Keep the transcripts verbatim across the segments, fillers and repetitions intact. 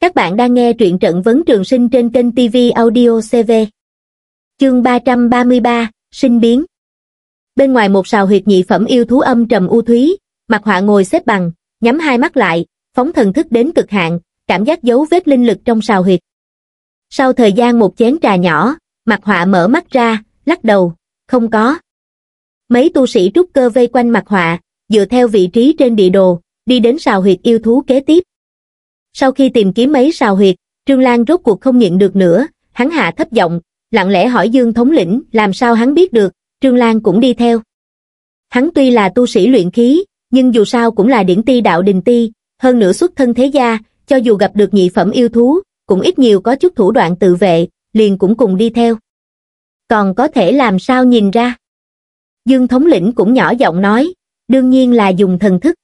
Các bạn đang nghe truyện Trận Vấn Trường Sinh trên kênh TvAudiocv. Chương ba trăm ba mươi ba, Sinh Biến. Bên ngoài một sào huyệt nhị phẩm yêu thú âm trầm u thúy, Mặc Họa ngồi xếp bằng, nhắm hai mắt lại, phóng thần thức đến cực hạn, cảm giác dấu vết linh lực trong sào huyệt. Sau thời gian một chén trà nhỏ, Mặc Họa mở mắt ra, lắc đầu, không có. Mấy tu sĩ trúc cơ vây quanh Mặc Họa, dựa theo vị trí trên địa đồ, đi đến sào huyệt yêu thú kế tiếp. Sau khi tìm kiếm mấy sào huyệt, Trương Lan rốt cuộc không nhịn được nữa, hắn hạ thấp giọng, lặng lẽ hỏi Dương thống lĩnh, làm sao hắn biết được, Trương Lan cũng đi theo. Hắn tuy là tu sĩ luyện khí, nhưng dù sao cũng là điển ti đạo đình ti, hơn nữa xuất thân thế gia, cho dù gặp được nhị phẩm yêu thú, cũng ít nhiều có chút thủ đoạn tự vệ, liền cũng cùng đi theo. Còn có thể làm sao nhìn ra? Dương thống lĩnh cũng nhỏ giọng nói, đương nhiên là dùng thần thức.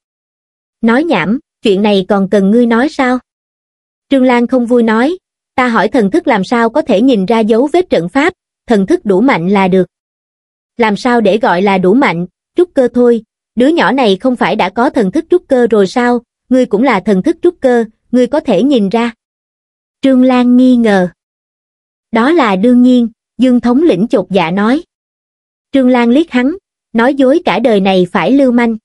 Nói nhảm, chuyện này còn cần ngươi nói sao? Trương Lan không vui nói, ta hỏi thần thức làm sao có thể nhìn ra dấu vết trận pháp, thần thức đủ mạnh là được. Làm sao để gọi là đủ mạnh, trúc cơ thôi, đứa nhỏ này không phải đã có thần thức trúc cơ rồi sao, ngươi cũng là thần thức trúc cơ, ngươi có thể nhìn ra. Trương Lan nghi ngờ. Đó là đương nhiên, Dương thống lĩnh chột dạ nói. Trương Lan liếc hắn, nói dối cả đời này phải lưu manh.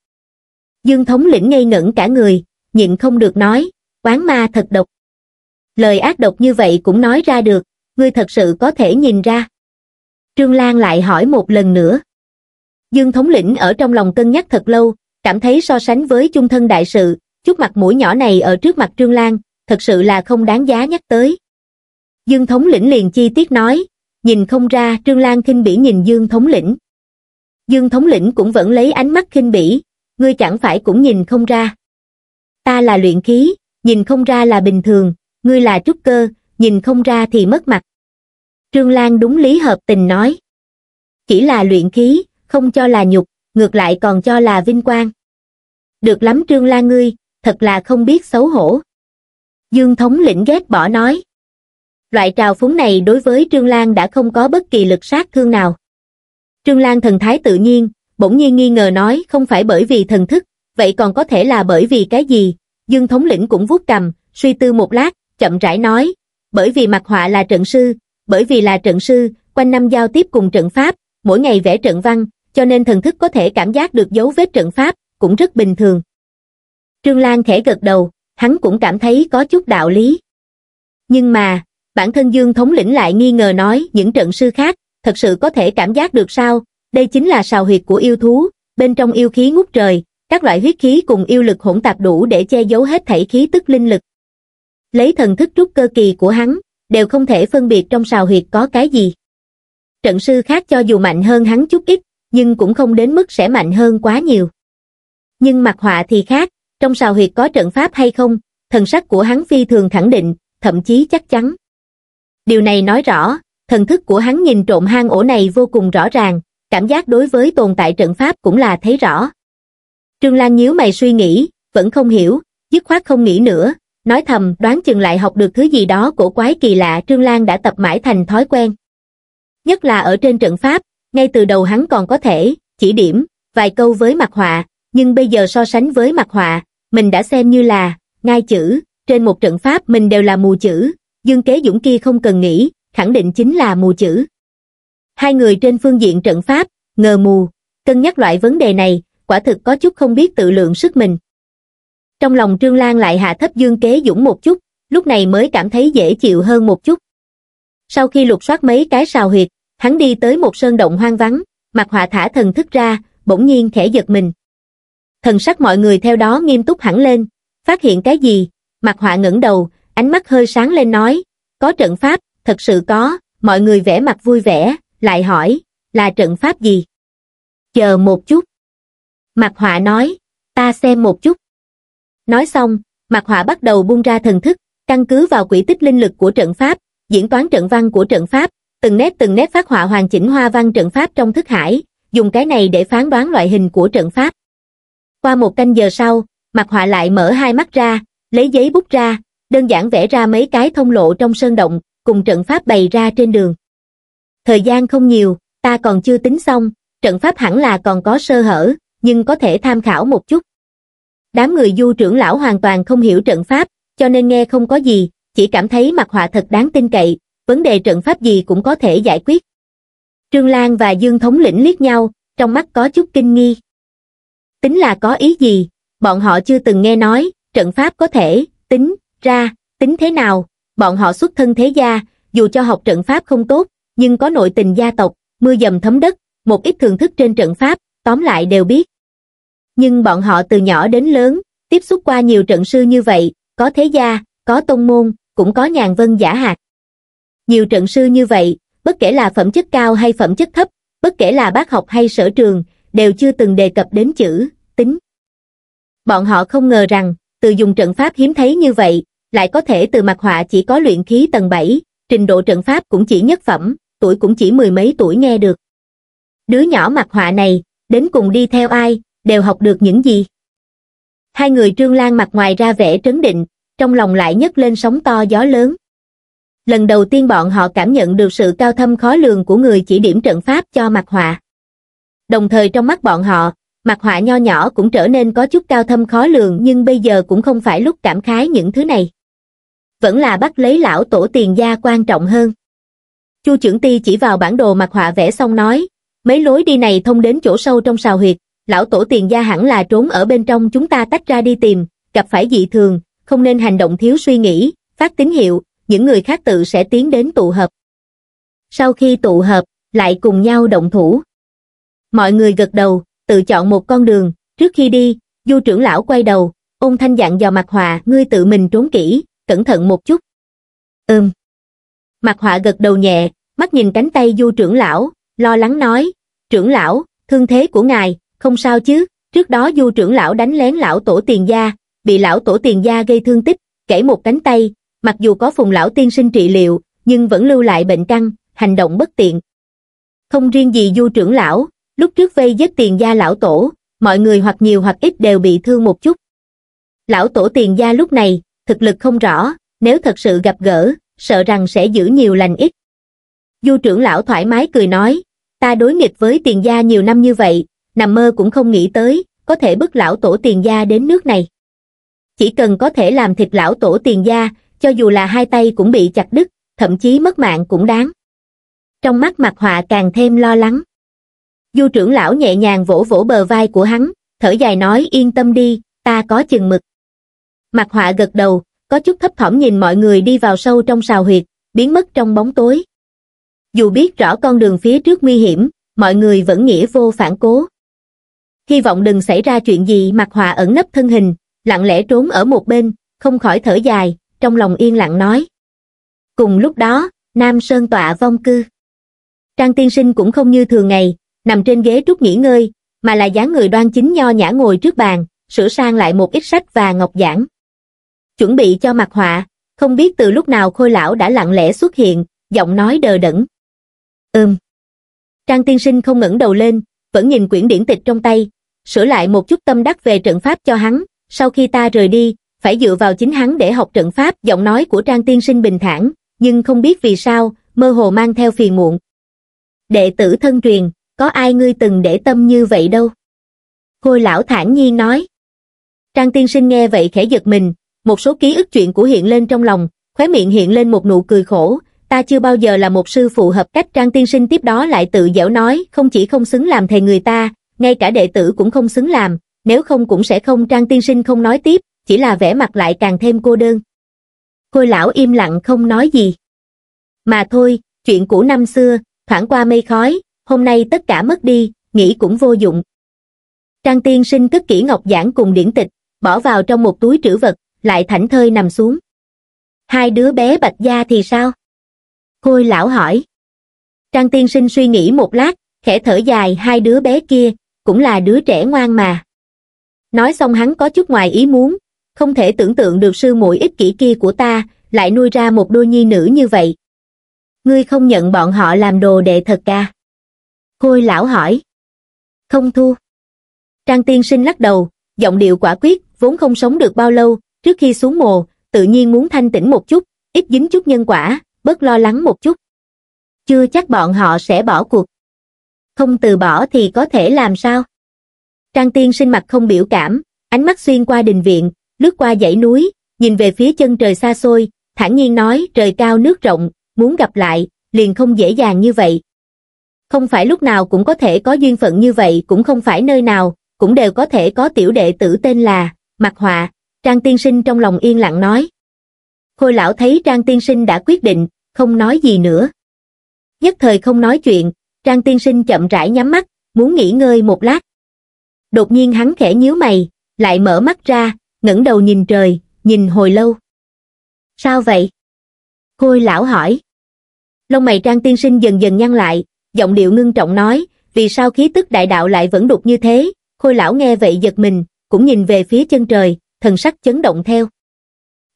Dương thống lĩnh ngây ngẩn cả người, nhịn không được nói, oán ma thật độc. Lời ác độc như vậy cũng nói ra được, ngươi thật sự có thể nhìn ra. Trương Lan lại hỏi một lần nữa. Dương thống lĩnh ở trong lòng cân nhắc thật lâu, cảm thấy so sánh với chung thân đại sự, chút mặt mũi nhỏ này ở trước mặt Trương Lan, thật sự là không đáng giá nhắc tới. Dương thống lĩnh liền chi tiết nói, nhìn không ra. Trương Lan khinh bỉ nhìn Dương thống lĩnh. Dương thống lĩnh cũng vẫn lấy ánh mắt khinh bỉ, ngươi chẳng phải cũng nhìn không ra. Ta là luyện khí, nhìn không ra là bình thường, ngươi là trúc cơ, nhìn không ra thì mất mặt. Trương Lan đúng lý hợp tình nói. Chỉ là luyện khí, không cho là nhục, ngược lại còn cho là vinh quang. Được lắm Trương Lan ngươi, thật là không biết xấu hổ. Dương thống lĩnh ghét bỏ nói. Loại trào phúng này đối với Trương Lan đã không có bất kỳ lực sát thương nào. Trương Lan thần thái tự nhiên, bỗng nhiên nghi ngờ nói, không phải bởi vì thần thức, vậy còn có thể là bởi vì cái gì? Dương thống lĩnh cũng vuốt cằm, suy tư một lát, chậm rãi nói, bởi vì Mặc Họa là trận sư, bởi vì là trận sư, quanh năm giao tiếp cùng trận pháp, mỗi ngày vẽ trận văn, cho nên thần thức có thể cảm giác được dấu vết trận pháp, cũng rất bình thường. Trương Lan khẽ gật đầu, hắn cũng cảm thấy có chút đạo lý. Nhưng mà, bản thân Dương thống lĩnh lại nghi ngờ nói, những trận sư khác, thật sự có thể cảm giác được sao? Đây chính là sào huyệt của yêu thú, bên trong yêu khí ngút trời, các loại huyết khí cùng yêu lực hỗn tạp đủ để che giấu hết thảy khí tức linh lực. Lấy thần thức trúc cơ kỳ của hắn, đều không thể phân biệt trong sào huyệt có cái gì. Trận sư khác cho dù mạnh hơn hắn chút ít, nhưng cũng không đến mức sẽ mạnh hơn quá nhiều. Nhưng Mặc Họa thì khác, trong sào huyệt có trận pháp hay không, thần sắc của hắn phi thường khẳng định, thậm chí chắc chắn. Điều này nói rõ, thần thức của hắn nhìn trộm hang ổ này vô cùng rõ ràng, cảm giác đối với tồn tại trận pháp cũng là thấy rõ. Trương Lan nhíu mày suy nghĩ, vẫn không hiểu, dứt khoát không nghĩ nữa, nói thầm đoán chừng lại học được thứ gì đó cổ quái kỳ lạ Trương Lan đã tập mãi thành thói quen. Nhất là ở trên trận pháp, ngay từ đầu hắn còn có thể chỉ điểm vài câu với Mặc Họa, nhưng bây giờ so sánh với Mặc Họa, mình đã xem như là ngai chữ, trên một trận pháp mình đều là mù chữ, Dương Kế Dũng kia không cần nghĩ, khẳng định chính là mù chữ. Hai người trên phương diện trận pháp, ngờ mù, cân nhắc loại vấn đề này, quả thực có chút không biết tự lượng sức mình. Trong lòng Trương Lan lại hạ thấp Dương Kế Dũng một chút, lúc này mới cảm thấy dễ chịu hơn một chút. Sau khi lục soát mấy cái sào huyệt, hắn đi tới một sơn động hoang vắng, Mặc Họa thả thần thức ra, bỗng nhiên khẽ giật mình. Thần sắc mọi người theo đó nghiêm túc hẳn lên, phát hiện cái gì? Mặc Họa ngẩng đầu, ánh mắt hơi sáng lên nói, có trận pháp, thật sự có, mọi người vẽ mặt vui vẻ. Lại hỏi, là trận pháp gì? Chờ một chút. Mặc Họa nói, ta xem một chút. Nói xong, Mặc Họa bắt đầu buông ra thần thức, căn cứ vào quỹ tích linh lực của trận pháp, diễn toán trận văn của trận pháp, từng nét từng nét phát họa hoàn chỉnh hoa văn trận pháp trong thức hải, dùng cái này để phán đoán loại hình của trận pháp. Qua một canh giờ sau, Mặc Họa lại mở hai mắt ra, lấy giấy bút ra, đơn giản vẽ ra mấy cái thông lộ trong sơn động, cùng trận pháp bày ra trên đường. Thời gian không nhiều, ta còn chưa tính xong, trận pháp hẳn là còn có sơ hở, nhưng có thể tham khảo một chút. Đám người Du trưởng lão hoàn toàn không hiểu trận pháp, cho nên nghe không có gì, chỉ cảm thấy Mặc Họa thật đáng tin cậy, vấn đề trận pháp gì cũng có thể giải quyết. Trương Lan và Dương Thống lĩnh liếc nhau, trong mắt có chút kinh nghi. Tính là có ý gì, bọn họ chưa từng nghe nói, trận pháp có thể, tính, ra, tính thế nào, bọn họ xuất thân thế gia, dù cho học trận pháp không tốt, nhưng có nội tình gia tộc, mưa dầm thấm đất, một ít thường thức trên trận pháp, tóm lại đều biết. Nhưng bọn họ từ nhỏ đến lớn, tiếp xúc qua nhiều trận sư như vậy, có thế gia, có tông môn, cũng có nhàn vân giả hạt. Nhiều trận sư như vậy, bất kể là phẩm chất cao hay phẩm chất thấp, bất kể là bác học hay sở trường, đều chưa từng đề cập đến chữ tính. Bọn họ không ngờ rằng, từ dùng trận pháp hiếm thấy như vậy, lại có thể từ Mặc Họa chỉ có luyện khí tầng bảy, trình độ trận pháp cũng chỉ nhất phẩm, tuổi cũng chỉ mười mấy tuổi nghe được. Đứa nhỏ Mặc Họa này, đến cùng đi theo ai, đều học được những gì? Hai người Trương Lan mặt ngoài ra vẻ trấn định, trong lòng lại nhấc lên sóng to gió lớn. Lần đầu tiên bọn họ cảm nhận được sự cao thâm khó lường của người chỉ điểm trận pháp cho Mặc Họa. Đồng thời trong mắt bọn họ, Mặc Họa nho nhỏ cũng trở nên có chút cao thâm khó lường, nhưng bây giờ cũng không phải lúc cảm khái những thứ này. Vẫn là bắt lấy lão tổ tiền gia quan trọng hơn. Chu trưởng ty chỉ vào bản đồ Mặc Họa vẽ xong nói, mấy lối đi này thông đến chỗ sâu trong sào huyệt, lão tổ tiền gia hẳn là trốn ở bên trong, chúng ta tách ra đi tìm, gặp phải dị thường, không nên hành động thiếu suy nghĩ, phát tín hiệu, những người khác tự sẽ tiến đến tụ hợp. Sau khi tụ hợp, lại cùng nhau động thủ. Mọi người gật đầu, tự chọn một con đường, trước khi đi, Du trưởng lão quay đầu, ôn thanh dặn dò Mặc Họa, ngươi tự mình trốn kỹ, cẩn thận một chút. Ừm. Mặc Họa gật đầu nhẹ, mắt nhìn cánh tay Du trưởng lão, lo lắng nói, trưởng lão, thương thế của ngài, không sao chứ? Trước đó Du trưởng lão đánh lén lão tổ tiền gia, bị lão tổ tiền gia gây thương tích, gãy một cánh tay, mặc dù có Phùng lão tiên sinh trị liệu, nhưng vẫn lưu lại bệnh căn, hành động bất tiện. Không riêng gì Du trưởng lão, lúc trước vây giết tiền gia lão tổ, mọi người hoặc nhiều hoặc ít đều bị thương một chút. Lão tổ tiền gia lúc này, thực lực không rõ, nếu thật sự gặp gỡ, sợ rằng sẽ giữ nhiều lành ít. Du trưởng lão thoải mái cười nói, ta đối nghịch với tiền gia nhiều năm như vậy, nằm mơ cũng không nghĩ tới, có thể bức lão tổ tiền gia đến nước này. Chỉ cần có thể làm thịt lão tổ tiền gia, cho dù là hai tay cũng bị chặt đứt, thậm chí mất mạng cũng đáng. Trong mắt Mặc Họa càng thêm lo lắng. Du trưởng lão nhẹ nhàng vỗ vỗ bờ vai của hắn, thở dài nói, yên tâm đi, ta có chừng mực. Mặc Họa gật đầu, có chút thấp thỏm nhìn mọi người đi vào sâu trong sào huyệt, biến mất trong bóng tối. Dù biết rõ con đường phía trước nguy hiểm, mọi người vẫn nghĩa vô phản cố. Hy vọng đừng xảy ra chuyện gì. Mặc Họa ẩn nấp thân hình, lặng lẽ trốn ở một bên, không khỏi thở dài, trong lòng yên lặng nói. Cùng lúc đó, Nam Sơn tọa vong cư. Trang tiên sinh cũng không như thường ngày, nằm trên ghế trúc nghỉ ngơi, mà là dáng người đoan chính nho nhã ngồi trước bàn, sửa sang lại một ít sách và ngọc giản. Chuẩn bị cho Mặc Họa, không biết từ lúc nào Khôi lão đã lặng lẽ xuất hiện, giọng nói đờ đẫn. Ừm. Trang tiên sinh không ngẩng đầu lên, vẫn nhìn quyển điển tịch trong tay, sửa lại một chút tâm đắc về trận pháp cho hắn, sau khi ta rời đi, phải dựa vào chính hắn để học trận pháp. Giọng nói của Trang tiên sinh bình thản, nhưng không biết vì sao, mơ hồ mang theo phiền muộn. Đệ tử thân truyền, có ai ngươi từng để tâm như vậy đâu? Khôi lão thản nhiên nói. Trang tiên sinh nghe vậy khẽ giật mình, một số ký ức chuyện của hiện lên trong lòng, khóe miệng hiện lên một nụ cười khổ, ta chưa bao giờ là một sư phụ hợp cách. Trang tiên sinh tiếp đó lại tự dẻo nói, không chỉ không xứng làm thầy người ta, ngay cả đệ tử cũng không xứng làm, nếu không cũng sẽ không. Trang tiên sinh không nói tiếp, chỉ là vẻ mặt lại càng thêm cô đơn. Khôi lão im lặng không nói gì. Mà thôi, chuyện cũ năm xưa, thoảng qua mây khói, hôm nay tất cả mất đi, nghĩ cũng vô dụng. Trang tiên sinh cất kỹ ngọc giản cùng điển tịch, bỏ vào trong một túi trữ vật, lại thảnh thơi nằm xuống. Hai đứa bé Bạch gia thì sao? Khôi lão hỏi. Trang tiên sinh suy nghĩ một lát, khẽ thở dài, hai đứa bé kia, cũng là đứa trẻ ngoan mà. Nói xong hắn có chút ngoài ý muốn, không thể tưởng tượng được sư muội ích kỷ kia của ta, lại nuôi ra một đôi nhi nữ như vậy. Ngươi không nhận bọn họ làm đồ đệ thật à? Khôi lão hỏi. Không thu. Trang tiên sinh lắc đầu, giọng điệu quả quyết, vốn không sống được bao lâu, trước khi xuống mồ, tự nhiên muốn thanh tĩnh một chút, ít dính chút nhân quả, bớt lo lắng một chút. Chưa chắc bọn họ sẽ bỏ cuộc. Không từ bỏ thì có thể làm sao? Trang tiên sinh mặt không biểu cảm, ánh mắt xuyên qua đình viện, lướt qua dãy núi, nhìn về phía chân trời xa xôi, thản nhiên nói trời cao nước rộng, muốn gặp lại, liền không dễ dàng như vậy. Không phải lúc nào cũng có thể có duyên phận như vậy, cũng không phải nơi nào cũng đều có thể có tiểu đệ tử tên là Mặc Họa. Trang Tiên Sinh trong lòng yên lặng nói. Khôi lão thấy Trang Tiên Sinh đã quyết định, không nói gì nữa. Nhất thời không nói chuyện, Trang Tiên Sinh chậm rãi nhắm mắt, muốn nghỉ ngơi một lát. Đột nhiên hắn khẽ nhíu mày, lại mở mắt ra, ngẩng đầu nhìn trời, nhìn hồi lâu. Sao vậy? Khôi lão hỏi. Lông mày Trang Tiên Sinh dần dần nhăn lại, giọng điệu ngưng trọng nói, vì sao khí tức đại đạo lại vẫn đục như thế? Khôi lão nghe vậy giật mình, cũng nhìn về phía chân trời, thần sắc chấn động theo.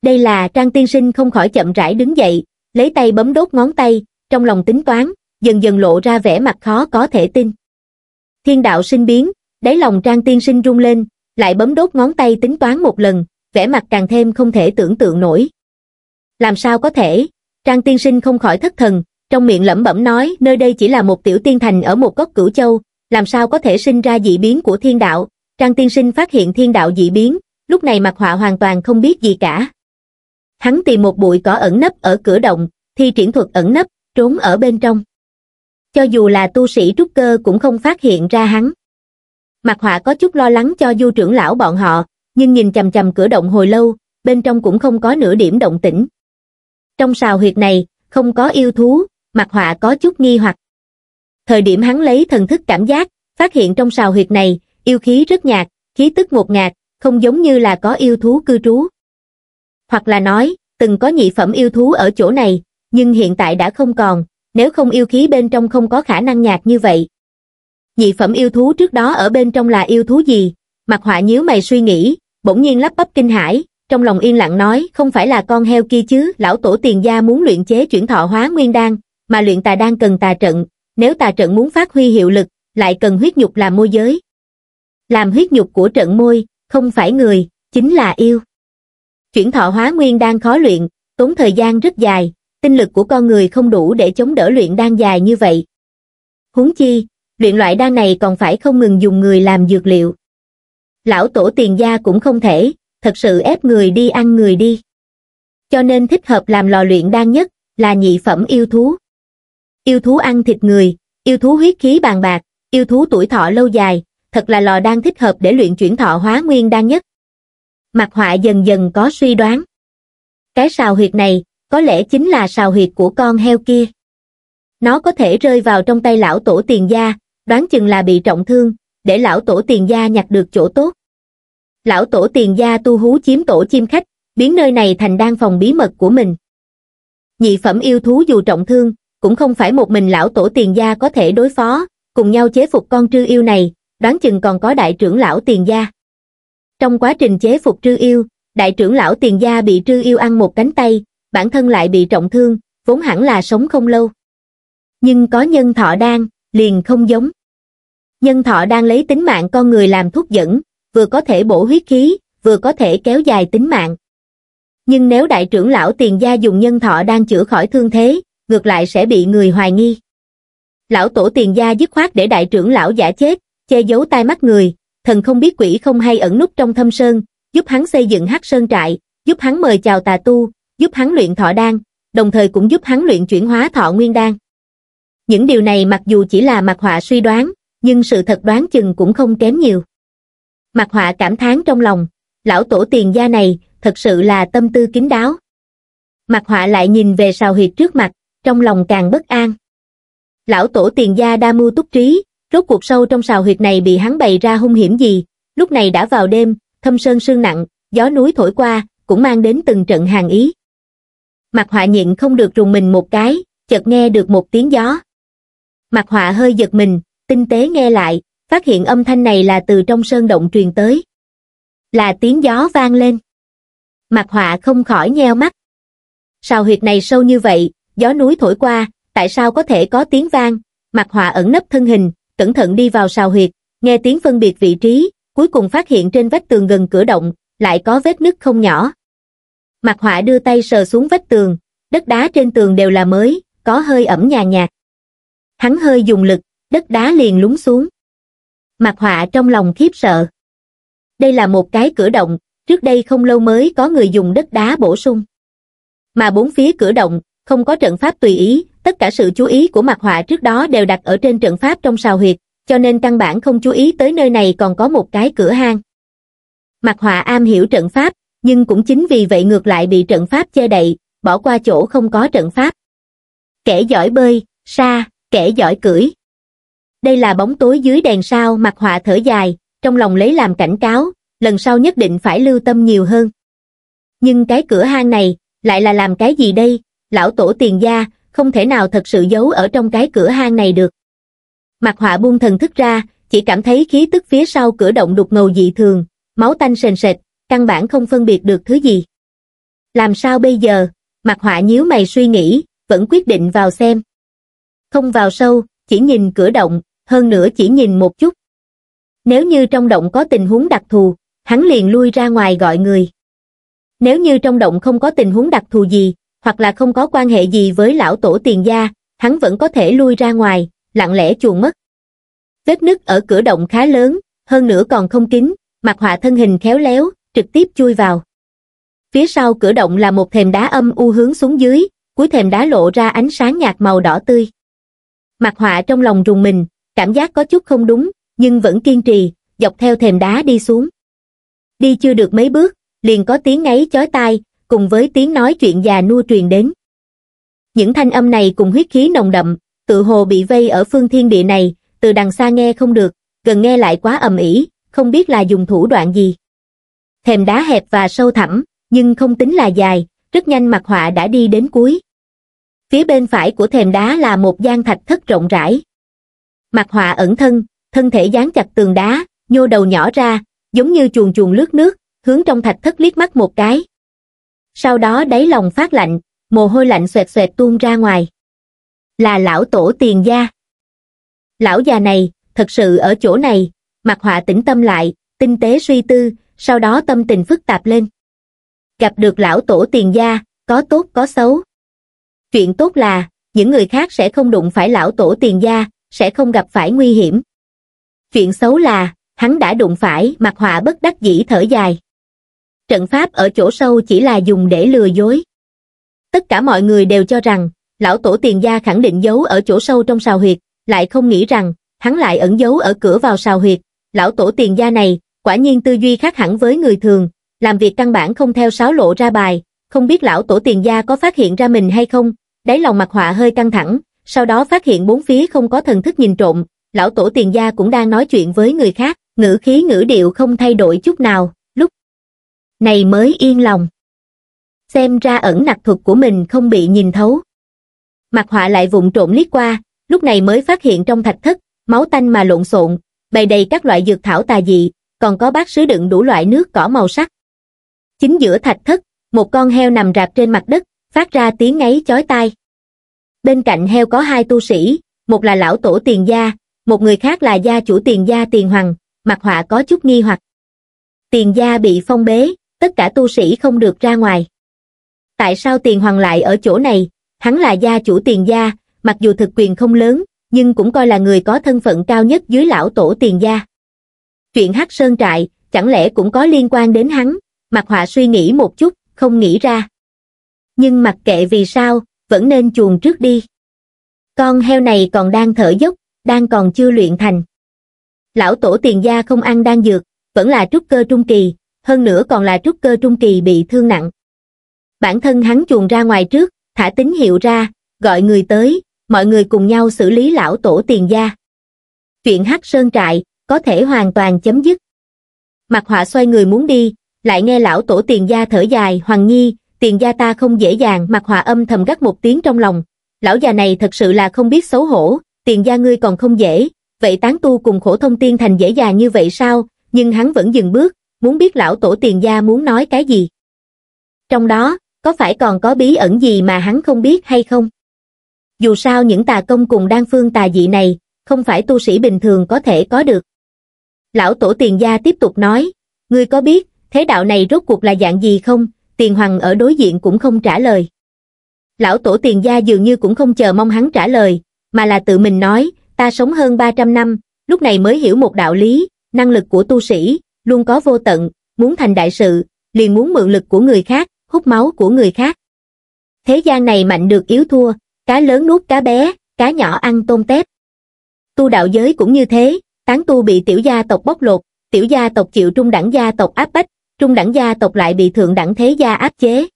Đây là Trang Tiên Sinh không khỏi chậm rãi đứng dậy, lấy tay bấm đốt ngón tay, trong lòng tính toán, dần dần lộ ra vẻ mặt khó có thể tin. Thiên đạo sinh biến, đáy lòng Trang Tiên Sinh rung lên, lại bấm đốt ngón tay tính toán một lần, vẻ mặt càng thêm không thể tưởng tượng nổi. Làm sao có thể? Trang Tiên Sinh không khỏi thất thần, trong miệng lẩm bẩm nói, nơi đây chỉ là một tiểu tiên thành ở một góc Cửu Châu, làm sao có thể sinh ra dị biến của thiên đạo? Trang Tiên Sinh phát hiện thiên đạo dị biến, lúc này Mặc Họa hoàn toàn không biết gì cả. Hắn tìm một bụi cỏ ẩn nấp ở cửa động, thi triển thuật ẩn nấp, trốn ở bên trong. Cho dù là tu sĩ trúc cơ cũng không phát hiện ra hắn. Mặc Họa có chút lo lắng cho Du trưởng lão bọn họ, nhưng nhìn chằm chằm cửa động hồi lâu, bên trong cũng không có nửa điểm động tĩnh. Trong sào huyệt này, không có yêu thú, Mặc Họa có chút nghi hoặc. Thời điểm hắn lấy thần thức cảm giác, phát hiện trong sào huyệt này, yêu khí rất nhạt, khí tức ngột ngạt, không giống như là có yêu thú cư trú. Hoặc là nói, từng có nhị phẩm yêu thú ở chỗ này, nhưng hiện tại đã không còn, nếu không yêu khí bên trong không có khả năng nhạt như vậy. Nhị phẩm yêu thú trước đó ở bên trong là yêu thú gì? Mặc Họa nhíu mày suy nghĩ, bỗng nhiên lắp bắp kinh hãi, trong lòng yên lặng nói, không phải là con heo kia chứ? Lão tổ tiền gia muốn luyện chế chuyển thọ hóa nguyên đan, mà luyện tà đan cần tà trận, nếu tà trận muốn phát huy hiệu lực, lại cần huyết nhục làm môi giới. Làm huyết nhục của trận môi, không phải người, chính là yêu. Chuyển thọ hóa nguyên đan khó luyện, tốn thời gian rất dài, tinh lực của con người không đủ để chống đỡ luyện đan dài như vậy. Huống chi, luyện loại đan này còn phải không ngừng dùng người làm dược liệu. Lão tổ tiền gia cũng không thể, thật sự ép người đi ăn người đi. Cho nên thích hợp làm lò luyện đan nhất là nhị phẩm yêu thú. Yêu thú ăn thịt người, yêu thú huyết khí bàn bạc, yêu thú tuổi thọ lâu dài, thật là lò đan thích hợp để luyện chuyển thọ hóa nguyên đan nhất. Mặc Họa dần dần có suy đoán. Cái sào huyệt này, có lẽ chính là sào huyệt của con heo kia. Nó có thể rơi vào trong tay lão tổ tiền gia, đoán chừng là bị trọng thương, để lão tổ tiền gia nhặt được chỗ tốt. Lão tổ tiền gia tu hú chiếm tổ chim khách, biến nơi này thành đan phòng bí mật của mình. Nhị phẩm yêu thú dù trọng thương, cũng không phải một mình lão tổ tiền gia có thể đối phó, cùng nhau chế phục con trư yêu này, đoán chừng còn có đại trưởng lão tiền gia. Trong quá trình chế phục trư yêu, đại trưởng lão tiền gia bị trư yêu ăn một cánh tay, bản thân lại bị trọng thương, vốn hẳn là sống không lâu. Nhưng có nhân thọ đan, liền không giống. Nhân thọ đan lấy tính mạng con người làm thuốc dẫn, vừa có thể bổ huyết khí, vừa có thể kéo dài tính mạng. Nhưng nếu đại trưởng lão tiền gia dùng nhân thọ đan chữa khỏi thương thế, ngược lại sẽ bị người hoài nghi. Lão tổ tiền gia dứt khoát để đại trưởng lão giả chết, che giấu tai mắt người, thần không biết quỷ không hay ẩn núp trong thâm sơn, giúp hắn xây dựng Hắc Sơn trại, giúp hắn mời chào tà tu, giúp hắn luyện thọ đan, đồng thời cũng giúp hắn luyện chuyển hóa thọ nguyên đan. Những điều này mặc dù chỉ là Mặc Họa suy đoán, nhưng sự thật đoán chừng cũng không kém nhiều. Mặc Họa cảm thán trong lòng, lão tổ tiền gia này thật sự là tâm tư kín đáo. Mặc Họa lại nhìn về sào huyệt trước mặt, trong lòng càng bất an. Lão tổ tiền gia đa mưu túc trí, rốt cuộc sâu trong sào huyệt này bị hắn bày ra hung hiểm gì? Lúc này đã vào đêm, thâm sơn sương nặng, gió núi thổi qua, cũng mang đến từng trận hàn ý. Mặc Họa nhịn không được rùng mình một cái, chợt nghe được một tiếng gió. Mặc Họa hơi giật mình, tinh tế nghe lại, phát hiện âm thanh này là từ trong sơn động truyền tới. Là tiếng gió vang lên. Mặc Họa không khỏi nheo mắt. Sào huyệt này sâu như vậy, gió núi thổi qua, tại sao có thể có tiếng vang? Mặc Họa ẩn nấp thân hình, cẩn thận đi vào sào huyệt, nghe tiếng phân biệt vị trí, cuối cùng phát hiện trên vách tường gần cửa động, lại có vết nứt không nhỏ. Mặc Họa đưa tay sờ xuống vách tường, đất đá trên tường đều là mới, có hơi ẩm nhàn nhạt. Hắn hơi dùng lực, đất đá liền lún xuống. Mặc Họa trong lòng khiếp sợ. Đây là một cái cửa động, trước đây không lâu mới có người dùng đất đá bổ sung. mà bốn phía cửa động, không có trận pháp tùy ý, tất cả sự chú ý của Mặc Họa trước đó đều đặt ở trên trận pháp trong sào huyệt, cho nên căn bản không chú ý tới nơi này còn có một cái cửa hang. Mặc Họa am hiểu trận pháp, nhưng cũng chính vì vậy ngược lại bị trận pháp che đậy, bỏ qua chỗ không có trận pháp. Kẻ giỏi bơi, xa, kẻ giỏi cưỡi. Đây là bóng tối dưới đèn sao. Mặc Họa thở dài, trong lòng lấy làm cảnh cáo, lần sau nhất định phải lưu tâm nhiều hơn. Nhưng cái cửa hang này, lại là làm cái gì đây? Lão tổ Tiền gia, không thể nào thật sự giấu ở trong cái cửa hang này được. Mặc Họa buông thần thức ra, chỉ cảm thấy khí tức phía sau cửa động đục ngầu dị thường, máu tanh sền sệt, căn bản không phân biệt được thứ gì. Làm sao bây giờ? Mặc Họa nhíu mày suy nghĩ, vẫn quyết định vào xem. Không vào sâu, chỉ nhìn cửa động, hơn nữa chỉ nhìn một chút. Nếu như trong động có tình huống đặc thù, hắn liền lui ra ngoài gọi người. Nếu như trong động không có tình huống đặc thù gì, hoặc là không có quan hệ gì với lão tổ Tiền gia, hắn vẫn có thể lui ra ngoài, lặng lẽ chuồn mất. Vết nứt ở cửa động khá lớn, hơn nữa còn không kín, Mặc Họa thân hình khéo léo, trực tiếp chui vào. Phía sau cửa động là một thềm đá âm u hướng xuống dưới, cuối thềm đá lộ ra ánh sáng nhạt màu đỏ tươi. Mặc Họa trong lòng rùng mình, cảm giác có chút không đúng, nhưng vẫn kiên trì, dọc theo thềm đá đi xuống. Đi chưa được mấy bước, liền có tiếng ngáy chói tai, cùng với tiếng nói chuyện già nua truyền đến. Những thanh âm này cùng huyết khí nồng đậm, tự hồ bị vây ở phương thiên địa này, từ đằng xa nghe không được, gần nghe lại quá ầm ĩ, không biết là dùng thủ đoạn gì. Thềm đá hẹp và sâu thẳm, nhưng không tính là dài, rất nhanh Mặc Họa đã đi đến cuối. Phía bên phải của thềm đá là một gian thạch thất rộng rãi. Mặc Họa ẩn thân, thân thể dán chặt tường đá, nhô đầu nhỏ ra, giống như chuồn chuồn lướt nước, hướng trong thạch thất liếc mắt một cái. Sau đó đáy lòng phát lạnh, mồ hôi lạnh xoẹt xoẹt tuôn ra ngoài. Là lão tổ Tiền gia. Lão già này, thật sự ở chỗ này. Mặc Họa tĩnh tâm lại, tinh tế suy tư, sau đó tâm tình phức tạp lên. Gặp được lão tổ Tiền gia, có tốt có xấu. Chuyện tốt là, những người khác sẽ không đụng phải lão tổ Tiền gia, sẽ không gặp phải nguy hiểm. Chuyện xấu là, hắn đã đụng phải. Mặc Họa bất đắc dĩ thở dài. Trận pháp ở chỗ sâu chỉ là dùng để lừa dối. Tất cả mọi người đều cho rằng, lão tổ Tiền gia khẳng định giấu ở chỗ sâu trong sào huyệt, lại không nghĩ rằng, hắn lại ẩn giấu ở cửa vào sào huyệt. Lão tổ Tiền gia này, quả nhiên tư duy khác hẳn với người thường, làm việc căn bản không theo sáo lộ ra bài, không biết lão tổ Tiền gia có phát hiện ra mình hay không. Đáy lòng Mặc Họa hơi căng thẳng, sau đó phát hiện bốn phía không có thần thức nhìn trộm, lão tổ Tiền gia cũng đang nói chuyện với người khác, ngữ khí ngữ điệu không thay đổi chút nào, lúc này mới yên lòng. Xem ra ẩn nặc thuật của mình không bị nhìn thấu. Mặc Họa lại vụng trộm liếc qua, lúc này mới phát hiện trong thạch thất, máu tanh mà lộn xộn, bày đầy các loại dược thảo tà dị, còn có bát sứ đựng đủ loại nước cỏ màu sắc. Chính giữa thạch thất, một con heo nằm rạp trên mặt đất, phát ra tiếng ngáy chói tai. Bên cạnh heo có hai tu sĩ, một là lão tổ Tiền gia, một người khác là gia chủ Tiền gia Tiền Hoàng. Mặc Họa có chút nghi hoặc. Tiền gia bị phong bế, tất cả tu sĩ không được ra ngoài. Tại sao Tiền Hoàng lại ở chỗ này? Hắn là gia chủ Tiền gia, mặc dù thực quyền không lớn, nhưng cũng coi là người có thân phận cao nhất dưới lão tổ Tiền gia. Chuyện Hắc Sơn trại, chẳng lẽ cũng có liên quan đến hắn? Mặc Họa suy nghĩ một chút, không nghĩ ra. Nhưng mặc kệ vì sao, vẫn nên chuồn trước đi. Con heo này còn đang thở dốc, đang còn chưa luyện thành. Lão tổ Tiền gia không ăn đan dược, vẫn là trúc cơ trung kỳ, hơn nữa còn là trúc cơ trung kỳ bị thương nặng. Bản thân hắn chuồn ra ngoài trước, thả tín hiệu ra, gọi người tới, mọi người cùng nhau xử lý lão tổ Tiền gia. Chuyện Hắc Sơn trại có thể hoàn toàn chấm dứt. Mặc Họa xoay người muốn đi, lại nghe lão tổ Tiền gia thở dài, Hoàng Nhi, Tiền gia ta không dễ dàng. Mặc Họa âm thầm gắt một tiếng trong lòng, lão già này thật sự là không biết xấu hổ, Tiền gia ngươi còn không dễ, vậy tán tu cùng khổ Thông Thiên Thành dễ dàng như vậy sao? Nhưng hắn vẫn dừng bước, muốn biết lão tổ Tiền gia muốn nói cái gì. Trong đó, có phải còn có bí ẩn gì mà hắn không biết hay không? Dù sao những tà công cùng đan phương tà dị này, không phải tu sĩ bình thường có thể có được. Lão tổ Tiền gia tiếp tục nói, ngươi có biết, thế đạo này rốt cuộc là dạng gì không? Tiền Hoàng ở đối diện cũng không trả lời. Lão tổ Tiền gia dường như cũng không chờ mong hắn trả lời, mà là tự mình nói, ta sống hơn ba trăm năm, lúc này mới hiểu một đạo lý, năng lực của tu sĩ, luôn có vô tận, muốn thành đại sự, liền muốn mượn lực của người khác, hút máu của người khác. Thế gian này mạnh được yếu thua, cá lớn nuốt cá bé, cá nhỏ ăn tôm tép. Tu đạo giới cũng như thế, tán tu bị tiểu gia tộc bóc lột, tiểu gia tộc chịu trung đẳng gia tộc áp bách, trung đẳng gia tộc lại bị thượng đẳng thế gia áp chế.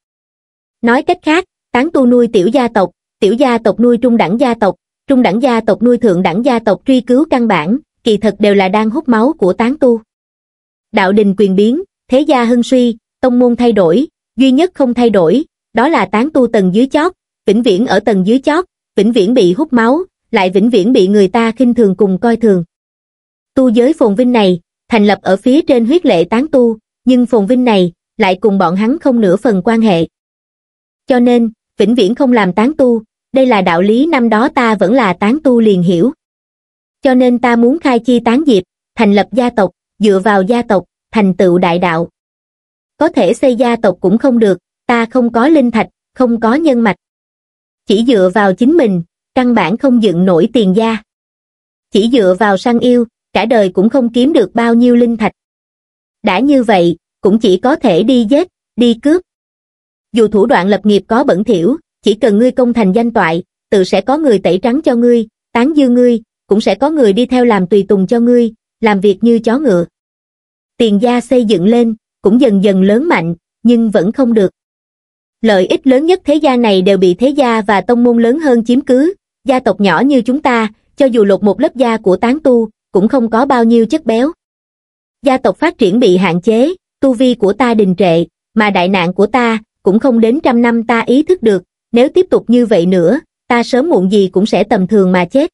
Nói cách khác, tán tu nuôi tiểu gia tộc, tiểu gia tộc nuôi trung đẳng gia tộc, trung đẳng gia tộc nuôi thượng đẳng gia tộc, truy cứu căn bản, kỳ thật đều là đang hút máu của tán tu. Đạo đình quyền biến, thế gia hưng suy, tông môn thay đổi, duy nhất không thay đổi, đó là tán tu tầng dưới chót, vĩnh viễn ở tầng dưới chót, vĩnh viễn bị hút máu, lại vĩnh viễn bị người ta khinh thường cùng coi thường. Tu giới phồn vinh này, thành lập ở phía trên huyết lệ tán tu, nhưng phồn vinh này, lại cùng bọn hắn không nửa phần quan hệ. Cho nên, vĩnh viễn không làm tán tu, đây là đạo lý năm đó ta vẫn là tán tu liền hiểu. Cho nên ta muốn khai chi tán diệp, thành lập gia tộc, dựa vào gia tộc, thành tựu đại đạo. Có thể xây gia tộc cũng không được, ta không có linh thạch, không có nhân mạch. Chỉ dựa vào chính mình, căn bản không dựng nổi tiền gia. Chỉ dựa vào săn yêu, cả đời cũng không kiếm được bao nhiêu linh thạch. Đã như vậy, cũng chỉ có thể đi giết, đi cướp. Dù thủ đoạn lập nghiệp có bẩn thỉu, chỉ cần ngươi công thành danh toại, tự sẽ có người tẩy trắng cho ngươi, tán dương ngươi, cũng sẽ có người đi theo làm tùy tùng cho ngươi, làm việc như chó ngựa. Tiền gia xây dựng lên, cũng dần dần lớn mạnh, nhưng vẫn không được. Lợi ích lớn nhất thế gia này đều bị thế gia và tông môn lớn hơn chiếm cứ, gia tộc nhỏ như chúng ta, cho dù lột một lớp da của tán tu, cũng không có bao nhiêu chất béo. Gia tộc phát triển bị hạn chế, tu vi của ta đình trệ, mà đại nạn của ta, cũng không đến trăm năm ta ý thức được, nếu tiếp tục như vậy nữa, ta sớm muộn gì cũng sẽ tầm thường mà chết.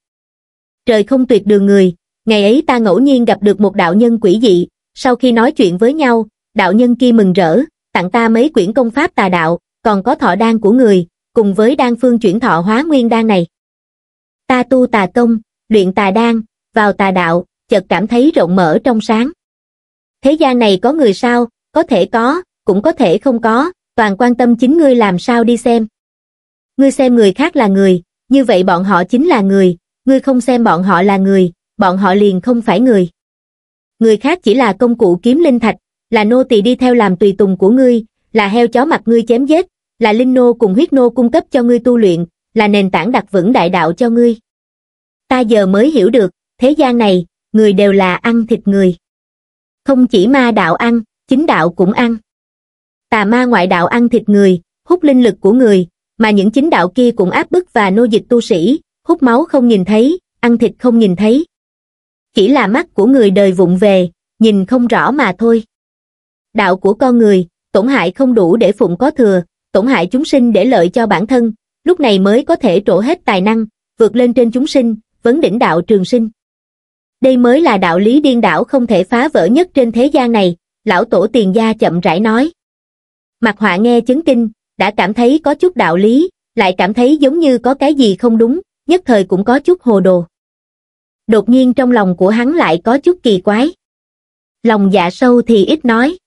Trời không tuyệt đường người, ngày ấy ta ngẫu nhiên gặp được một đạo nhân quỷ dị, sau khi nói chuyện với nhau, đạo nhân kia mừng rỡ, tặng ta mấy quyển công pháp tà đạo, còn có thọ đan của người, cùng với đan phương chuyển thọ hóa nguyên đan này. Ta tu tà công, luyện tà đan, vào tà đạo, chợt cảm thấy rộng mở trong sáng. Thế gian này có người sao, có thể có, cũng có thể không có, toàn quan tâm chính ngươi làm sao đi xem. Ngươi xem người khác là người, như vậy bọn họ chính là người, ngươi không xem bọn họ là người, bọn họ liền không phải người. Người khác chỉ là công cụ kiếm linh thạch, là nô tỳ đi theo làm tùy tùng của ngươi, là heo chó mặt ngươi chém giết, là linh nô cùng huyết nô cung cấp cho ngươi tu luyện, là nền tảng đặt vững đại đạo cho ngươi. Ta giờ mới hiểu được, thế gian này, người đều là ăn thịt người. Không chỉ ma đạo ăn, chính đạo cũng ăn. Tà ma ngoại đạo ăn thịt người, hút linh lực của người, mà những chính đạo kia cũng áp bức và nô dịch tu sĩ, hút máu không nhìn thấy, ăn thịt không nhìn thấy. Chỉ là mắt của người đời vụng về, nhìn không rõ mà thôi. Đạo của con người, tổn hại không đủ để phụng có thừa, tổn hại chúng sinh để lợi cho bản thân, lúc này mới có thể trổ hết tài năng, vượt lên trên chúng sinh, vấn đỉnh đạo trường sinh. Đây mới là đạo lý điên đảo không thể phá vỡ nhất trên thế gian này, lão tổ tiền gia chậm rãi nói. Mặc Họa nghe chấn kinh, đã cảm thấy có chút đạo lý, lại cảm thấy giống như có cái gì không đúng, nhất thời cũng có chút hồ đồ. Đột nhiên trong lòng của hắn lại có chút kỳ quái. Lòng dạ sâu thì ít nói.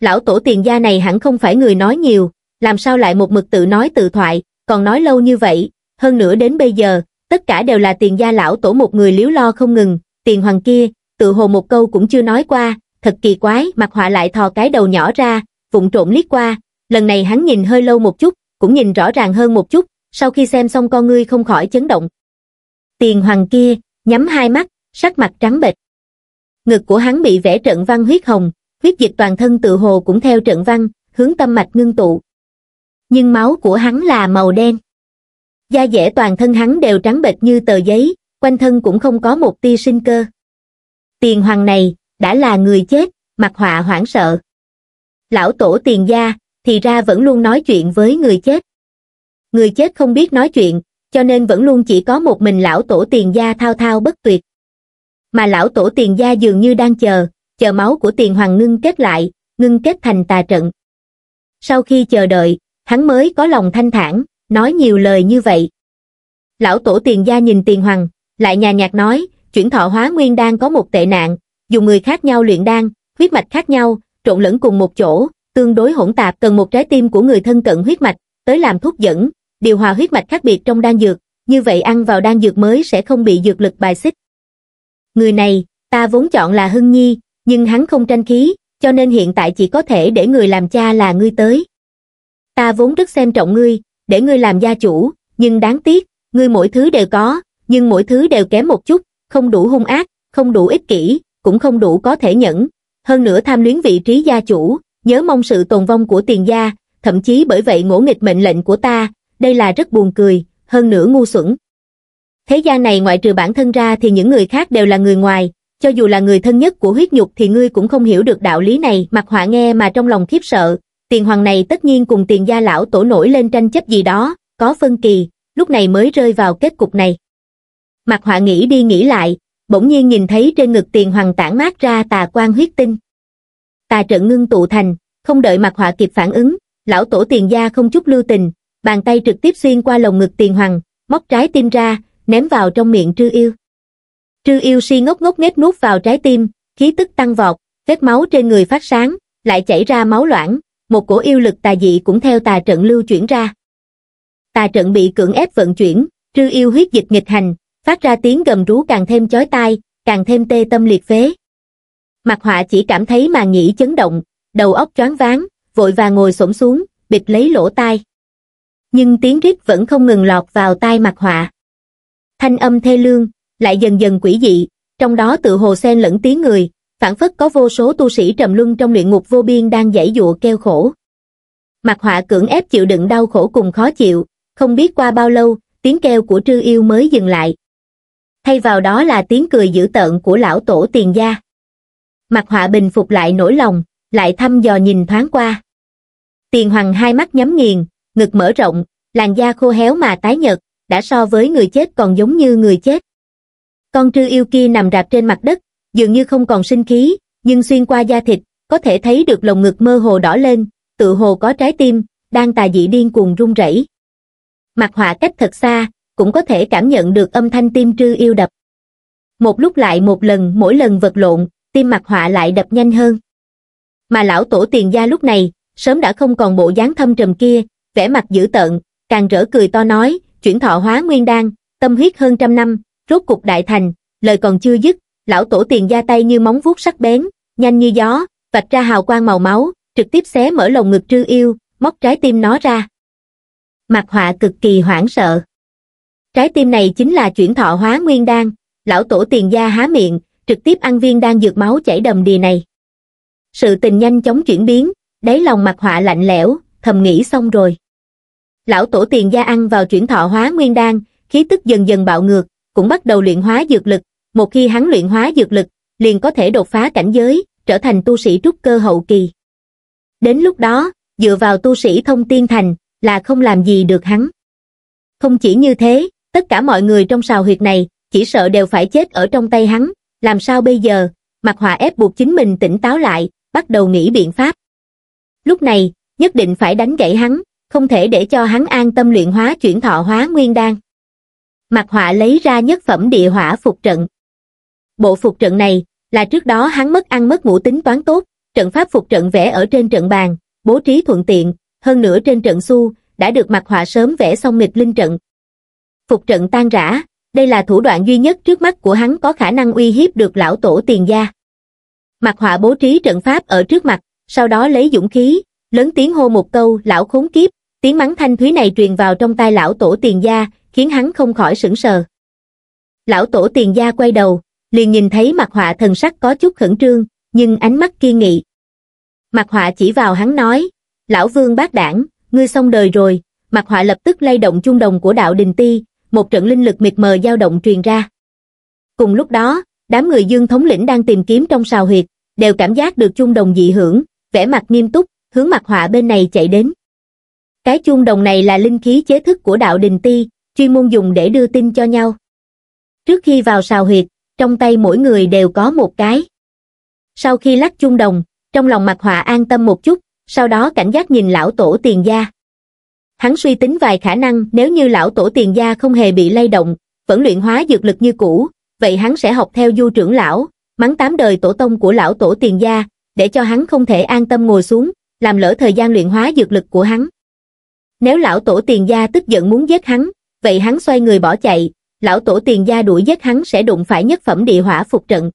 Lão tổ tiền gia này hẳn không phải người nói nhiều, làm sao lại một mực tự nói tự thoại, còn nói lâu như vậy, hơn nữa đến bây giờ, tất cả đều là tiền gia lão tổ một người liếu lo không ngừng, tiền hoàng kia, tự hồ một câu cũng chưa nói qua, thật kỳ quái. Mặc Họa lại thò cái đầu nhỏ ra, vụng trộm liếc qua, lần này hắn nhìn hơi lâu một chút, cũng nhìn rõ ràng hơn một chút, sau khi xem xong con ngươi không khỏi chấn động. Tiền hoàng kia, nhắm hai mắt, sắc mặt trắng bệch. Ngực của hắn bị vẽ trận văn huyết hồng, huyết dịch toàn thân tự hồ cũng theo trận văn, hướng tâm mạch ngưng tụ. Nhưng máu của hắn là màu đen. Da dẻ toàn thân hắn đều trắng bệch như tờ giấy, quanh thân cũng không có một tia sinh cơ. Tiền hoàng này, đã là người chết. Mặc Họa hoảng sợ. Lão tổ tiền gia, thì ra vẫn luôn nói chuyện với người chết. Người chết không biết nói chuyện, cho nên vẫn luôn chỉ có một mình lão tổ tiền gia thao thao bất tuyệt. Mà lão tổ tiền gia dường như đang chờ, chờ máu của tiền hoàng ngưng kết lại, ngưng kết thành tà trận. Sau khi chờ đợi, hắn mới có lòng thanh thản, nói nhiều lời như vậy. Lão tổ tiền gia nhìn tiền hoàng, lại nhàn nhạt nói, chuyển thọ hóa nguyên đan có một tệ nạn, dùng người khác nhau luyện đan, huyết mạch khác nhau, trộn lẫn cùng một chỗ, tương đối hỗn tạp, cần một trái tim của người thân cận huyết mạch, tới làm thuốc dẫn, điều hòa huyết mạch khác biệt trong đan dược, như vậy ăn vào đan dược mới sẽ không bị dược lực bài xích. Người này, ta vốn chọn là Hưng Nhi, nhưng hắn không tranh khí, cho nên hiện tại chỉ có thể để người làm cha là ngươi tới. Ta vốn rất xem trọng ngươi, để ngươi làm gia chủ, nhưng đáng tiếc, ngươi mỗi thứ đều có, nhưng mỗi thứ đều kém một chút, không đủ hung ác, không đủ ích kỷ, cũng không đủ có thể nhẫn. Hơn nữa tham luyến vị trí gia chủ, nhớ mong sự tồn vong của tiền gia, thậm chí bởi vậy ngỗ nghịch mệnh lệnh của ta, đây là rất buồn cười, hơn nữa ngu xuẩn. Thế gia này ngoại trừ bản thân ra thì những người khác đều là người ngoài, cho dù là người thân nhất của huyết nhục thì ngươi cũng không hiểu được đạo lý này. Mặc Họa nghe mà trong lòng khiếp sợ, tiền hoàng này tất nhiên cùng tiền gia lão tổ nổi lên tranh chấp gì đó, có phân kỳ, lúc này mới rơi vào kết cục này. Mặc Họa nghĩ đi nghĩ lại, bỗng nhiên nhìn thấy trên ngực tiền hoàng tản mát ra tà quang huyết tinh. Tà trận ngưng tụ thành, không đợi Mặc Họa kịp phản ứng, lão tổ tiền gia không chút lưu tình, bàn tay trực tiếp xuyên qua lồng ngực tiền hoàng, móc trái tim ra, ném vào trong miệng Trư Yêu. Trư Yêu si ngốc ngốc nghếch nuốt vào trái tim, khí tức tăng vọt, vết máu trên người phát sáng, lại chảy ra máu loãng, một cổ yêu lực tà dị cũng theo tà trận lưu chuyển ra. Tà trận bị cưỡng ép vận chuyển, Trư Yêu huyết dịch nghịch hành, phát ra tiếng gầm rú càng thêm chói tai, càng thêm tê tâm liệt phế. Mặc Họa chỉ cảm thấy mà nghĩ chấn động, đầu óc choáng váng, vội vàng ngồi xổm xuống, bịt lấy lỗ tai. Nhưng tiếng rít vẫn không ngừng lọt vào tai Mặc Họa. Thanh âm thê lương, lại dần dần quỷ dị, trong đó tựa hồ xen lẫn tiếng người, phảng phất có vô số tu sĩ trầm luân trong luyện ngục vô biên đang giãy giụa kêu khổ. Mặc Họa cưỡng ép chịu đựng đau khổ cùng khó chịu, không biết qua bao lâu, tiếng kêu của Trư Yêu mới dừng lại. Thay vào đó là tiếng cười dữ tợn của lão tổ tiền gia. Mặc Họa bình phục lại nỗi lòng, lại thăm dò nhìn thoáng qua. Tiền hoàng hai mắt nhắm nghiền, ngực mở rộng, làn da khô héo mà tái nhợt, đã so với người chết còn giống như người chết. Con Trư Yêu kia nằm rạp trên mặt đất, dường như không còn sinh khí, nhưng xuyên qua da thịt, có thể thấy được lồng ngực mơ hồ đỏ lên, tựa hồ có trái tim, đang tà dị điên cuồng rung rẩy. Mặc Họa cách thật xa, cũng có thể cảm nhận được âm thanh tim Trư Yêu đập. Một lúc lại một lần, mỗi lần vật lộn, tim Mặc Họa lại đập nhanh hơn. Mà lão tổ tiền gia lúc này, sớm đã không còn bộ dáng thâm trầm kia, vẻ mặt dữ tợn, càng rỡ cười to nói, chuyển thọ hóa nguyên đan, tâm huyết hơn trăm năm, rốt cục đại thành. Lời còn chưa dứt, lão tổ tiền gia tay như móng vuốt sắc bén, nhanh như gió, vạch ra hào quang màu máu, trực tiếp xé mở lồng ngực Trư Yêu, móc trái tim nó ra. Mặc Họa cực kỳ hoảng sợ. Trái tim này chính là chuyển thọ hóa nguyên đan, lão tổ tiền gia há miệng, trực tiếp ăn viên đan dược máu chảy đầm đìa này. Sự tình nhanh chóng chuyển biến, đáy lòng Mặc Họa lạnh lẽo, thầm nghĩ xong rồi. Lão tổ tiền gia ăn vào chuyển thọ hóa nguyên đan, khí tức dần dần bạo ngược, cũng bắt đầu luyện hóa dược lực, một khi hắn luyện hóa dược lực, liền có thể đột phá cảnh giới, trở thành tu sĩ trúc cơ hậu kỳ. Đến lúc đó, dựa vào tu sĩ Thông Thiên Thành, là không làm gì được hắn. Không chỉ như thế, tất cả mọi người trong sào huyệt này, chỉ sợ đều phải chết ở trong tay hắn, làm sao bây giờ? Mặc Họa ép buộc chính mình tỉnh táo lại, bắt đầu nghĩ biện pháp. Lúc này, nhất định phải đánh gãy hắn, không thể để cho hắn an tâm luyện hóa chuyển thọ hóa nguyên đan. Mặc Họa lấy ra nhất phẩm địa hỏa phục trận. Bộ phục trận này, là trước đó hắn mất ăn mất ngủ tính toán tốt, trận pháp phục trận vẽ ở trên trận bàn, bố trí thuận tiện, hơn nữa trên trận xu, đã được Mặc Họa sớm vẽ xong mịt linh trận. Phục trận tan rã, đây là thủ đoạn duy nhất trước mắt của hắn có khả năng uy hiếp được lão tổ tiền gia. Mặc Họa bố trí trận pháp ở trước mặt, sau đó lấy dũng khí, lớn tiếng hô một câu lão khốn kiếp, tiếng mắng thanh thúy này truyền vào trong tai lão tổ tiền gia, khiến hắn không khỏi sững sờ. Lão tổ tiền gia quay đầu, liền nhìn thấy Mặc Họa thần sắc có chút khẩn trương, nhưng ánh mắt kiên nghị. Mặc Họa chỉ vào hắn nói, lão vương bác đảng, ngươi xong đời rồi. Mặc Họa lập tức lay động trung đồng của đạo đình ti, một trận linh lực mịt mờ dao động truyền ra. Cùng lúc đó, đám người Dương thống lĩnh đang tìm kiếm trong sào huyệt, đều cảm giác được chuông đồng dị hưởng, vẻ mặt nghiêm túc, hướng Mặc Họa bên này chạy đến. Cái chuông đồng này là linh khí chế thức của đạo đình ti, chuyên môn dùng để đưa tin cho nhau. Trước khi vào sào huyệt, trong tay mỗi người đều có một cái. Sau khi lắc chuông đồng, trong lòng Mặc Họa an tâm một chút, sau đó cảnh giác nhìn lão tổ tiền gia. Hắn suy tính vài khả năng, nếu như lão tổ tiền gia không hề bị lay động, vẫn luyện hóa dược lực như cũ, vậy hắn sẽ học theo Du trưởng lão, mắng tám đời tổ tông của lão tổ tiền gia, để cho hắn không thể an tâm ngồi xuống, làm lỡ thời gian luyện hóa dược lực của hắn. Nếu lão tổ tiền gia tức giận muốn giết hắn, vậy hắn xoay người bỏ chạy, lão tổ tiền gia đuổi giết hắn sẽ đụng phải nhất phẩm địa hỏa phục trận.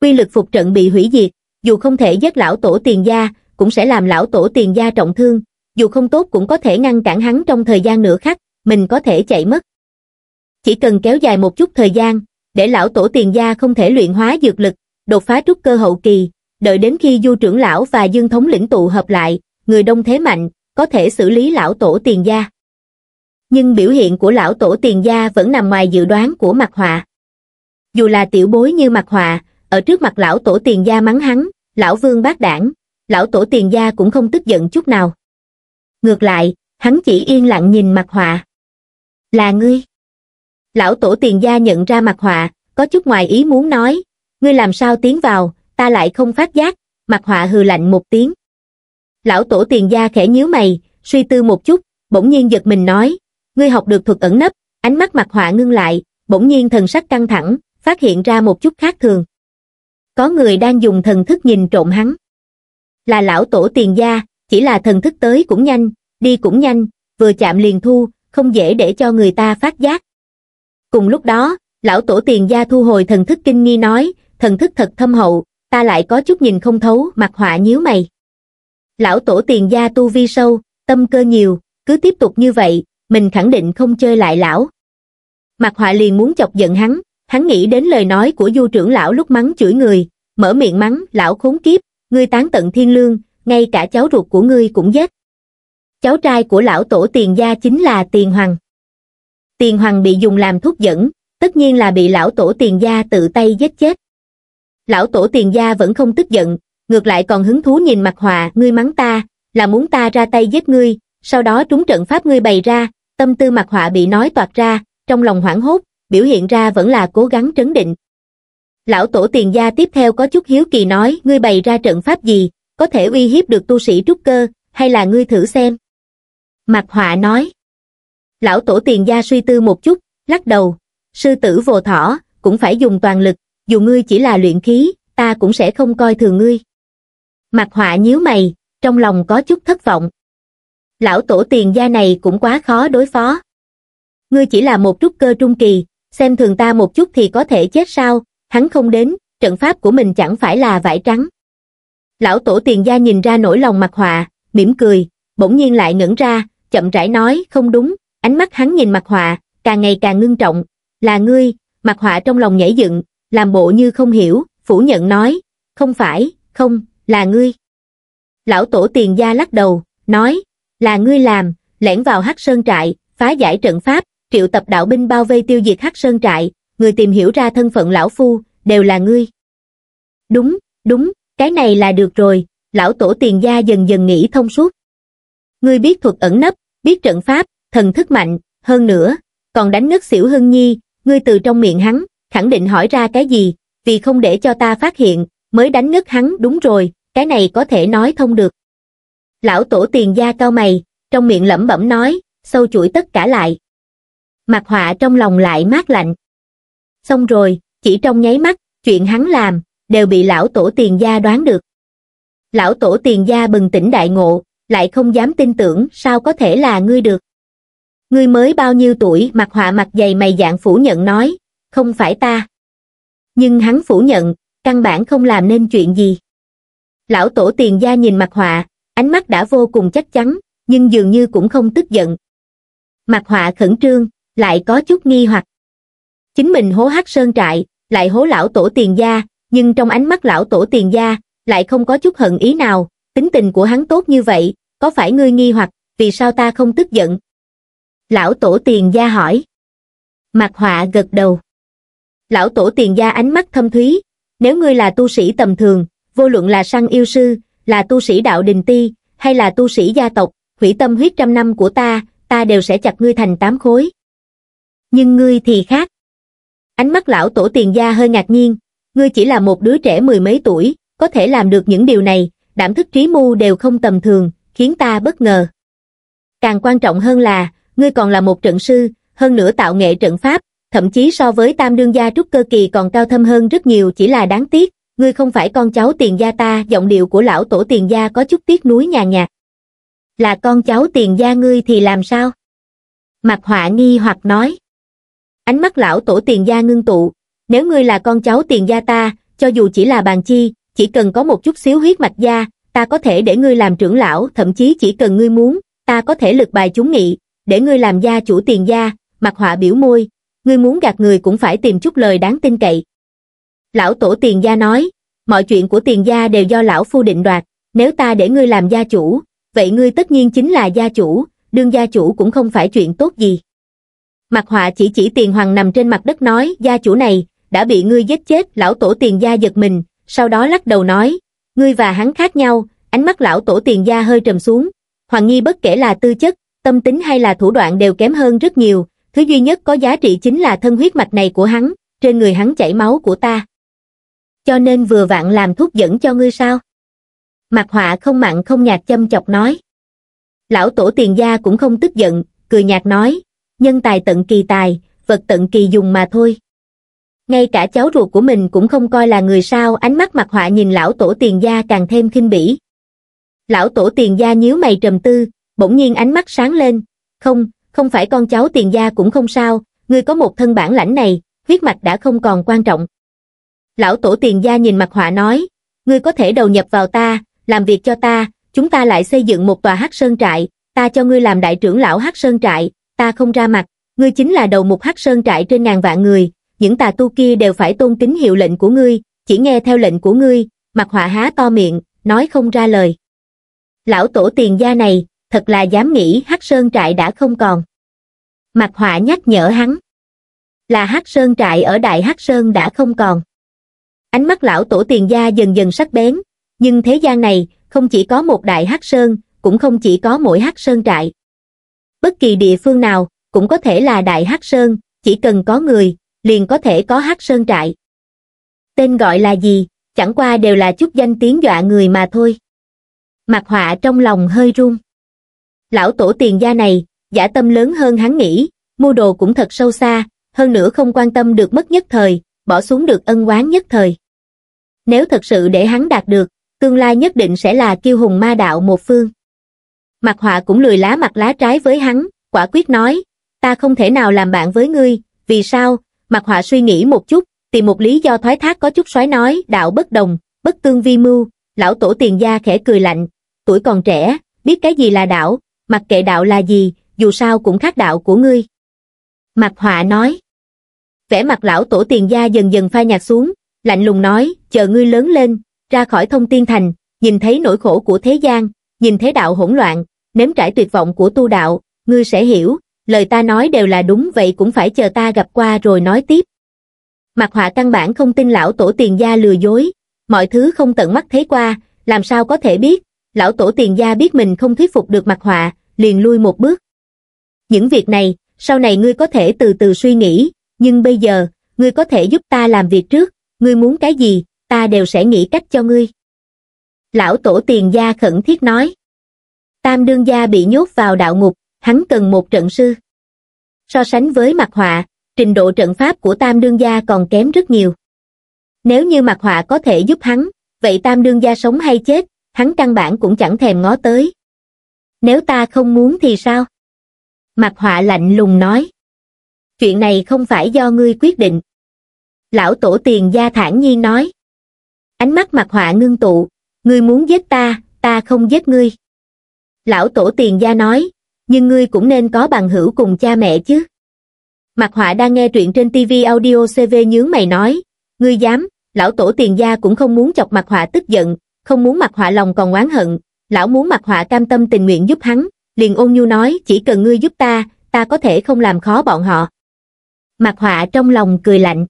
Quy lực phục trận bị hủy diệt, dù không thể giết lão tổ tiền gia, cũng sẽ làm lão tổ tiền gia trọng thương, dù không tốt cũng có thể ngăn cản hắn trong thời gian nửa khắc, mình có thể chạy mất. Chỉ cần kéo dài một chút thời gian, để lão tổ tiền gia không thể luyện hóa dược lực, đột phá trúc cơ hậu kỳ, đợi đến khi Du trưởng lão và Dương thống lĩnh tụ hợp lại, người đông thế mạnh, có thể xử lý lão tổ tiền gia. Nhưng biểu hiện của lão tổ tiền gia vẫn nằm ngoài dự đoán của Mặc Họa. Dù là tiểu bối như Mặc Họa, ở trước mặt lão tổ tiền gia mắng hắn, lão vương bác đảng, lão tổ tiền gia cũng không tức giận chút nào. Ngược lại, hắn chỉ yên lặng nhìn Mặc Họa. Là ngươi. Lão tổ tiền gia nhận ra Mặc Họa, có chút ngoài ý muốn nói, ngươi làm sao tiến vào, ta lại không phát giác. Mặc Họa hừ lạnh một tiếng. Lão tổ tiền gia khẽ nhíu mày, suy tư một chút, bỗng nhiên giật mình nói, ngươi học được thuật ẩn nấp. Ánh mắt Mặc Họa ngưng lại, bỗng nhiên thần sắc căng thẳng, phát hiện ra một chút khác thường. Có người đang dùng thần thức nhìn trộm hắn. Là lão tổ tiền gia, chỉ là thần thức tới cũng nhanh, đi cũng nhanh, vừa chạm liền thu, không dễ để cho người ta phát giác. Cùng lúc đó, lão tổ tiền gia thu hồi thần thức kinh nghi nói, thần thức thật thâm hậu, ta lại có chút nhìn không thấu. Mặc Họa nhíu mày. Lão tổ tiền gia tu vi sâu, tâm cơ nhiều, cứ tiếp tục như vậy, mình khẳng định không chơi lại lão. Mặc Họa liền muốn chọc giận hắn, hắn nghĩ đến lời nói của Du trưởng lão lúc mắng chửi người, mở miệng mắng, lão khốn kiếp, ngươi tán tận thiên lương, ngay cả cháu ruột của ngươi cũng giết. Cháu trai của lão tổ tiền gia chính là Tiền Hoàng. Tiền Hoàng bị dùng làm thuốc dẫn, tất nhiên là bị lão tổ tiền gia tự tay giết chết. Lão tổ tiền gia vẫn không tức giận, ngược lại còn hứng thú nhìn Mặc Họa, ngươi mắng ta, là muốn ta ra tay giết ngươi, sau đó trúng trận pháp ngươi bày ra. Tâm tư Mặc Họa bị nói toạc ra, trong lòng hoảng hốt, biểu hiện ra vẫn là cố gắng trấn định. Lão tổ tiền gia tiếp theo có chút hiếu kỳ nói, ngươi bày ra trận pháp gì, có thể uy hiếp được tu sĩ trúc cơ, hay là ngươi thử xem. Mặc Họa nói. Lão tổ tiền gia suy tư một chút, lắc đầu, sư tử vồ thỏ, cũng phải dùng toàn lực, dù ngươi chỉ là luyện khí, ta cũng sẽ không coi thường ngươi. Mặc Họa nhíu mày, trong lòng có chút thất vọng. Lão tổ tiền gia này cũng quá khó đối phó. Ngươi chỉ là một trúc cơ trung kỳ, xem thường ta một chút thì có thể chết sao, hắn không đến, trận pháp của mình chẳng phải là vải trắng. Lão tổ tiền gia nhìn ra nỗi lòng Mặc Họa, mỉm cười, bỗng nhiên lại ngẩn ra, chậm rãi nói, không đúng. Ánh mắt hắn nhìn Mặc Họa, càng ngày càng ngưng trọng, là ngươi. Mặc Họa trong lòng nhảy dựng, làm bộ như không hiểu, phủ nhận nói, không phải, không, là ngươi. Lão tổ tiền gia lắc đầu, nói, là ngươi làm, lẻn vào Hắc Sơn trại, phá giải trận pháp, triệu tập đạo binh bao vây tiêu diệt Hắc Sơn trại, người tìm hiểu ra thân phận lão phu, đều là ngươi. Đúng, đúng, cái này là được rồi, lão tổ tiền gia dần dần nghĩ thông suốt. Ngươi biết thuật ẩn nấp, biết trận pháp, thần thức mạnh, hơn nữa, còn đánh ngất xỉu Hưng Nhi, ngươi từ trong miệng hắn, khẳng định hỏi ra cái gì, vì không để cho ta phát hiện, mới đánh ngất hắn, đúng rồi, cái này có thể nói thông được. Lão tổ tiền gia cau mày, trong miệng lẩm bẩm nói, sâu chuỗi tất cả lại. Mặc Họa trong lòng lại mát lạnh. Xong rồi, chỉ trong nháy mắt, chuyện hắn làm, đều bị lão tổ tiền gia đoán được. Lão tổ tiền gia bừng tỉnh đại ngộ, lại không dám tin tưởng, sao có thể là ngươi được. Ngươi mới bao nhiêu tuổi? Mặc Họa mặt dày mày dạn phủ nhận nói, không phải ta. Nhưng hắn phủ nhận, căn bản không làm nên chuyện gì. Lão tổ tiền gia nhìn Mặc Họa, ánh mắt đã vô cùng chắc chắn, nhưng dường như cũng không tức giận. Mặc Họa khẩn trương, lại có chút nghi hoặc. Chính mình hố Hắc Sơn trại, lại hố lão tổ tiền gia, nhưng trong ánh mắt lão tổ tiền gia, lại không có chút hận ý nào, tính tình của hắn tốt như vậy, có phải ngươi nghi hoặc, vì sao ta không tức giận? Lão tổ tiền gia hỏi. Mặc Họa gật đầu. Lão tổ tiền gia ánh mắt thâm thúy, nếu ngươi là tu sĩ tầm thường, vô luận là săn yêu sư, là tu sĩ đạo đình ti, hay là tu sĩ gia tộc, hủy tâm huyết trăm năm của ta, ta đều sẽ chặt ngươi thành tám khối. Nhưng ngươi thì khác. Ánh mắt lão tổ tiền gia hơi ngạc nhiên, ngươi chỉ là một đứa trẻ mười mấy tuổi, có thể làm được những điều này, đảm thức trí mưu đều không tầm thường, khiến ta bất ngờ. Càng quan trọng hơn là, ngươi còn là một trận sư, hơn nữa tạo nghệ trận pháp, thậm chí so với tam đương gia trúc cơ kỳ còn cao thâm hơn rất nhiều, chỉ là đáng tiếc. Ngươi không phải con cháu tiền gia ta. Giọng điệu của lão tổ tiền gia có chút tiếc nuối nhàn nhạt. Là con cháu tiền gia ngươi thì làm sao? Mặc Họa nghi hoặc nói. Ánh mắt lão tổ tiền gia ngưng tụ. Nếu ngươi là con cháu tiền gia ta, cho dù chỉ là bàn chi, chỉ cần có một chút xíu huyết mạch gia, ta có thể để ngươi làm trưởng lão, thậm chí chỉ cần ngươi muốn, ta có thể lực bài chúng nghị, để ngươi làm gia chủ Tiền gia. Mặc Họa biểu môi, ngươi muốn gạt người cũng phải tìm chút lời đáng tin cậy. Lão tổ Tiền gia nói, mọi chuyện của Tiền gia đều do lão phu định đoạt, nếu ta để ngươi làm gia chủ, vậy ngươi tất nhiên chính là gia chủ, đương gia chủ cũng không phải chuyện tốt gì. Mặc Họa chỉ chỉ Tiền Hoàng nằm trên mặt đất nói, gia chủ này đã bị ngươi giết chết. Lão tổ Tiền gia giật mình, sau đó lắc đầu nói, ngươi và hắn khác nhau. Ánh mắt lão tổ Tiền gia hơi trầm xuống, Hoàng Nhi bất kể là tư chất, tâm tính hay là thủ đoạn đều kém hơn rất nhiều, thứ duy nhất có giá trị chính là thân huyết mạch này của hắn, trên người hắn chảy máu của ta. Cho nên vừa vặn làm thuốc dẫn cho ngươi sao? Mặc Họa không mặn không nhạt châm chọc nói. Lão tổ Tiền gia cũng không tức giận, cười nhạt nói, nhân tài tận kỳ tài, vật tận kỳ dùng mà thôi. Ngay cả cháu ruột của mình cũng không coi là người sao? Ánh mắt Mặc Họa nhìn lão tổ Tiền gia càng thêm khinh bỉ. Lão tổ Tiền gia nhíu mày trầm tư, bỗng nhiên ánh mắt sáng lên, không, không phải con cháu Tiền gia cũng không sao, ngươi có một thân bản lãnh này, huyết mạch đã không còn quan trọng. Lão tổ Tiền gia nhìn Mặc Họa nói, ngươi có thể đầu nhập vào ta, làm việc cho ta, chúng ta lại xây dựng một tòa Hắc Sơn trại, ta cho ngươi làm đại trưởng lão Hắc Sơn trại, ta không ra mặt, ngươi chính là đầu mục Hắc Sơn trại trên ngàn vạn người, những tà tu kia đều phải tôn kính hiệu lệnh của ngươi, chỉ nghe theo lệnh của ngươi. Mặc Họa há to miệng, nói không ra lời. Lão tổ Tiền gia này, thật là dám nghĩ Hắc Sơn trại đã không còn. Mặc Họa nhắc nhở hắn, là Hắc Sơn trại ở Đại Hắc Sơn đã không còn. Ánh mắt lão tổ Tiền gia dần dần sắc bén, nhưng thế gian này, không chỉ có một Đại Hắc Sơn, cũng không chỉ có mỗi Hắc Sơn trại. Bất kỳ địa phương nào, cũng có thể là Đại Hắc Sơn, chỉ cần có người, liền có thể có Hắc Sơn trại. Tên gọi là gì, chẳng qua đều là chút danh tiếng dọa người mà thôi. Mặc Họa trong lòng hơi run. Lão tổ Tiền gia này, giả tâm lớn hơn hắn nghĩ, mua đồ cũng thật sâu xa, hơn nữa không quan tâm được mất nhất thời, bỏ xuống được ân oán nhất thời. Nếu thật sự để hắn đạt được, tương lai nhất định sẽ là kiêu hùng ma đạo một phương. Mặc Họa cũng lười lá mặt lá trái với hắn, quả quyết nói, ta không thể nào làm bạn với ngươi. Vì sao? Mặc Họa suy nghĩ một chút, tìm một lý do thoái thác có chút soái nói, đạo bất đồng, bất tương vi mưu. Lão tổ Tiền gia khẽ cười lạnh, tuổi còn trẻ, biết cái gì là đạo, mặc kệ đạo là gì, dù sao cũng khác đạo của ngươi. Mặc Họa nói. Vẻ mặt lão tổ Tiền gia dần dần phai nhạt xuống, lạnh lùng nói, chờ ngươi lớn lên, ra khỏi Thông Thiên Thành, nhìn thấy nỗi khổ của thế gian, nhìn thấy đạo hỗn loạn, nếm trải tuyệt vọng của tu đạo, ngươi sẽ hiểu, lời ta nói đều là đúng, vậy cũng phải chờ ta gặp qua rồi nói tiếp. Mặc Họa căn bản không tin lão tổ Tiền gia lừa dối, mọi thứ không tận mắt thấy qua, làm sao có thể biết. Lão tổ Tiền gia biết mình không thuyết phục được Mặc Họa, liền lui một bước. Những việc này, sau này ngươi có thể từ từ suy nghĩ, nhưng bây giờ, ngươi có thể giúp ta làm việc trước, ngươi muốn cái gì, ta đều sẽ nghĩ cách cho ngươi. Lão tổ Tiền gia khẩn thiết nói. Tam đương gia bị nhốt vào đạo ngục, hắn cần một trận sư. So sánh với Mặc Họa, trình độ trận pháp của Tam đương gia còn kém rất nhiều. Nếu như Mặc Họa có thể giúp hắn, vậy Tam đương gia sống hay chết, hắn căn bản cũng chẳng thèm ngó tới. Nếu ta không muốn thì sao? Mặc Họa lạnh lùng nói. Chuyện này không phải do ngươi quyết định. Lão tổ Tiền gia thản nhiên nói. Ánh mắt Mặc Họa ngưng tụ, ngươi muốn giết ta, ta không giết ngươi. Lão tổ Tiền gia nói, nhưng ngươi cũng nên có bằng hữu cùng cha mẹ chứ. Mặc Họa đang nghe truyện trên TvAudiocv nhướng mày nói, ngươi dám. Lão tổ Tiền gia cũng không muốn chọc Mặc Họa tức giận, không muốn Mặc Họa lòng còn oán hận, lão muốn Mặc Họa cam tâm tình nguyện giúp hắn, liền ôn nhu nói, chỉ cần ngươi giúp ta, ta có thể không làm khó bọn họ. Mặc Họa trong lòng cười lạnh.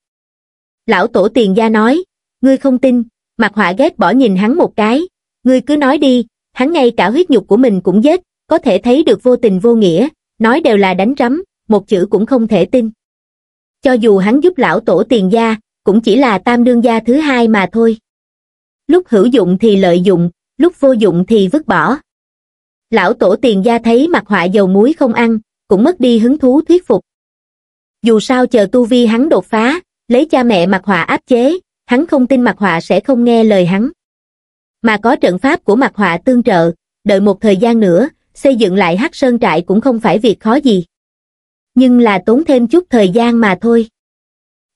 Lão tổ Tiền gia nói, ngươi không tin. Mặc Họa ghét bỏ nhìn hắn một cái, ngươi cứ nói đi, hắn ngay cả huyết nhục của mình cũng giết, có thể thấy được vô tình vô nghĩa, nói đều là đánh rắm, một chữ cũng không thể tin. Cho dù hắn giúp lão tổ Tiền gia, cũng chỉ là Tam đương gia thứ hai mà thôi. Lúc hữu dụng thì lợi dụng, lúc vô dụng thì vứt bỏ. Lão tổ Tiền gia thấy Mặc Họa dầu muối không ăn, cũng mất đi hứng thú thuyết phục. Dù sao chờ tu vi hắn đột phá, lấy cha mẹ Mặc Họa áp chế, hắn không tin Mặc Họa sẽ không nghe lời hắn. Mà có trận pháp của Mặc Họa tương trợ, đợi một thời gian nữa, xây dựng lại Hắc Sơn trại cũng không phải việc khó gì. Nhưng là tốn thêm chút thời gian mà thôi.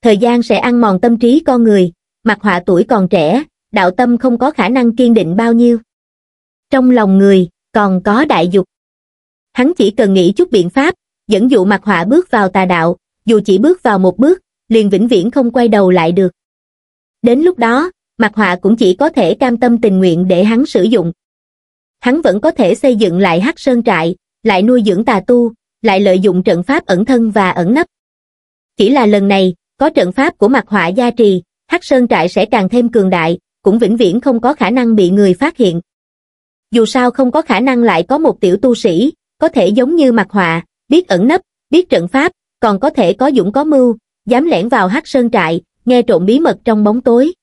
Thời gian sẽ ăn mòn tâm trí con người, Mặc Họa tuổi còn trẻ, đạo tâm không có khả năng kiên định bao nhiêu. trong lòng người còn có đại dục. Hắn chỉ cần nghĩ chút biện pháp, dẫn dụ Mặc Họa bước vào tà đạo, dù chỉ bước vào một bước, liền vĩnh viễn không quay đầu lại được. Đến lúc đó, Mặc Họa cũng chỉ có thể cam tâm tình nguyện để hắn sử dụng. Hắn vẫn có thể xây dựng lại Hắc Sơn trại, lại nuôi dưỡng tà tu, lại lợi dụng trận pháp ẩn thân và ẩn nấp. Chỉ là lần này, có trận pháp của Mặc Họa gia trì, Hắc Sơn trại sẽ càng thêm cường đại, cũng vĩnh viễn không có khả năng bị người phát hiện. Dù sao không có khả năng lại có một tiểu tu sĩ, có thể giống như Mặc Họa, biết ẩn nấp, biết trận pháp, còn có thể có dũng có mưu, dám lẻn vào Hắc Sơn trại, nghe trộm bí mật trong bóng tối.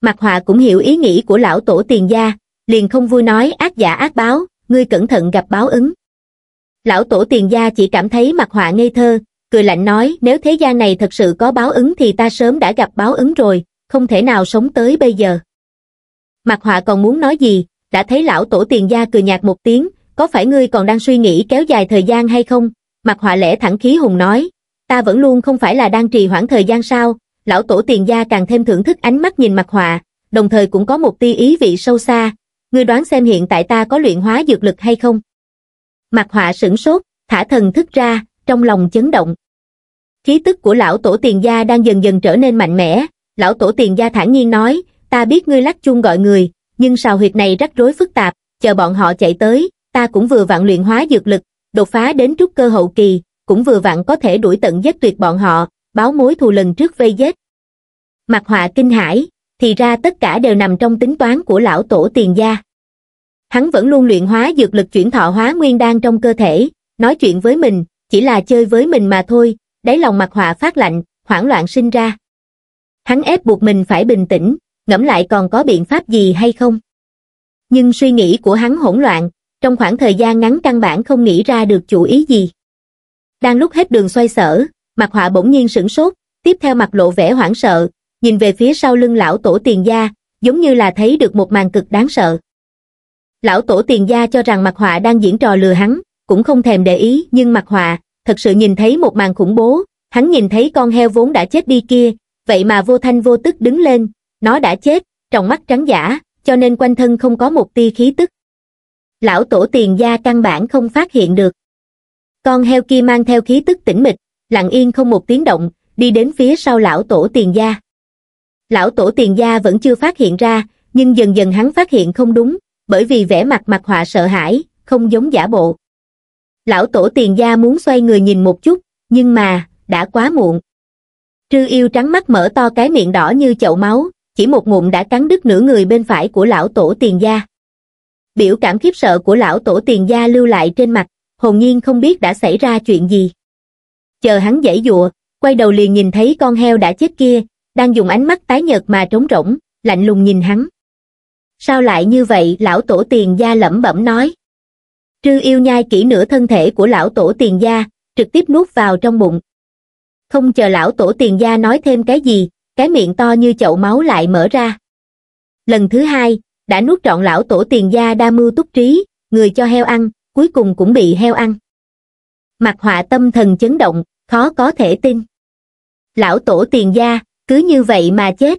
Mặc Họa cũng hiểu ý nghĩ của lão tổ tiền gia, liền không vui nói ác giả ác báo, ngươi cẩn thận gặp báo ứng. Lão tổ tiền gia chỉ cảm thấy Mặc Họa ngây thơ, cười lạnh nói nếu thế gian này thật sự có báo ứng thì ta sớm đã gặp báo ứng rồi, không thể nào sống tới bây giờ. Mặc Họa còn muốn nói gì, đã thấy lão tổ tiền gia cười nhạt một tiếng, có phải ngươi còn đang suy nghĩ kéo dài thời gian hay không? Mặc Họa lẽ thẳng khí hùng nói, ta vẫn luôn không phải là đang trì hoãn thời gian sao? Lão tổ tiền gia càng thêm thưởng thức ánh mắt nhìn Mặc Họa, đồng thời cũng có một tia ý vị sâu xa. Ngươi đoán xem hiện tại ta có luyện hóa dược lực hay không? Mặc Họa sửng sốt, thả thần thức ra, trong lòng chấn động. Khí tức của lão tổ tiền gia đang dần dần trở nên mạnh mẽ. Lão tổ tiền gia thản nhiên nói, ta biết ngươi lắc chuông gọi người, nhưng sào huyệt này rắc rối phức tạp, chờ bọn họ chạy tới, ta cũng vừa vặn luyện hóa dược lực, đột phá đến trúc cơ hậu kỳ, cũng vừa vặn có thể đuổi tận giết tuyệt bọn họ, báo mối thù lần trước vây giết. Mặc Họa kinh hãi, thì ra tất cả đều nằm trong tính toán của lão tổ tiền gia. Hắn vẫn luôn luyện hóa dược lực chuyển thọ hóa nguyên đan trong cơ thể, nói chuyện với mình, chỉ là chơi với mình mà thôi, đáy lòng Mặc Họa phát lạnh, hoảng loạn sinh ra. Hắn ép buộc mình phải bình tĩnh, ngẫm lại còn có biện pháp gì hay không. Nhưng suy nghĩ của hắn hỗn loạn, trong khoảng thời gian ngắn căn bản không nghĩ ra được chủ ý gì. Đang lúc hết đường xoay sở, Mặc Họa bỗng nhiên sửng sốt, tiếp theo mặt lộ vẻ hoảng sợ, nhìn về phía sau lưng lão tổ tiền gia, giống như là thấy được một màn cực đáng sợ. Lão tổ tiền gia cho rằng Mặc Họa đang diễn trò lừa hắn, cũng không thèm để ý, nhưng Mặc Họa thật sự nhìn thấy một màn khủng bố. Hắn nhìn thấy con heo vốn đã chết đi kia, vậy mà vô thanh vô tức đứng lên, nó đã chết, trong mắt trắng giả, cho nên quanh thân không có một tia khí tức. Lão tổ tiền gia căn bản không phát hiện được. Con heo kia mang theo khí tức tĩnh mịch, lặng yên không một tiếng động, đi đến phía sau lão tổ tiền gia. Lão tổ tiền gia vẫn chưa phát hiện ra, nhưng dần dần hắn phát hiện không đúng, bởi vì vẻ mặt Mặc Họa sợ hãi, không giống giả bộ. Lão tổ tiền gia muốn xoay người nhìn một chút, nhưng mà, đã quá muộn. Trư Yêu trắng mắt mở to cái miệng đỏ như chậu máu, chỉ một ngụm đã cắn đứt nửa người bên phải của lão tổ tiền gia. Biểu cảm khiếp sợ của lão tổ tiền gia lưu lại trên mặt, hồn nhiên không biết đã xảy ra chuyện gì. Chờ hắn giãy giụa, quay đầu liền nhìn thấy con heo đã chết kia, đang dùng ánh mắt tái nhợt mà trống rỗng, lạnh lùng nhìn hắn. Sao lại như vậy? Lão tổ tiền gia lẩm bẩm nói. Trư Yêu nhai kỹ nửa thân thể của lão tổ tiền gia, trực tiếp nuốt vào trong bụng. Không chờ lão tổ tiền gia nói thêm cái gì, cái miệng to như chậu máu lại mở ra. Lần thứ hai, đã nuốt trọn lão tổ tiền gia đa mưu túc trí, người cho heo ăn, cuối cùng cũng bị heo ăn. Mặc Họa tâm thần chấn động, khó có thể tin. Lão tổ tiền gia, cứ như vậy mà chết.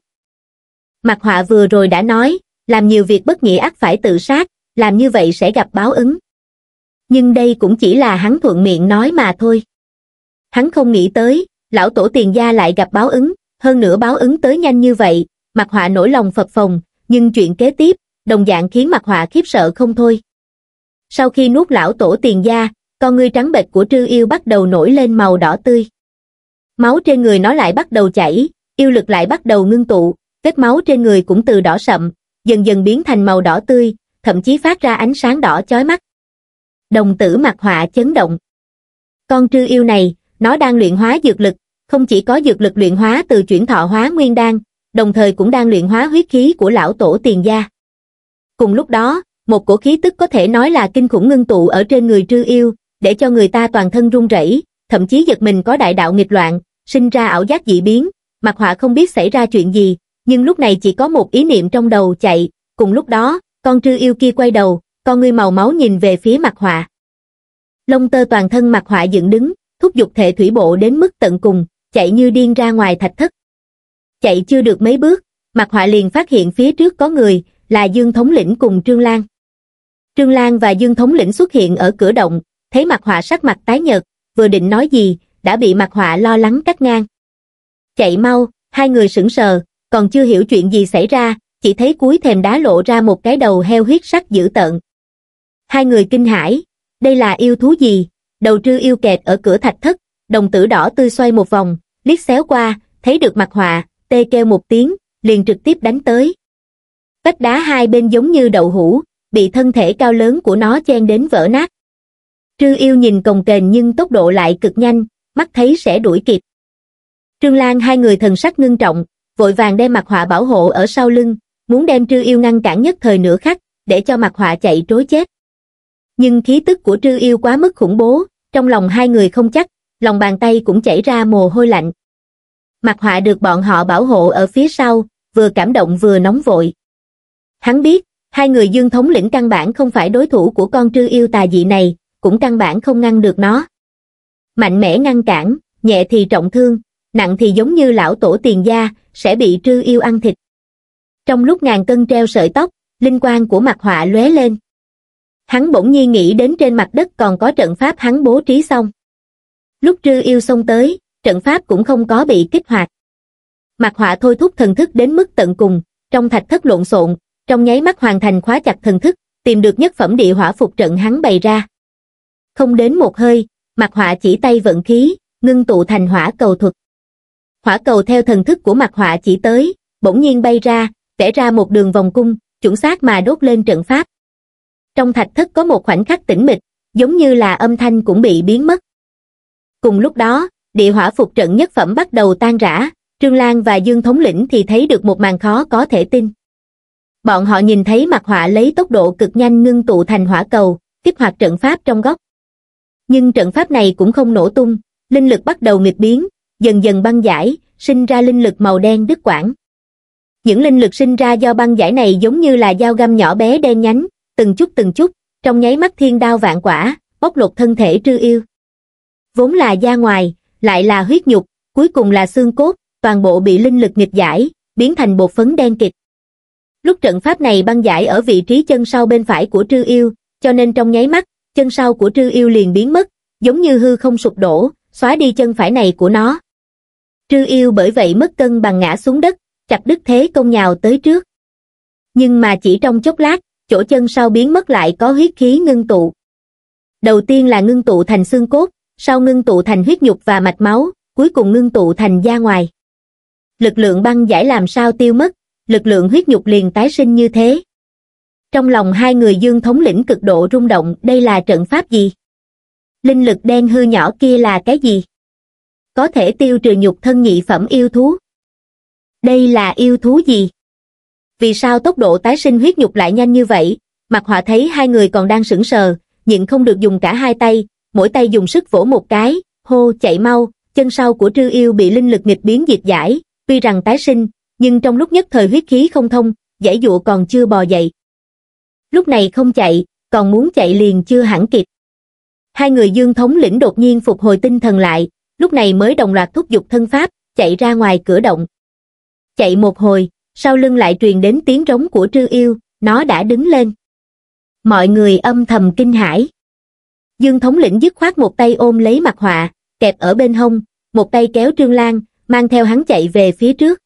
Mặc Họa vừa rồi đã nói, làm nhiều việc bất nghĩa ắt phải tự sát, làm như vậy sẽ gặp báo ứng. Nhưng đây cũng chỉ là hắn thuận miệng nói mà thôi. Hắn không nghĩ tới, lão tổ tiền gia lại gặp báo ứng, hơn nữa báo ứng tới nhanh như vậy. Mặc Họa nổi lòng phập phồng, nhưng chuyện kế tiếp, đồng dạng khiến Mặc Họa khiếp sợ không thôi. Sau khi nuốt lão tổ tiền gia, con ngươi trắng bệch của Trư Yêu bắt đầu nổi lên màu đỏ tươi. Máu trên người nó lại bắt đầu chảy, yêu lực lại bắt đầu ngưng tụ, vết máu trên người cũng từ đỏ sậm, dần dần biến thành màu đỏ tươi, thậm chí phát ra ánh sáng đỏ chói mắt. Đồng tử Mặc Họa chấn động. Con Trư Yêu này, nó đang luyện hóa dược lực, không chỉ có dược lực luyện hóa từ chuyển thọ hóa nguyên đan, đồng thời cũng đang luyện hóa huyết khí của lão tổ tiền gia. Cùng lúc đó, một cổ khí tức có thể nói là kinh khủng ngưng tụ ở trên người Trư Yêu, để cho người ta toàn thân run rẩy, thậm chí giật mình có đại đạo nghịch loạn, sinh ra ảo giác dị biến. Mặc Họa không biết xảy ra chuyện gì, nhưng lúc này chỉ có một ý niệm trong đầu chạy. Cùng lúc đó, con Trư Yêu kia quay đầu, con ngươi màu máu nhìn về phía Mặc Họa. Lông tơ toàn thân Mặc Họa dựng đứng, thúc giục thể thủy bộ đến mức tận cùng, chạy như điên ra ngoài thạch thất. Chạy chưa được mấy bước, Mặc Họa liền phát hiện phía trước có người, là Dương thống lĩnh cùng Trương Lan. Trương Lan và Dương thống lĩnh xuất hiện ở cửa động, thấy Mặc Họa sắc mặt tái nhợt, vừa định nói gì, đã bị Mặc Họa lo lắng cắt ngang. Chạy mau, hai người sững sờ, còn chưa hiểu chuyện gì xảy ra, chỉ thấy cuối thềm đá lộ ra một cái đầu heo huyết sắc dữ tợn. Hai người kinh hãi, đây là yêu thú gì? Đầu trư yêu kẹt ở cửa thạch thất, đồng tử đỏ tươi xoay một vòng, liếc xéo qua, thấy được Mặc Họa, tê kêu một tiếng, liền trực tiếp đánh tới. Vách đá hai bên giống như đậu hũ, bị thân thể cao lớn của nó chen đến vỡ nát. Trư yêu nhìn cồng kềnh nhưng tốc độ lại cực nhanh, mắt thấy sẽ đuổi kịp. Trương Lan hai người thần sắc ngưng trọng, vội vàng đem Mặc Họa bảo hộ ở sau lưng, muốn đem trư yêu ngăn cản nhất thời nửa khắc, để cho Mặc Họa chạy trối chết. Nhưng khí tức của trư yêu quá mức khủng bố, trong lòng hai người không chắc, lòng bàn tay cũng chảy ra mồ hôi lạnh. Mặc Họa được bọn họ bảo hộ ở phía sau, vừa cảm động vừa nóng vội. Hắn biết, hai người Dương thống lĩnh căn bản không phải đối thủ của con trư yêu tà dị này, cũng căn bản không ngăn được nó. Mạnh mẽ ngăn cản, nhẹ thì trọng thương, nặng thì giống như lão tổ tiền gia, sẽ bị trư yêu ăn thịt. Trong lúc ngàn cân treo sợi tóc, linh quang của Mặc Họa lóe lên. Hắn bỗng nhiên nghĩ đến trên mặt đất còn có trận pháp hắn bố trí xong. Lúc trư yêu xông tới, trận pháp cũng không có bị kích hoạt. Mặc Họa thôi thúc thần thức đến mức tận cùng, trong thạch thất lộn xộn, trong nháy mắt hoàn thành khóa chặt thần thức, tìm được nhất phẩm địa hỏa phục trận hắn bày ra. Không đến một hơi, Mặc Họa chỉ tay vận khí, ngưng tụ thành hỏa cầu thuật. Hỏa cầu theo thần thức của Mặc Họa chỉ tới, bỗng nhiên bay ra, vẽ ra một đường vòng cung, chuẩn xác mà đốt lên trận pháp. Trong thạch thất có một khoảnh khắc tĩnh mịch, giống như là âm thanh cũng bị biến mất. Cùng lúc đó, địa hỏa phục trận nhất phẩm bắt đầu tan rã, Trương Lan và Dương thống lĩnh thì thấy được một màn khó có thể tin. Bọn họ nhìn thấy Mặc Họa lấy tốc độ cực nhanh ngưng tụ thành hỏa cầu, kích hoạt trận pháp trong góc. Nhưng trận pháp này cũng không nổ tung, linh lực bắt đầu nghịch biến, dần dần băng giải, sinh ra linh lực màu đen đứt quãng. Những linh lực sinh ra do băng giải này giống như là dao găm nhỏ bé đen nhánh, từng chút từng chút, trong nháy mắt thiên đao vạn quả, bóc lột thân thể trư yêu. Vốn là da ngoài, lại là huyết nhục, cuối cùng là xương cốt, toàn bộ bị linh lực nghịch giải, biến thành bột phấn đen kịt. Lúc trận pháp này băng giải ở vị trí chân sau bên phải của trư yêu, cho nên trong nháy mắt, chân sau của trư yêu liền biến mất, giống như hư không sụp đổ, xóa đi chân phải này của nó. Trư yêu bởi vậy mất cân bằng ngã xuống đất, chặt đứt thế công nhào tới trước. Nhưng mà chỉ trong chốc lát, chỗ chân sau biến mất lại có huyết khí ngưng tụ. Đầu tiên là ngưng tụ thành xương cốt, sau ngưng tụ thành huyết nhục và mạch máu, cuối cùng ngưng tụ thành da ngoài. Lực lượng băng giải làm sao tiêu mất, lực lượng huyết nhục liền tái sinh như thế. Trong lòng hai người Dương thống lĩnh cực độ rung động, đây là trận pháp gì? Linh lực đen hư nhỏ kia là cái gì? Có thể tiêu trừ nhục thân nhị phẩm yêu thú. Đây là yêu thú gì? Vì sao tốc độ tái sinh huyết nhục lại nhanh như vậy? Mặc Họa thấy hai người còn đang sững sờ, nhịn không được dùng cả hai tay, mỗi tay dùng sức vỗ một cái, hô chạy mau, chân sau của trư yêu bị linh lực nghịch biến diệt giải, tuy rằng tái sinh, nhưng trong lúc nhất thời huyết khí không thông, giải dụ còn chưa bò dậy. Lúc này không chạy, còn muốn chạy liền chưa hẳn kịp. Hai người Dương thống lĩnh đột nhiên phục hồi tinh thần lại, lúc này mới đồng loạt thúc giục thân pháp, chạy ra ngoài cửa động. Chạy một hồi, sau lưng lại truyền đến tiếng rống của trư yêu, nó đã đứng lên. Mọi người âm thầm kinh hãi. Dương thống lĩnh dứt khoát một tay ôm lấy Mặc Họa, kẹp ở bên hông, một tay kéo Trương Lan, mang theo hắn chạy về phía trước.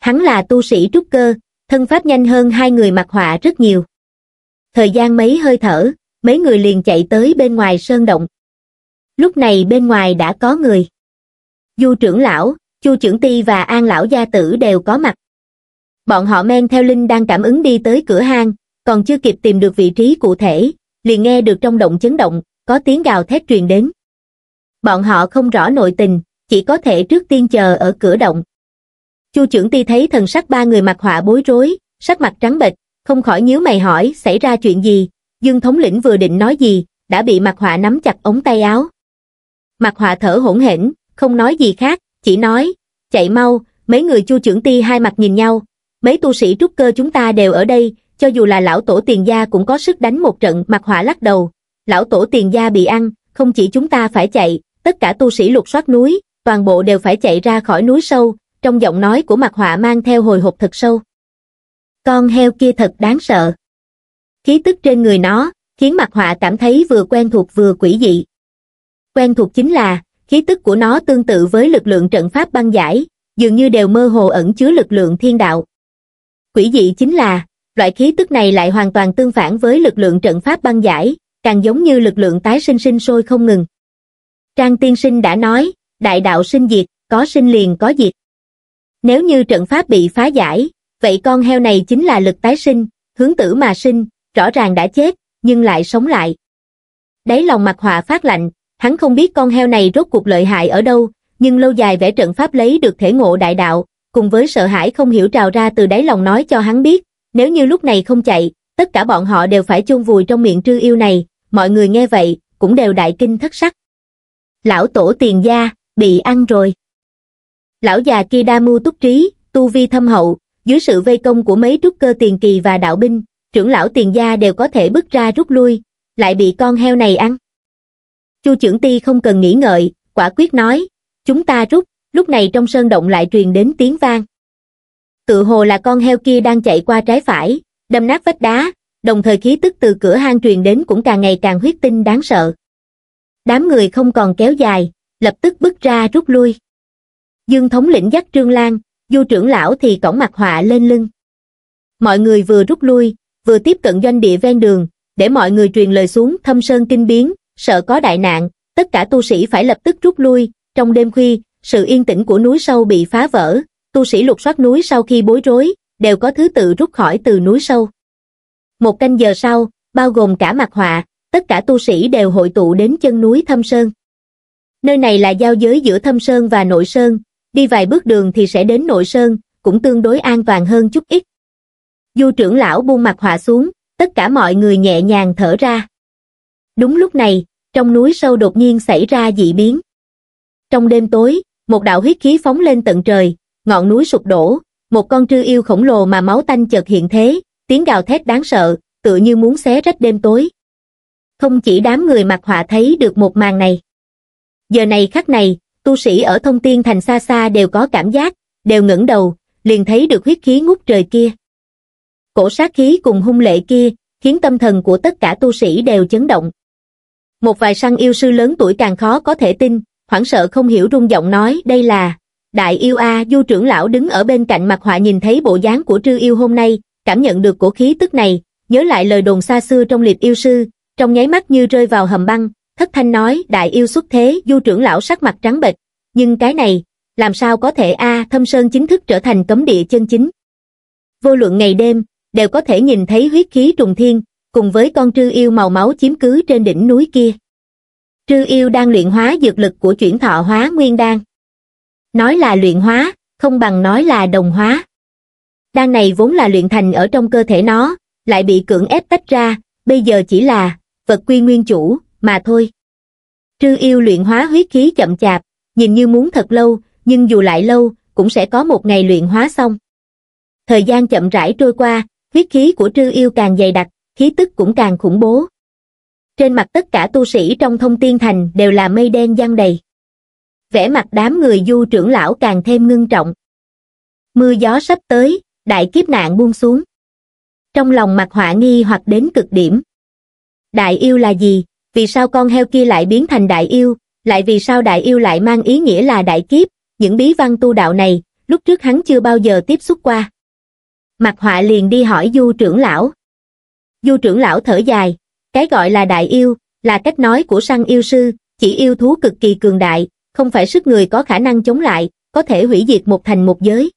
Hắn là tu sĩ trúc cơ, thân pháp nhanh hơn hai người Mặc Họa rất nhiều. Thời gian mấy hơi thở, mấy người liền chạy tới bên ngoài sơn động. Lúc này bên ngoài đã có người. Du trưởng lão, Chu trưởng ty và An lão gia tử đều có mặt. Bọn họ men theo linh đang cảm ứng đi tới cửa hang, còn chưa kịp tìm được vị trí cụ thể, liền nghe được trong động chấn động, có tiếng gào thét truyền đến. Bọn họ không rõ nội tình, chỉ có thể trước tiên chờ ở cửa động. Chu trưởng ty thấy thần sắc ba người Mặc Họa bối rối, sắc mặt trắng bệch, không khỏi nhíu mày hỏi xảy ra chuyện gì. Dương thống lĩnh vừa định nói gì, đã bị Mặc Họa nắm chặt ống tay áo. Mặc Họa thở hổn hển, không nói gì khác, chỉ nói, chạy mau. Mấy người Chu trưởng ty hai mặt nhìn nhau, mấy tu sĩ trúc cơ chúng ta đều ở đây, cho dù là lão tổ tiền gia cũng có sức đánh một trận. Mặc Họa lắc đầu, lão tổ tiền gia bị ăn, không chỉ chúng ta phải chạy, tất cả tu sĩ lục soát núi, toàn bộ đều phải chạy ra khỏi núi sâu. Trong giọng nói của Mặc Họa mang theo hồi hộp thật sâu. Con heo kia thật đáng sợ. khí tức trên người nó, khiến Mặc Họa cảm thấy vừa quen thuộc vừa quỷ dị. Quen thuộc chính là, khí tức của nó tương tự với lực lượng trận pháp băng giải, dường như đều mơ hồ ẩn chứa lực lượng thiên đạo. Quỷ dị chính là, loại khí tức này lại hoàn toàn tương phản với lực lượng trận pháp băng giải, càng giống như lực lượng tái sinh sinh sôi không ngừng. Trang Tiên Sinh đã nói, đại đạo sinh diệt, có sinh liền có diệt. Nếu như trận pháp bị phá giải, vậy con heo này chính là lực tái sinh, hướng tử mà sinh, rõ ràng đã chết, nhưng lại sống lại. Đáy lòng Mặc Họa phát lạnh, hắn không biết con heo này rốt cuộc lợi hại ở đâu, nhưng lâu dài vẽ trận pháp lấy được thể ngộ đại đạo, cùng với sợ hãi không hiểu trào ra từ đáy lòng nói cho hắn biết, nếu như lúc này không chạy, tất cả bọn họ đều phải chôn vùi trong miệng trư yêu này, mọi người nghe vậy, cũng đều đại kinh thất sắc. Lão tổ tiền gia, bị ăn rồi. Lão già kia đa mưu túc trí, tu vi thâm hậu, dưới sự vây công của mấy trúc cơ tiền kỳ và đạo binh, trưởng lão tiền gia đều có thể bứt ra rút lui, lại bị con heo này ăn. Chu trưởng ty không cần nghĩ ngợi, quả quyết nói, chúng ta rút, lúc này trong sơn động lại truyền đến tiếng vang. Tựa hồ là con heo kia đang chạy qua trái phải, đâm nát vách đá, đồng thời khí tức từ cửa hang truyền đến cũng càng ngày càng huyết tinh đáng sợ. Đám người không còn kéo dài, lập tức bứt ra rút lui. Dương thống lĩnh dắt Trương Lan, Du trưởng lão thì cõng Mặc Họa lên lưng. Mọi người vừa rút lui, vừa tiếp cận doanh địa ven đường, để mọi người truyền lời xuống Thâm Sơn kinh biến, sợ có đại nạn, tất cả tu sĩ phải lập tức rút lui. Trong đêm khuya, sự yên tĩnh của núi sâu bị phá vỡ, tu sĩ lục soát núi sau khi bối rối, đều có thứ tự rút khỏi từ núi sâu. Một canh giờ sau, bao gồm cả Mặc Họa, tất cả tu sĩ đều hội tụ đến chân núi Thâm Sơn. Nơi này là giao giới giữa Thâm Sơn và Nội Sơn, đi vài bước đường thì sẽ đến Nội Sơn, cũng tương đối an toàn hơn chút ít. Du trưởng lão buông Mặc Họa xuống, tất cả mọi người nhẹ nhàng thở ra. Đúng lúc này, trong núi sâu đột nhiên xảy ra dị biến. Trong đêm tối, một đạo huyết khí phóng lên tận trời, ngọn núi sụp đổ, một con trư yêu khổng lồ mà máu tanh chợt hiện thế, tiếng gào thét đáng sợ, tựa như muốn xé rách đêm tối. Không chỉ đám người Mặc Họa thấy được một màn này. Giờ này khắc này, tu sĩ ở Thông Thiên Thành xa xa đều có cảm giác, đều ngẩng đầu, liền thấy được huyết khí ngút trời kia. Cổ sát khí cùng hung lệ kia, khiến tâm thần của tất cả tu sĩ đều chấn động. Một vài săn yêu sư lớn tuổi càng khó có thể tin, hoảng sợ không hiểu rung giọng nói đây là đại yêu a. Du trưởng lão đứng ở bên cạnh Mặc Họa nhìn thấy bộ dáng của trư yêu hôm nay, cảm nhận được cổ khí tức này, nhớ lại lời đồn xa xưa trong liệt yêu sư, trong nháy mắt như rơi vào hầm băng, thất thanh nói đại yêu xuất thế. Du trưởng lão sắc mặt trắng bệch, nhưng cái này làm sao có thể a? Thâm Sơn chính thức trở thành cấm địa chân chính, vô luận ngày đêm đều có thể nhìn thấy huyết khí trùng thiên, cùng với con trư yêu màu máu chiếm cứ trên đỉnh núi kia. Trư yêu đang luyện hóa dược lực của chuyển thọ hóa nguyên đan. Nói là luyện hóa, không bằng nói là đồng hóa. Đan này vốn là luyện thành ở trong cơ thể nó, lại bị cưỡng ép tách ra, bây giờ chỉ là vật quy nguyên chủ mà thôi. Trư yêu luyện hóa huyết khí chậm chạp, nhìn như muốn thật lâu, nhưng dù lại lâu, cũng sẽ có một ngày luyện hóa xong. Thời gian chậm rãi trôi qua, huyết khí của trư yêu càng dày đặc, khí tức cũng càng khủng bố. Trên mặt tất cả tu sĩ trong Thông Thiên Thành đều là mây đen giăng đầy. Vẻ mặt đám người Du trưởng lão càng thêm ngưng trọng. Mưa gió sắp tới, đại kiếp nạn buông xuống. Trong lòng Mặc Họa nghi hoặc đến cực điểm. Đại yêu là gì? Vì sao con heo kia lại biến thành đại yêu? Lại vì sao đại yêu lại mang ý nghĩa là đại kiếp? Những bí văn tu đạo này, lúc trước hắn chưa bao giờ tiếp xúc qua. Mặc Họa liền đi hỏi Du trưởng lão. Du trưởng lão thở dài. Cái gọi là đại yêu, là cách nói của săn yêu sư, chỉ yêu thú cực kỳ cường đại, không phải sức người có khả năng chống lại, có thể hủy diệt một thành một giới.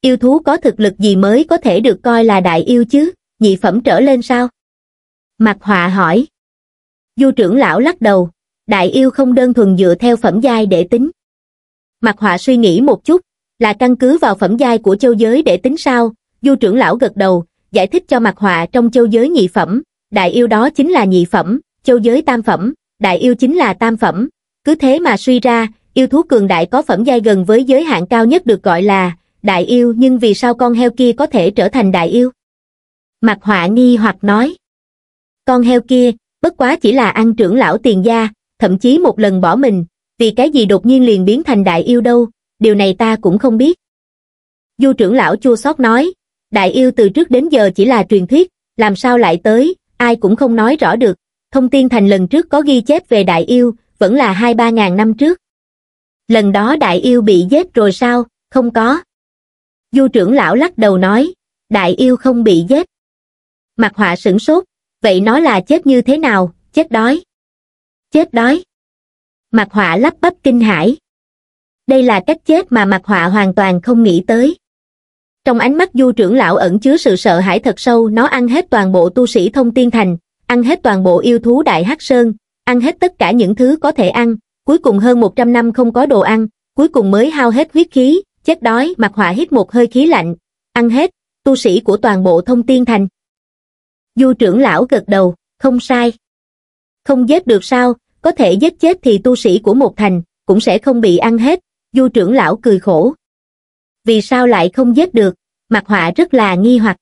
Yêu thú có thực lực gì mới có thể được coi là đại yêu chứ, nhị phẩm trở lên sao? Mặc Họa hỏi. Du trưởng lão lắc đầu, đại yêu không đơn thuần dựa theo phẩm giai để tính. Mặc Họa suy nghĩ một chút, là căn cứ vào phẩm giai của châu giới để tính sao? Du trưởng lão gật đầu, giải thích cho Mặc Họa trong châu giới nhị phẩm. Đại yêu đó chính là nhị phẩm, châu giới tam phẩm, đại yêu chính là tam phẩm. Cứ thế mà suy ra, yêu thú cường đại có phẩm giai gần với giới hạn cao nhất được gọi là đại yêu, nhưng vì sao con heo kia có thể trở thành đại yêu? Mặc Họa nghi hoặc nói. Con heo kia, bất quá chỉ là ăn trưởng lão tiền gia, thậm chí một lần bỏ mình, vì cái gì đột nhiên liền biến thành đại yêu đâu, điều này ta cũng không biết. Du trưởng lão chua xót nói, đại yêu từ trước đến giờ chỉ là truyền thuyết, làm sao lại tới, ai cũng không nói rõ được. Thông Thiên Thành lần trước có ghi chép về đại yêu, vẫn là hai ba ngàn năm trước. Lần đó đại yêu bị giết rồi sao? Không có. Du trưởng lão lắc đầu nói, đại yêu không bị giết. Mặc Họa sửng sốt, vậy nó là chết như thế nào? Chết đói. Chết đói. Mặc Họa lắp bắp kinh hãi. Đây là cách chết mà Mặc Họa hoàn toàn không nghĩ tới. Trong ánh mắt Du trưởng lão ẩn chứa sự sợ hãi thật sâu, nó ăn hết toàn bộ tu sĩ Thông Thiên Thành, ăn hết toàn bộ yêu thú Đại Hắc Sơn, ăn hết tất cả những thứ có thể ăn, cuối cùng hơn một trăm năm không có đồ ăn, cuối cùng mới hao hết huyết khí, chết đói. Mặc Họa hít một hơi khí lạnh, ăn hết, tu sĩ của toàn bộ Thông Thiên Thành. Du trưởng lão gật đầu, không sai. Không giết được sao, có thể giết chết thì tu sĩ của một thành cũng sẽ không bị ăn hết. Du trưởng lão cười khổ. Vì sao lại không giết được? Mặc Họa rất là nghi hoặc.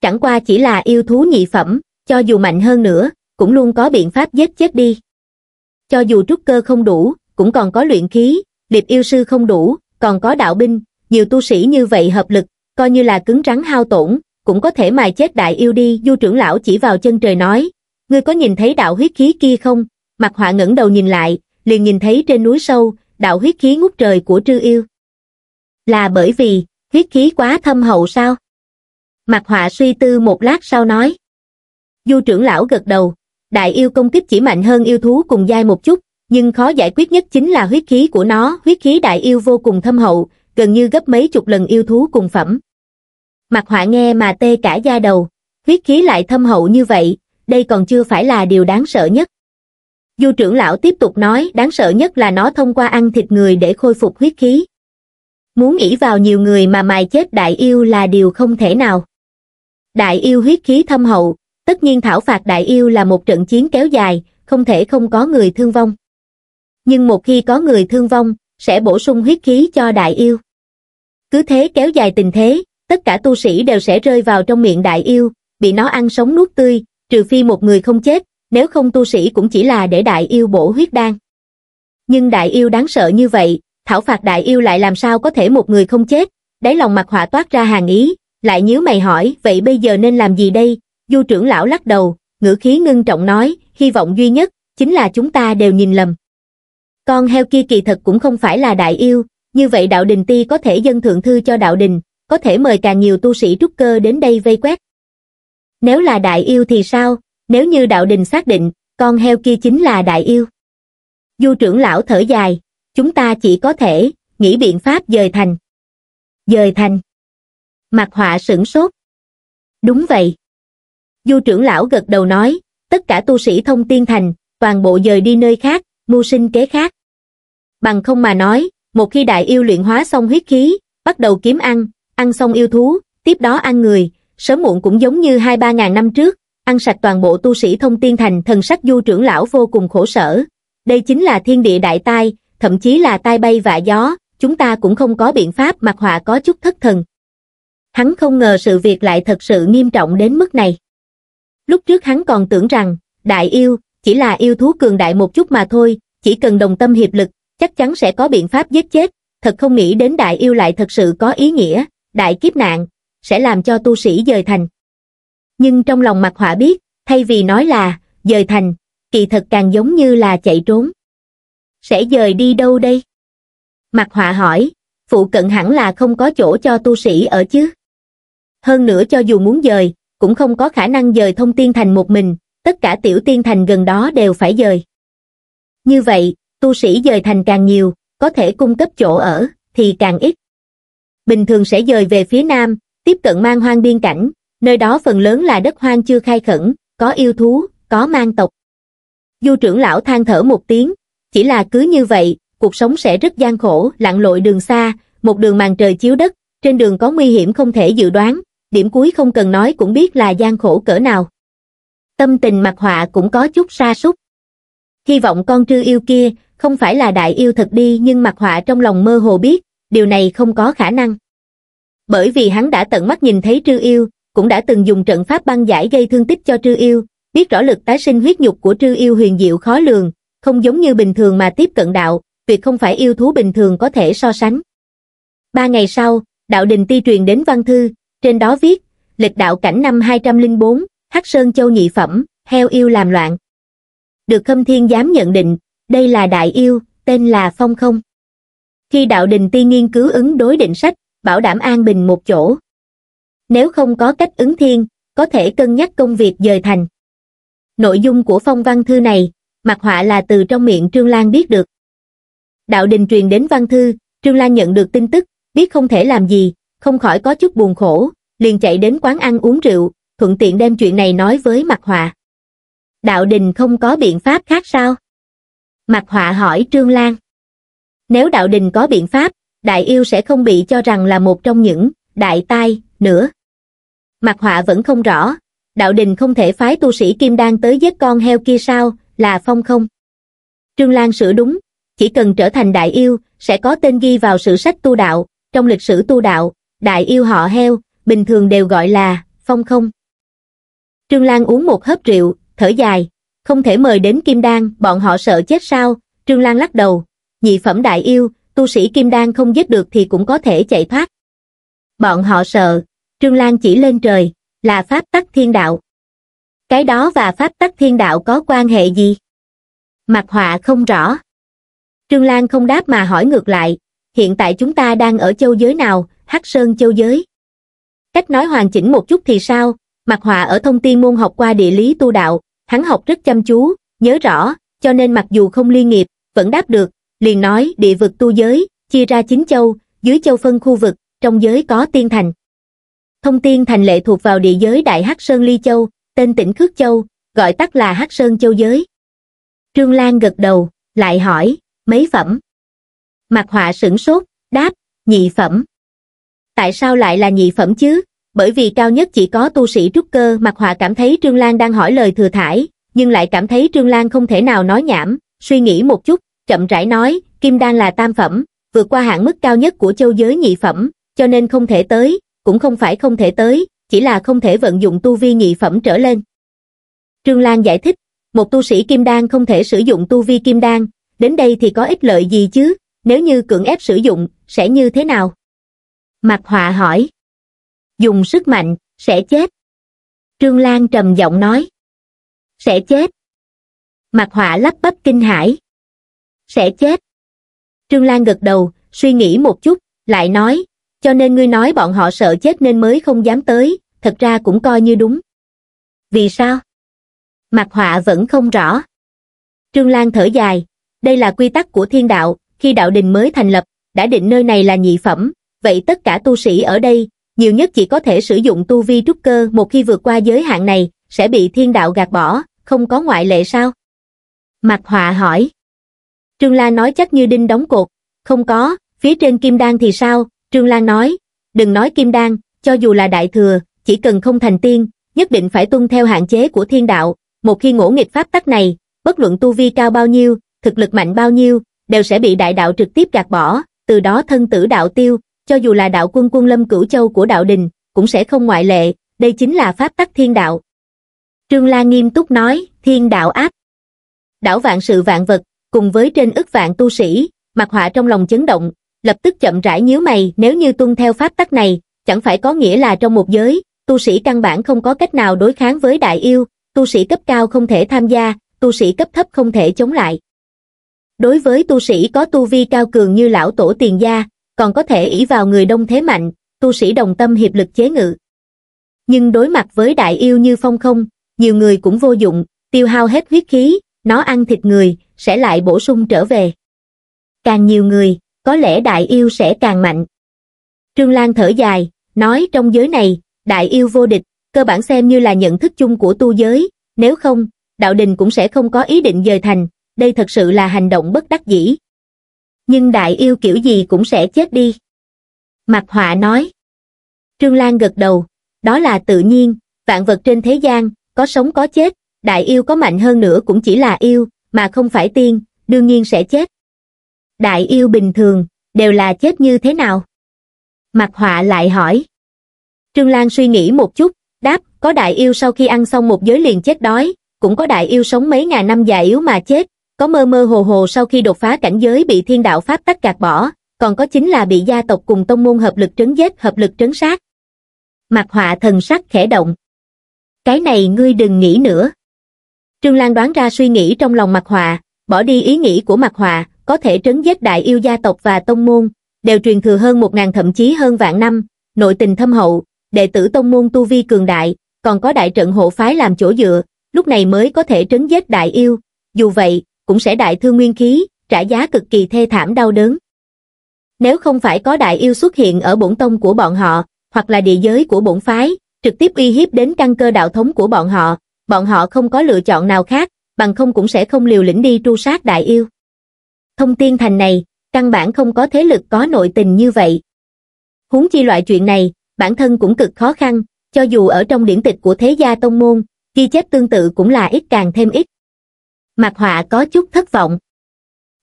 Chẳng qua chỉ là yêu thú nhị phẩm, cho dù mạnh hơn nữa, cũng luôn có biện pháp giết chết đi. Cho dù trúc cơ không đủ, cũng còn có luyện khí, liệp yêu sư không đủ, còn có đạo binh, nhiều tu sĩ như vậy hợp lực, coi như là cứng rắn hao tổn, cũng có thể mài chết đại yêu đi. Du trưởng lão chỉ vào chân trời nói, ngươi có nhìn thấy đạo huyết khí kia không? Mặc Họa ngẩng đầu nhìn lại, liền nhìn thấy trên núi sâu, đạo huyết khí ngút trời của trư yêu. Là bởi vì huyết khí quá thâm hậu sao? Mặc Họa suy tư một lát sau nói. Du trưởng lão gật đầu, đại yêu công kích chỉ mạnh hơn yêu thú cùng giai một chút, nhưng khó giải quyết nhất chính là huyết khí của nó. Huyết khí đại yêu vô cùng thâm hậu, gần như gấp mấy chục lần yêu thú cùng phẩm. Mặc Họa nghe mà tê cả da đầu, huyết khí lại thâm hậu như vậy, đây còn chưa phải là điều đáng sợ nhất. Du trưởng lão tiếp tục nói, đáng sợ nhất là nó thông qua ăn thịt người để khôi phục huyết khí. Muốn ỷ vào nhiều người mà mài chết đại yêu là điều không thể nào. Đại yêu huyết khí thâm hậu, tất nhiên thảo phạt đại yêu là một trận chiến kéo dài, không thể không có người thương vong. Nhưng một khi có người thương vong, sẽ bổ sung huyết khí cho đại yêu. Cứ thế kéo dài tình thế, tất cả tu sĩ đều sẽ rơi vào trong miệng đại yêu, bị nó ăn sống nuốt tươi, trừ phi một người không chết, nếu không tu sĩ cũng chỉ là để đại yêu bổ huyết đan. Nhưng đại yêu đáng sợ như vậy, thảo phạt đại yêu lại làm sao có thể một người không chết? Đáy lòng Mặc Họa toát ra hàn ý, lại nhíu mày hỏi, vậy bây giờ nên làm gì đây? Du trưởng lão lắc đầu, ngữ khí ngưng trọng nói, hy vọng duy nhất chính là chúng ta đều nhìn lầm. Con heo kia kỳ thật cũng không phải là đại yêu, như vậy đạo đình ti có thể dâng thượng thư cho đạo đình, có thể mời càng nhiều tu sĩ trúc cơ đến đây vây quét. Nếu là đại yêu thì sao? Nếu như đạo đình xác định con heo kia chính là đại yêu. Du trưởng lão thở dài, chúng ta chỉ có thể nghĩ biện pháp dời thành. Dời thành? Mặc Họa sửng sốt. Đúng vậy. Du trưởng lão gật đầu nói, tất cả tu sĩ Thông Thiên Thành, toàn bộ dời đi nơi khác, mưu sinh kế khác. Bằng không mà nói, một khi đại yêu luyện hóa xong huyết khí, bắt đầu kiếm ăn, ăn xong yêu thú, tiếp đó ăn người, sớm muộn cũng giống như hai ba ngàn năm trước, ăn sạch toàn bộ tu sĩ Thông Thiên Thành. Thần sắc Du trưởng lão vô cùng khổ sở. Đây chính là thiên địa đại tai, thậm chí là tai bay vạ gió, chúng ta cũng không có biện pháp. Mặc Họa có chút thất thần. Hắn không ngờ sự việc lại thật sự nghiêm trọng đến mức này. Lúc trước hắn còn tưởng rằng, đại yêu, chỉ là yêu thú cường đại một chút mà thôi, chỉ cần đồng tâm hiệp lực, chắc chắn sẽ có biện pháp giết chết. Thật không nghĩ đến đại yêu lại thật sự có ý nghĩa, đại kiếp nạn, sẽ làm cho tu sĩ dời thành. Nhưng trong lòng Mặc Họa biết, thay vì nói là dời thành, kỳ thật càng giống như là chạy trốn. Sẽ dời đi đâu đây? Mặc Họa hỏi, phụ cận hẳn là không có chỗ cho tu sĩ ở chứ. Hơn nữa cho dù muốn dời, cũng không có khả năng dời Thông Thiên Thành một mình, tất cả tiểu tiên thành gần đó đều phải dời. Như vậy, tu sĩ dời thành càng nhiều, có thể cung cấp chỗ ở thì càng ít. Bình thường sẽ dời về phía nam, tiếp cận man hoang biên cảnh, nơi đó phần lớn là đất hoang chưa khai khẩn, có yêu thú, có man tộc. Du trưởng lão than thở một tiếng, chỉ là cứ như vậy, cuộc sống sẽ rất gian khổ. Lặn lội đường xa, một đường màn trời chiếu đất, trên đường có nguy hiểm không thể dự đoán, điểm cuối không cần nói cũng biết là gian khổ cỡ nào. Tâm tình Mặc Họa cũng có chút sa sút. Hy vọng con trư yêu kia không phải là đại yêu thật đi, nhưng Mặc Họa trong lòng mơ hồ biết, điều này không có khả năng. Bởi vì hắn đã tận mắt nhìn thấy trư yêu, cũng đã từng dùng trận pháp băng giải gây thương tích cho trư yêu, biết rõ lực tái sinh huyết nhục của trư yêu huyền diệu khó lường, không giống như bình thường mà tiếp cận đạo, tuyệt không phải yêu thú bình thường có thể so sánh. Ba ngày sau, đạo đình ti truyền đến văn thư, trên đó viết, lịch đạo cảnh năm hai trăm linh bốn, Hắc Sơn Châu nhị phẩm, heo yêu làm loạn. Được Khâm Thiên giám nhận định, đây là đại yêu, tên là Phong Không. Khi Đạo Đình Ti nghiên cứu ứng đối định sách, bảo đảm an bình một chỗ. Nếu không có cách ứng thiên, có thể cân nhắc công việc dời thành. Nội dung của phong văn thư này, Mặc Họa là từ trong miệng Trương Lan biết được. Đạo Đình truyền đến văn thư, Trương Lan nhận được tin tức, biết không thể làm gì, không khỏi có chút buồn khổ, liền chạy đến quán ăn uống rượu, thuận tiện đem chuyện này nói với Mặc Họa. Đạo Đình không có biện pháp khác sao? Mặc Họa hỏi Trương Lan. Nếu Đạo Đình có biện pháp, đại yêu sẽ không bị cho rằng là một trong những đại tai nữa. Mặc Họa vẫn không rõ, Đạo Đình không thể phái tu sĩ kim đan tới giết con heo kia sao, là Phong Không? Trương Lan sửa đúng, chỉ cần trở thành đại yêu, sẽ có tên ghi vào sử sách tu đạo, trong lịch sử tu đạo, đại yêu họ heo, bình thường đều gọi là Phong Không. Trương Lan uống một hớp rượu, thở dài, không thể mời đến kim đan, bọn họ sợ chết sao? Trương Lan lắc đầu, nhị phẩm đại yêu, tu sĩ kim đan không giết được thì cũng có thể chạy thoát. Bọn họ sợ, Trương Lan chỉ lên trời, là pháp tắc thiên đạo. Cái đó và pháp tắc thiên đạo có quan hệ gì? Mặc Họa không rõ. Trương Lan không đáp mà hỏi ngược lại, hiện tại chúng ta đang ở châu giới nào? Hắc Sơn châu giới. Cách nói hoàn chỉnh một chút thì sao? Mặc Họa ở Thông Thiên môn học qua địa lý tu đạo, hắn học rất chăm chú, nhớ rõ, cho nên mặc dù không liên nghiệp, vẫn đáp được, liền nói địa vực tu giới, chia ra chín châu, dưới châu phân khu vực, trong giới có Tiên Thành. Thông Thiên Thành lệ thuộc vào địa giới Đại Hắc Sơn Ly Châu, tên tỉnh Khước Châu, gọi tắt là Hắc Sơn Châu giới. Trương Lan gật đầu, lại hỏi, mấy phẩm? Mặc Họa sửng sốt, đáp, nhị phẩm. Tại sao lại là nhị phẩm chứ? Bởi vì cao nhất chỉ có tu sĩ trúc cơ. Mặc Họa cảm thấy Trương Lan đang hỏi lời thừa thải, nhưng lại cảm thấy Trương Lan không thể nào nói nhảm, suy nghĩ một chút, chậm rãi nói, kim đan là tam phẩm, vượt qua hạn mức cao nhất của châu giới nhị phẩm, cho nên không thể tới, cũng không phải không thể tới, chỉ là không thể vận dụng tu vi nhị phẩm trở lên. Trương Lan giải thích, một tu sĩ kim đan không thể sử dụng tu vi kim đan, đến đây thì có ích lợi gì chứ, nếu như cưỡng ép sử dụng, sẽ như thế nào? Mặc Họa hỏi. Dùng sức mạnh, sẽ chết. Trương Lan trầm giọng nói. Sẽ chết. Mặc Họa lắp bắp kinh hãi. Sẽ chết. Trương Lan gật đầu, suy nghĩ một chút, lại nói, cho nên ngươi nói bọn họ sợ chết nên mới không dám tới, thật ra cũng coi như đúng. Vì sao? Mặc Họa vẫn không rõ. Trương Lan thở dài, đây là quy tắc của thiên đạo, khi đạo đình mới thành lập, đã định nơi này là nhị phẩm, vậy tất cả tu sĩ ở đây, nhiều nhất chỉ có thể sử dụng tu vi trúc cơ, một khi vượt qua giới hạn này, sẽ bị thiên đạo gạt bỏ, không có ngoại lệ sao? Mặc Họa hỏi. Trương Lan nói chắc như đinh đóng cột, không có, phía trên kim đan thì sao? Trương Lan nói, đừng nói kim đan, cho dù là đại thừa, chỉ cần không thành tiên, nhất định phải tuân theo hạn chế của thiên đạo, một khi ngỗ nghịch pháp tắc này, bất luận tu vi cao bao nhiêu, thực lực mạnh bao nhiêu, đều sẽ bị đại đạo trực tiếp gạt bỏ, từ đó thân tử đạo tiêu, cho dù là đạo quân quân lâm Cửu Châu của đạo đình, cũng sẽ không ngoại lệ, đây chính là pháp tắc thiên đạo. Trương Lan nghiêm túc nói, thiên đạo áp đảo vạn sự vạn vật, cùng với trên ức vạn tu sĩ. Mặc Họa trong lòng chấn động, lập tức chậm rãi nhíu mày, nếu như tuân theo pháp tắc này, chẳng phải có nghĩa là trong một giới, tu sĩ căn bản không có cách nào đối kháng với đại yêu, tu sĩ cấp cao không thể tham gia, tu sĩ cấp thấp không thể chống lại. Đối với tu sĩ có tu vi cao cường như lão tổ tiền gia, còn có thể ỷ vào người đông thế mạnh, tu sĩ đồng tâm hiệp lực chế ngự. Nhưng đối mặt với đại yêu như Phong Không, nhiều người cũng vô dụng, tiêu hao hết huyết khí, nó ăn thịt người, sẽ lại bổ sung trở về. Càng nhiều người, có lẽ đại yêu sẽ càng mạnh. Trương Lan thở dài, nói trong giới này, đại yêu vô địch, cơ bản xem như là nhận thức chung của tu giới, nếu không, đạo đình cũng sẽ không có ý định dời thành, đây thật sự là hành động bất đắc dĩ. Nhưng đại yêu kiểu gì cũng sẽ chết đi. Mặc Họa nói. Trương Lan gật đầu, đó là tự nhiên, vạn vật trên thế gian, có sống có chết, đại yêu có mạnh hơn nữa cũng chỉ là yêu, mà không phải tiên, đương nhiên sẽ chết. Đại yêu bình thường, đều là chết như thế nào? Mặc Họa lại hỏi. Trương Lan suy nghĩ một chút, đáp, có đại yêu sau khi ăn xong một giới liền chết đói, cũng có đại yêu sống mấy ngàn năm già yếu mà chết, có mơ mơ hồ hồ sau khi đột phá cảnh giới bị thiên đạo pháp tắc gạt bỏ, còn có chính là bị gia tộc cùng tông môn hợp lực trấn giết, hợp lực trấn sát. Mặc Họa thần sắc khẽ động. Cái này ngươi đừng nghĩ nữa. Trương Lan đoán ra suy nghĩ trong lòng Mặc Họa, bỏ đi ý nghĩ của Mặc Họa, có thể trấn giết đại yêu gia tộc và tông môn, đều truyền thừa hơn một ngàn thậm chí hơn vạn năm, nội tình thâm hậu, đệ tử tông môn tu vi cường đại, còn có đại trận hộ phái làm chỗ dựa, lúc này mới có thể trấn giết đại yêu, dù vậy, cũng sẽ đại thương nguyên khí, trả giá cực kỳ thê thảm đau đớn. Nếu không phải có đại yêu xuất hiện ở bổn tông của bọn họ, hoặc là địa giới của bổn phái, trực tiếp uy hiếp đến căn cơ đạo thống của bọn họ, bọn họ không có lựa chọn nào khác, bằng không cũng sẽ không liều lĩnh đi tru sát đại yêu. Thông Thiên Thành này, căn bản không có thế lực có nội tình như vậy. Huống chi loại chuyện này, bản thân cũng cực khó khăn, cho dù ở trong điển tịch của thế gia tông môn, ghi chép tương tự cũng là ít càng thêm ít. Mặc Họa có chút thất vọng.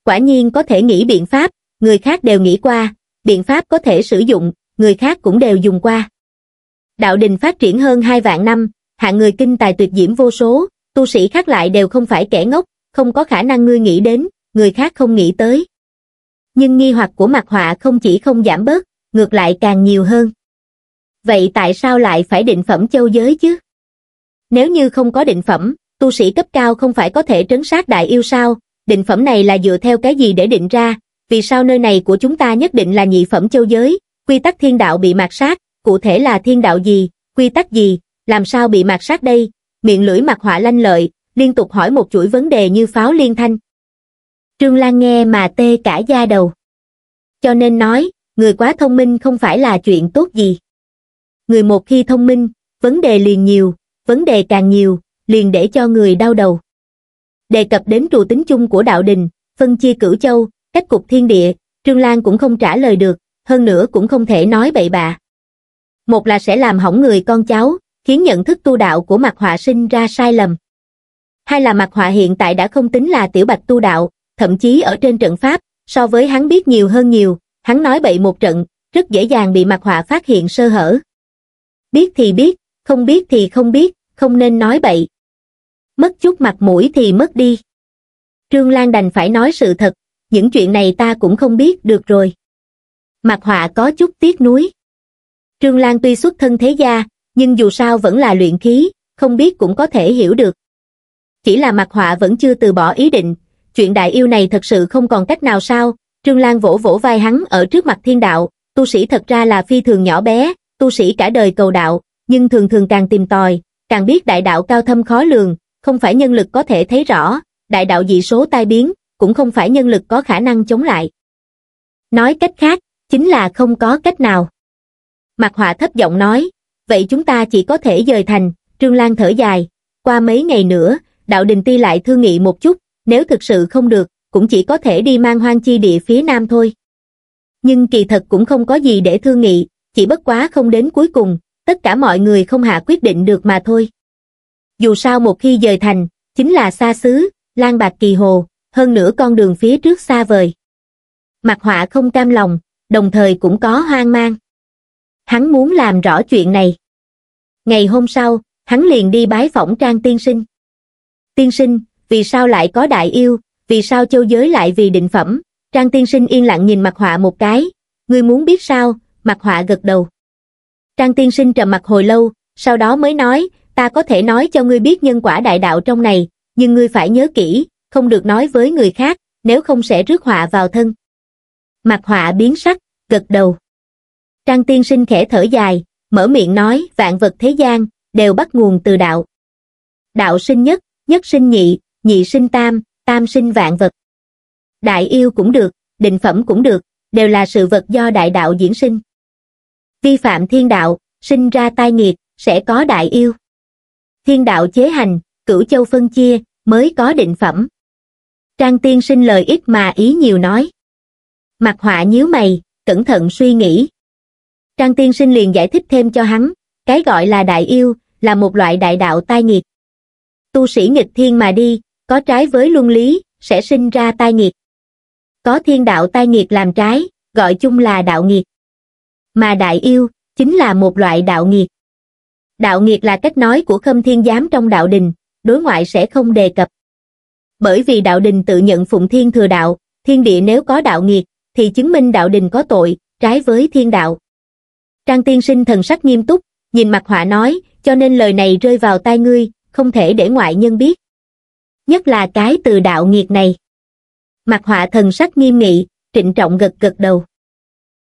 Quả nhiên có thể nghĩ biện pháp, người khác đều nghĩ qua, biện pháp có thể sử dụng, người khác cũng đều dùng qua. Đạo đình phát triển hơn hai vạn năm, hạng người kinh tài tuyệt diễm vô số, tu sĩ khác lại đều không phải kẻ ngốc, không có khả năng ngươi nghĩ đến, người khác không nghĩ tới. Nhưng nghi hoặc của Mặc Họa không chỉ không giảm bớt, ngược lại càng nhiều hơn. Vậy tại sao lại phải định phẩm châu giới chứ? Nếu như không có định phẩm, tu sĩ cấp cao không phải có thể trấn sát đại yêu sao? Định phẩm này là dựa theo cái gì để định ra? Vì sao nơi này của chúng ta nhất định là nhị phẩm châu giới? Quy tắc thiên đạo bị mạt sát, cụ thể là thiên đạo gì, quy tắc gì, làm sao bị mạt sát đây? Miệng lưỡi Mặc Họa lanh lợi, liên tục hỏi một chuỗi vấn đề như pháo liên thanh. Trương Lan nghe mà tê cả da đầu. Cho nên nói, người quá thông minh không phải là chuyện tốt gì. Người một khi thông minh, vấn đề liền nhiều, vấn đề càng nhiều, liền để cho người đau đầu. Đề cập đến trù tính chung của đạo đình, phân chia Cửu Châu, cách cục thiên địa, Trương Lan cũng không trả lời được, hơn nữa cũng không thể nói bậy bạ. Một là sẽ làm hỏng người con cháu, khiến nhận thức tu đạo của Mặc Họa sinh ra sai lầm. Hai là Mặc Họa hiện tại đã không tính là tiểu bạch tu đạo, thậm chí ở trên trận pháp, so với hắn biết nhiều hơn nhiều, hắn nói bậy một trận, rất dễ dàng bị Mặc Họa phát hiện sơ hở. Biết thì biết, không biết thì không biết, không nên nói bậy. Mất chút mặt mũi thì mất đi. Trương Lan đành phải nói sự thật, những chuyện này ta cũng không biết được rồi. Mặc Họa có chút tiếc nuối. Trương Lan tuy xuất thân thế gia, nhưng dù sao vẫn là luyện khí, không biết cũng có thể hiểu được. Chỉ là Mặc Họa vẫn chưa từ bỏ ý định, chuyện đại yêu này thật sự không còn cách nào sao? Trương Lan vỗ vỗ vai hắn ở trước mặt thiên đạo, tu sĩ thật ra là phi thường nhỏ bé, tu sĩ cả đời cầu đạo, nhưng thường thường càng tìm tòi, càng biết đại đạo cao thâm khó lường, không phải nhân lực có thể thấy rõ, đại đạo dị số tai biến, cũng không phải nhân lực có khả năng chống lại. Nói cách khác, chính là không có cách nào. Mặc Họa thấp giọng nói, vậy chúng ta chỉ có thể dời thành. Trương Lan thở dài, qua mấy ngày nữa, đạo đình ti lại thương nghị một chút, nếu thực sự không được, cũng chỉ có thể đi mang hoang chi địa phía nam thôi. Nhưng kỳ thật cũng không có gì để thương nghị, chỉ bất quá không đến cuối cùng, tất cả mọi người không hạ quyết định được mà thôi. Dù sao một khi dời thành, chính là xa xứ, lang bạc kỳ hồ, hơn nữa con đường phía trước xa vời. Mặc Họa không cam lòng, đồng thời cũng có hoang mang. Hắn muốn làm rõ chuyện này. Ngày hôm sau, hắn liền đi bái phỏng Trang tiên sinh. Tiên sinh, vì sao lại có đại yêu, vì sao châu giới lại vì định phẩm? Trang tiên sinh yên lặng nhìn Mặc Họa một cái, ngươi muốn biết sao? Mặc Họa gật đầu. Trang tiên sinh trầm mặc hồi lâu, sau đó mới nói, ta có thể nói cho ngươi biết nhân quả đại đạo trong này, nhưng ngươi phải nhớ kỹ, không được nói với người khác, nếu không sẽ rước họa vào thân. Mặc Họa biến sắc, gật đầu. Trang tiên sinh khẽ thở dài, mở miệng nói, vạn vật thế gian, đều bắt nguồn từ đạo. Đạo sinh nhất, nhất sinh nhị, nhị sinh tam, tam sinh vạn vật. Đại yêu cũng được, định phẩm cũng được, đều là sự vật do đại đạo diễn sinh. Vi phạm thiên đạo, sinh ra tai nghiệt, sẽ có đại yêu. Thiên đạo chế hành, Cửu Châu phân chia, mới có định phẩm. Trang tiên sinh lời ít mà ý nhiều nói. Mặc Họa nhíu mày, cẩn thận suy nghĩ. Trang tiên sinh liền giải thích thêm cho hắn, cái gọi là đại yêu, là một loại đại đạo tai nghiệt. Tu sĩ nghịch thiên mà đi, có trái với luân lý, sẽ sinh ra tai nghiệt. Có thiên đạo tai nghiệt làm trái, gọi chung là đạo nghiệt. Mà đại yêu, chính là một loại đạo nghiệt. Đạo nghiệt là cách nói của Khâm Thiên giám trong đạo đình, đối ngoại sẽ không đề cập. Bởi vì đạo đình tự nhận phụng thiên thừa đạo, thiên địa nếu có đạo nghiệt, thì chứng minh đạo đình có tội, trái với thiên đạo. Trang tiên sinh thần sắc nghiêm túc, nhìn Mặc Họa nói, cho nên lời này rơi vào tai ngươi, không thể để ngoại nhân biết. Nhất là cái từ đạo nghiệt này. Mặc Họa thần sắc nghiêm nghị, trịnh trọng gật gật đầu.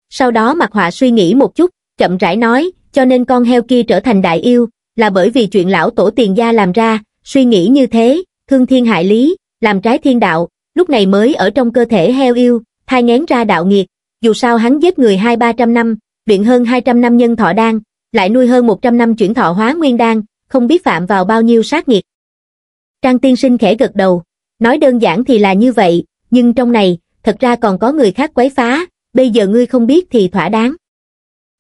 Sau đó Mặc Họa suy nghĩ một chút, chậm rãi nói, cho nên con heo kia trở thành đại yêu, là bởi vì chuyện lão tổ tiền gia làm ra, suy nghĩ như thế, thương thiên hại lý, làm trái thiên đạo, lúc này mới ở trong cơ thể heo yêu, thai ngén ra đạo nghiệt, dù sao hắn giết người hai ba trăm năm, luyện hơn hai trăm năm nhân thọ đan, lại nuôi hơn một trăm năm chuyển thọ hóa nguyên đan, không biết phạm vào bao nhiêu sát nghiệt. Trang tiên sinh khẽ gật đầu, nói đơn giản thì là như vậy, nhưng trong này, thật ra còn có người khác quấy phá, bây giờ ngươi không biết thì thỏa đáng.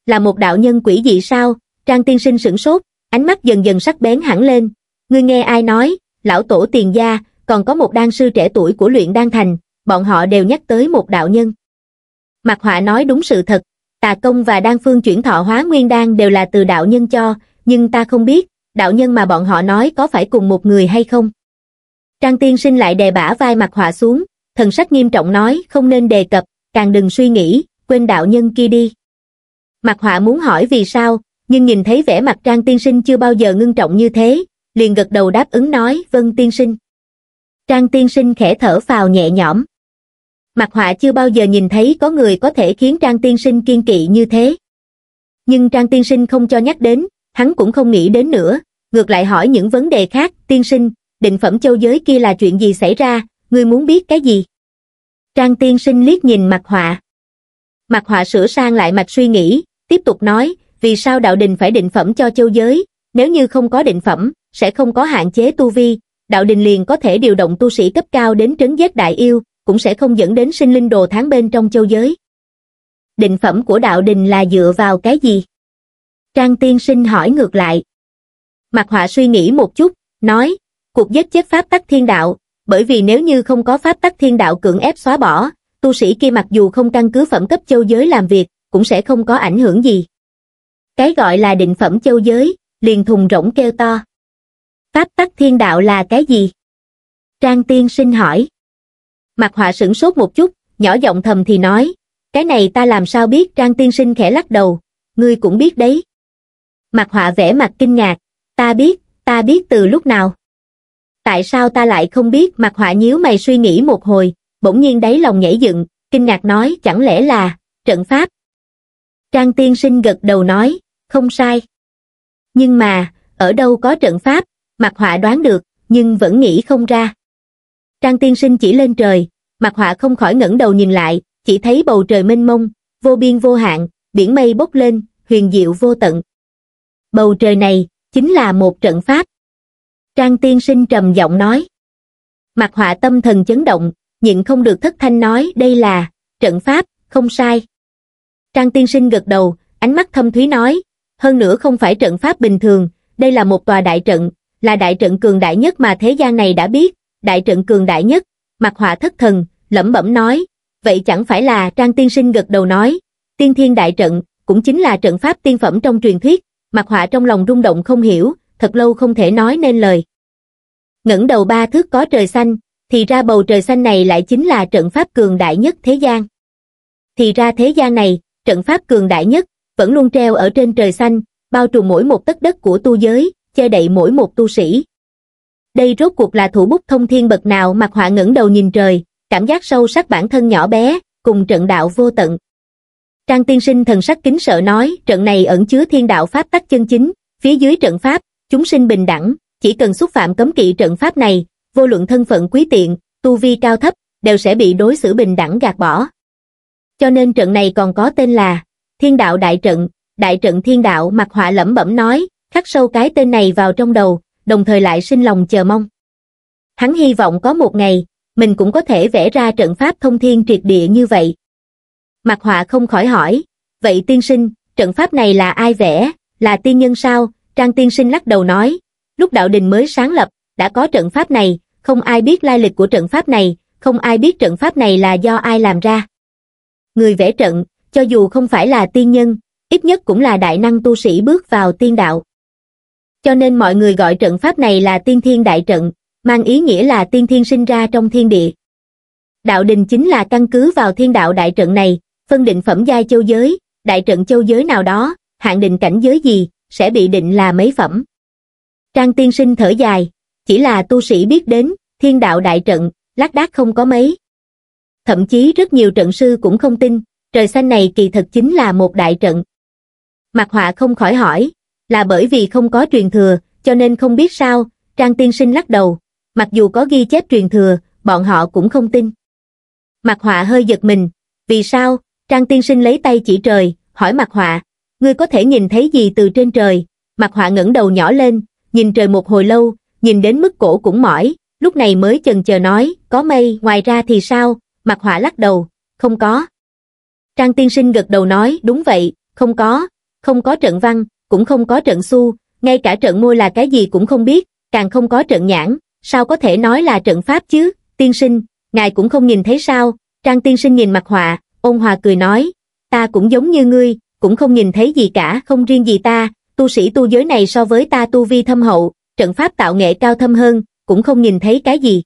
Là một đạo nhân quỷ dị sao? Trang tiên sinh sửng sốt, ánh mắt dần dần sắc bén hẳn lên. Ngươi nghe ai nói, lão tổ tiền gia, còn có một đan sư trẻ tuổi của luyện đan thành, bọn họ đều nhắc tới một đạo nhân. Mặc Họa nói đúng sự thật, tà công và đan phương chuyển thọ hóa nguyên đan đều là từ đạo nhân cho, nhưng ta không biết, đạo nhân mà bọn họ nói có phải cùng một người hay không. Trang tiên sinh lại đè bả vai Mặc Họa xuống, thần sắc nghiêm trọng nói, không nên đề cập, càng đừng suy nghĩ, quên đạo nhân kia đi. Mặc Họa muốn hỏi vì sao, nhưng nhìn thấy vẻ mặt Trang tiên sinh chưa bao giờ ngưng trọng như thế, liền gật đầu đáp ứng nói, vâng tiên sinh. Trang tiên sinh khẽ thở phào nhẹ nhõm. Mặc Họa chưa bao giờ nhìn thấy có người có thể khiến Trang tiên sinh kiên kỵ như thế. Nhưng Trang tiên sinh không cho nhắc đến, hắn cũng không nghĩ đến nữa, ngược lại hỏi những vấn đề khác, tiên sinh, định phẩm châu giới kia là chuyện gì xảy ra, ngươi muốn biết cái gì? Trang tiên sinh liếc nhìn Mặc Họa. Mặc Họa sửa sang lại mạch suy nghĩ, tiếp tục nói, vì sao đạo đình phải định phẩm cho châu giới, nếu như không có định phẩm, sẽ không có hạn chế tu vi, đạo đình liền có thể điều động tu sĩ cấp cao đến trấn giết đại yêu, cũng sẽ không dẫn đến sinh linh đồ tháng bên trong châu giới. Định phẩm của đạo đình là dựa vào cái gì? Trang tiên sinh hỏi ngược lại. Mặc Họa suy nghĩ một chút, nói, cuộc giết chết pháp tắc thiên đạo, bởi vì nếu như không có pháp tắc thiên đạo cưỡng ép xóa bỏ, tu sĩ kia mặc dù không căn cứ phẩm cấp châu giới làm việc, cũng sẽ không có ảnh hưởng gì. Cái gọi là định phẩm châu giới, liền thùng rỗng kêu to. Pháp tắc thiên đạo là cái gì? Trang tiên sinh hỏi. Mặc Họa sửng sốt một chút, nhỏ giọng thầm thì nói, cái này ta làm sao biết? Trang tiên sinh khẽ lắc đầu, ngươi cũng biết đấy. Mặc Họa vẻ mặt kinh ngạc, ta biết, ta biết từ lúc nào? Tại sao ta lại không biết? Mặc Họa nhíu mày suy nghĩ một hồi, bỗng nhiên đáy lòng nhảy dựng, kinh ngạc nói, chẳng lẽ là trận pháp? Trang tiên sinh gật đầu nói, không sai. Nhưng mà, ở đâu có trận pháp? Mặc Họa đoán được, nhưng vẫn nghĩ không ra. Trang tiên sinh chỉ lên trời, Mặc Họa không khỏi ngẩng đầu nhìn lại, chỉ thấy bầu trời mênh mông, vô biên vô hạn, biển mây bốc lên, huyền diệu vô tận. Bầu trời này, chính là một trận pháp. Trang tiên sinh trầm giọng nói. Mặc Họa tâm thần chấn động, nhịn không được thất thanh nói, đây là trận pháp, không sai. Trang tiên sinh gật đầu, ánh mắt thâm thúy nói, hơn nữa không phải trận pháp bình thường, đây là một tòa đại trận, là đại trận cường đại nhất mà thế gian này đã biết, đại trận cường đại nhất. Mặc Họa thất thần, lẩm bẩm nói, vậy chẳng phải là? Trang tiên sinh gật đầu nói, tiên thiên đại trận, cũng chính là trận pháp tiên phẩm trong truyền thuyết. Mặc Họa trong lòng rung động không hiểu, thật lâu không thể nói nên lời. Ngẩng đầu ba thước có trời xanh, thì ra bầu trời xanh này lại chính là trận pháp cường đại nhất thế gian. Thì ra thế gian này, trận pháp cường đại nhất, vẫn luôn treo ở trên trời xanh, bao trùm mỗi một tấc đất của tu giới, che đậy mỗi một tu sĩ. Đây rốt cuộc là thủ bút thông thiên bậc nào? Mặc Họa ngẩng đầu nhìn trời, cảm giác sâu sắc bản thân nhỏ bé, cùng trận đạo vô tận. Trang tiên sinh thần sắc kính sợ nói, trận này ẩn chứa thiên đạo pháp tắc chân chính, phía dưới trận pháp, chúng sinh bình đẳng, chỉ cần xúc phạm cấm kỵ trận pháp này, vô luận thân phận quý tiện, tu vi cao thấp, đều sẽ bị đối xử bình đẳng gạt bỏ. Cho nên trận này còn có tên là Thiên Đạo Đại Trận, Đại Trận Thiên Đạo. Mặc Họa lẩm bẩm nói, khắc sâu cái tên này vào trong đầu, đồng thời lại sinh lòng chờ mong. Hắn hy vọng có một ngày, mình cũng có thể vẽ ra trận pháp thông thiên triệt địa như vậy. Mặc Họa không khỏi hỏi, vậy tiên sinh, trận pháp này là ai vẽ, là tiên nhân sao? Trang tiên sinh lắc đầu nói, lúc đạo đình mới sáng lập, đã có trận pháp này, không ai biết lai lịch của trận pháp này, không ai biết trận pháp này là do ai làm ra. Người vẽ trận, cho dù không phải là tiên nhân, ít nhất cũng là đại năng tu sĩ bước vào tiên đạo. Cho nên mọi người gọi trận pháp này là Tiên Thiên Đại Trận, mang ý nghĩa là tiên thiên sinh ra trong thiên địa. Đạo đình chính là căn cứ vào Thiên Đạo Đại Trận này, phân định phẩm giai châu giới, đại trận châu giới nào đó, hạn định cảnh giới gì, sẽ bị định là mấy phẩm. Trang Tiên Sinh thở dài, chỉ là tu sĩ biết đến, thiên đạo đại trận, lác đác không có mấy. Thậm chí rất nhiều trận sư cũng không tin, trời xanh này kỳ thật chính là một đại trận. Mặc Họa không khỏi hỏi, là bởi vì không có truyền thừa, cho nên không biết sao, Trang Tiên Sinh lắc đầu, mặc dù có ghi chép truyền thừa, bọn họ cũng không tin. Mặc Họa hơi giật mình, vì sao? Trang Tiên Sinh lấy tay chỉ trời, hỏi Mặc Họa, ngươi có thể nhìn thấy gì từ trên trời? Mặc Họa ngẩng đầu nhỏ lên, nhìn trời một hồi lâu, nhìn đến mức cổ cũng mỏi, lúc này mới chần chờ nói, có mây, ngoài ra thì sao? Mặc Họa lắc đầu, không có. Trang Tiên Sinh gật đầu nói, đúng vậy, không có, không có trận văn, cũng không có trận xu, ngay cả trận môi là cái gì cũng không biết, càng không có trận nhãn, sao có thể nói là trận pháp chứ? Tiên Sinh, ngài cũng không nhìn thấy sao? Trang Tiên Sinh nhìn Mặc Họa, ôn hòa cười nói, ta cũng giống như ngươi, cũng không nhìn thấy gì cả, không riêng gì ta, tu sĩ tu giới này so với ta tu vi thâm hậu, trận pháp tạo nghệ cao thâm hơn, cũng không nhìn thấy cái gì.